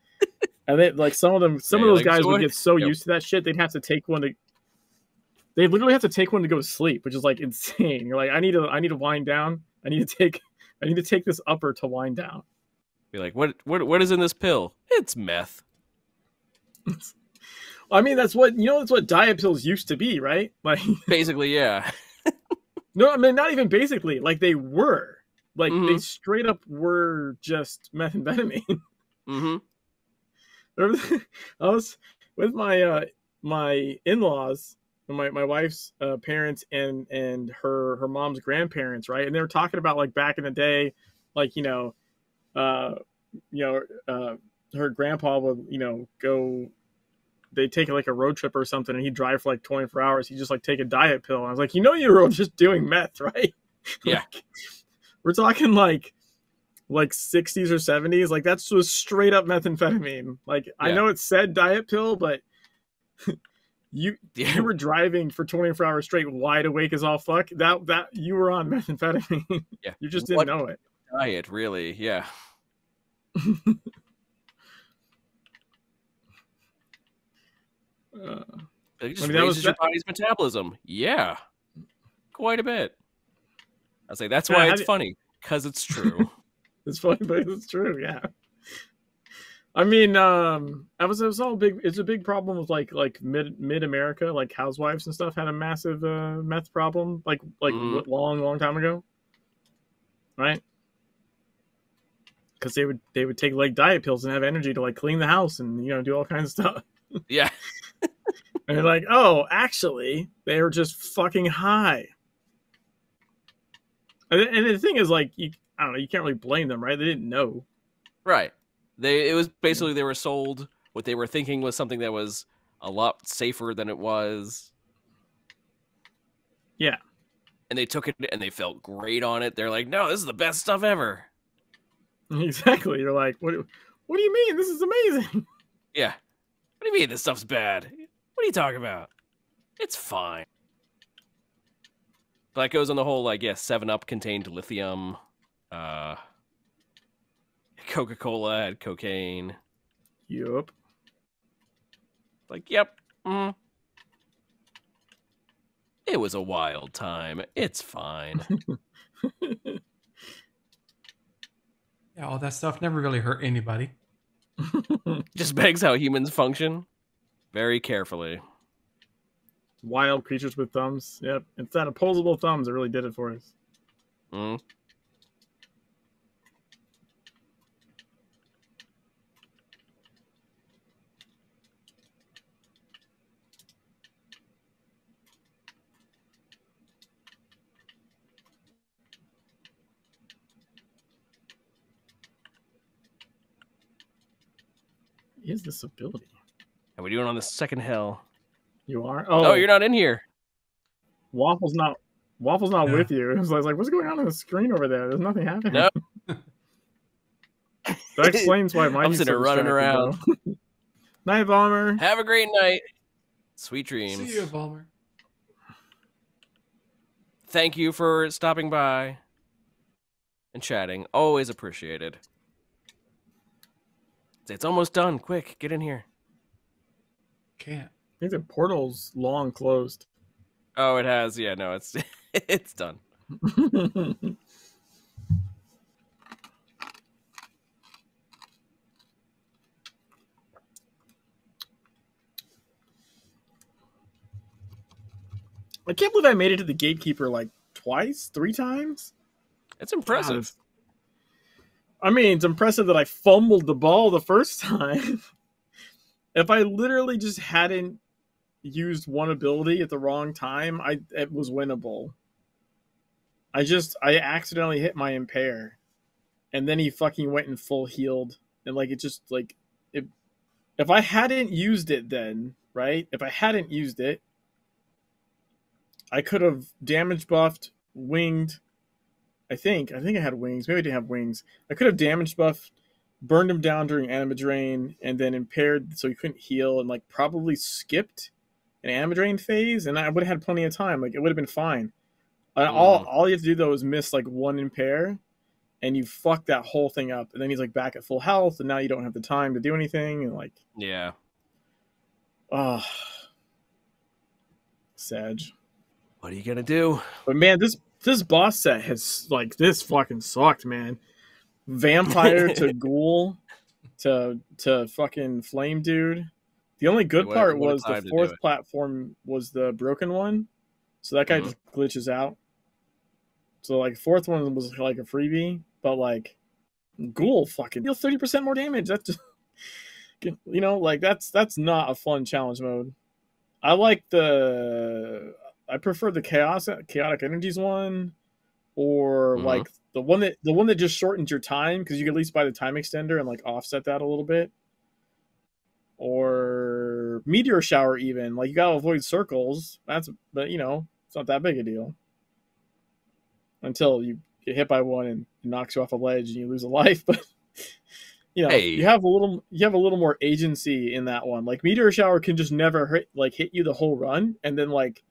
and they like some of those guys would get so used to that shit they'd have to take one to. They literally have to take one to go to sleep, which is like insane. You're like, I need to wind down. I need to take this upper to wind down. Be like, what is in this pill? It's meth. I mean, that's what diet pills used to be, right? Like basically, yeah. No, I mean, not even basically. Like they were, like they straight up were just methamphetamine. Mm-hmm. I was with my my in-laws, my wife's parents and her mom's grandparents, right? And they were talking about like back in the day, like her grandpa would go. They take like a road trip or something, and he'd drive for like 24 hours. He'd just like take a diet pill. And I was like, you were just doing meth, right? Yeah. Like, we're talking like 60s or 70s. Like that's just straight up methamphetamine. Like I know it said diet pill, but you were driving for 24 hours straight, wide awake as all fuck. That you were on methamphetamine. Yeah. You just didn't know it. Diet, really? Yeah. It just raises your body's metabolism. Yeah, quite a bit. I say that's why it's funny, because it's true. It's funny, but it's true. Yeah. I mean, it was all big. It's a big problem with like mid America, like housewives and stuff had a massive meth problem, like long time ago, right? because they would take like diet pills and have energy to like clean the house and, you know, do all kinds of stuff. Yeah. And they're like, oh, actually, they were just fucking high. And the thing is, like, I don't know, you can't really blame them, right? They didn't know. Right. It was basically they were sold what they were thinking was something that was a lot safer than it was. Yeah. And they took it and they felt great on it. They're like, no, this is the best stuff ever. Exactly. You're like, what do you mean? This is amazing. Yeah. What do you mean this stuff's bad? What are you talking about? It's fine. But that goes on the whole, like, yeah, 7-Up contained lithium. Coca-Cola had cocaine. Yup. Like, yep. Mm. It was a wild time. It's fine. Yeah, all that stuff never really hurt anybody. Just begs how humans function very carefully. Wild creatures with thumbs. Yep. It's that opposable thumbs that really did it for us. Mm. Is this ability? How are we doing on the second hell? You are? Oh, you're not in here. Waffle's not yeah. with you. So I was like, what's going on the screen over there? There's nothing happening. No. That explains why mine's so running around. Night, Bomber. Have a great night. Sweet dreams. See you, Bomber. Thank you for stopping by and chatting. Always appreciated. It's almost done. Quick, get in here. Can't. I think the portal's long closed. Oh, it has. Yeah, no, it's it's done. I can't believe I made it to the gatekeeper like three times. It's impressive. God. I mean, it's impressive that I fumbled the ball the first time. If I literally just hadn't used one ability at the wrong time, it was winnable. I accidentally hit my impair, and then he fucking went and full healed, and like it just like if I hadn't used it then, right? If I hadn't used it, I could have damage buffed, winged. I think I had wings. Maybe I didn't have wings. I could have damage buffed, burned him down during anima drain, and then impaired so he couldn't heal, and like probably skipped an anima drain phase, and I would have had plenty of time. Like it would have been fine. And all you have to do though is miss like one impair, and you fuck that whole thing up. And then he's like back at full health, and now you don't have the time to do anything. And like yeah, Sag. What are you gonna do? But man, this boss set has, like, this fucking sucked, man. Vampire to ghoul to fucking flame dude. The only good part was the fourth platform was the broken one. So that guy just glitches out. So, like, fourth one was, like, a freebie. But, like, ghoul fucking deal 30% more damage. That's just, you know, like, that's not a fun challenge mode. I prefer the chaotic energies one, or like the one that just shortens your time because you can at least buy the time extender and like offset that a little bit, or meteor shower even. Like you gotta avoid circles. But you know it's not that big a deal until you get hit by one and it knocks you off a ledge and you lose a life. But you know you have a little more agency in that one. Like meteor shower can just never hit you the whole run, and then like.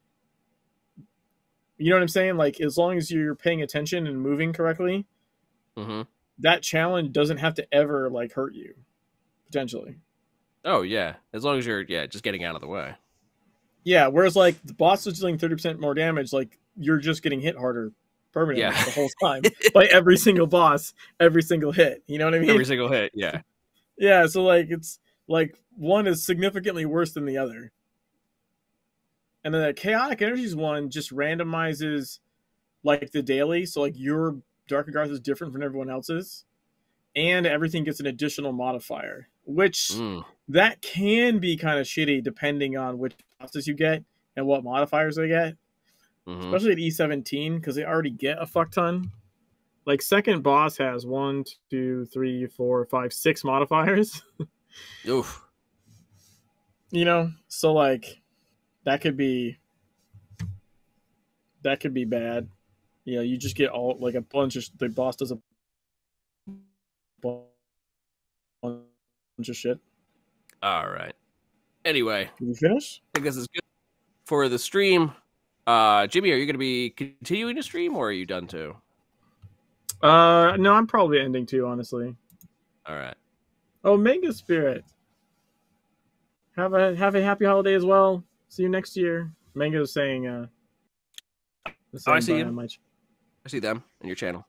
You know what I'm saying? Like, as long as you're paying attention and moving correctly, that challenge doesn't have to ever, like, hurt you, potentially. Oh, yeah. As long as you're, yeah, just getting out of the way. Yeah, whereas, like, the boss is dealing 30% more damage, like, you're just getting hit harder permanently the whole time by every single boss, every single hit. You know what I mean? Every single hit, yeah. Yeah, so, like, it's, like, one is significantly worse than the other. And then the Chaotic Energies one just randomizes, like, the daily. So, like, your Dark Agartha is different from everyone else's. and everything gets an additional modifier, which that can be kind of shitty depending on which classes you get and what modifiers they get, especially at E17, because they already get a fuck ton. Like, second boss has 6 modifiers. Oof. You know, so like that could be bad. You know, you just get all like a bunch of the boss does a bunch of shit. All right. Anyway, did you finish? I guess it's good for the stream. Jimmy, are you going to be continuing to stream, or are you done too? No, I'm probably ending too, honestly. All right. Oh, Mega Spirit. Have a happy holiday as well. See you next year. Mango's saying, oh, I see you. I see them on your channel.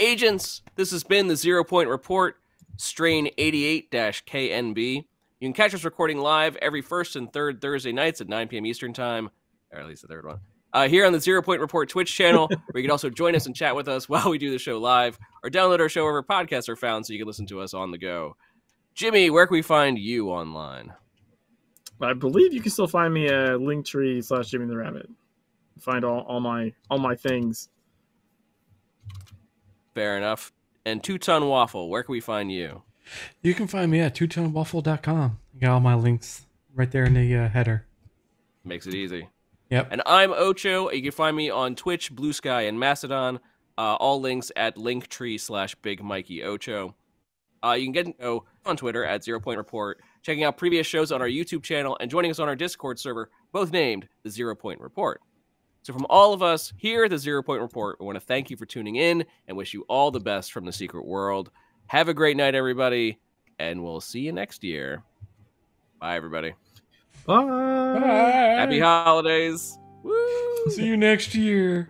Agents, this has been the Zero Point Report, Strain 88-KNB. You can catch us recording live every first and third Thursday nights at 9 p.m. Eastern Time, or at least the third one. Here on the Zero Point Report Twitch channel, where you can also join us and chat with us while we do the show live, or download our show wherever podcasts are found so you can listen to us on the go. Jimmy, where can we find you online? I believe you can still find me at linktree/JimmyTheRabbit. Find all my things. Fair enough. And Two-Ton Waffle, where can we find you? You can find me at twotonwaffle.com. I got all my links right there in the header. Makes it easy. Yep. And I'm Ocho. You can find me on Twitch, Blue Sky, and Mastodon. All links at linktree/BigMikeyOcho. You can get on Twitter at Zero Point Report, checking out previous shows on our YouTube channel, and joining us on our Discord server, both named the Zero Point Report. So from all of us here at the Zero Point Report, we want to thank you for tuning in and wish you all the best from the Secret World. Have a great night, everybody, and we'll see you next year. Bye, everybody. Bye. Bye. Happy holidays. Woo. See you next year.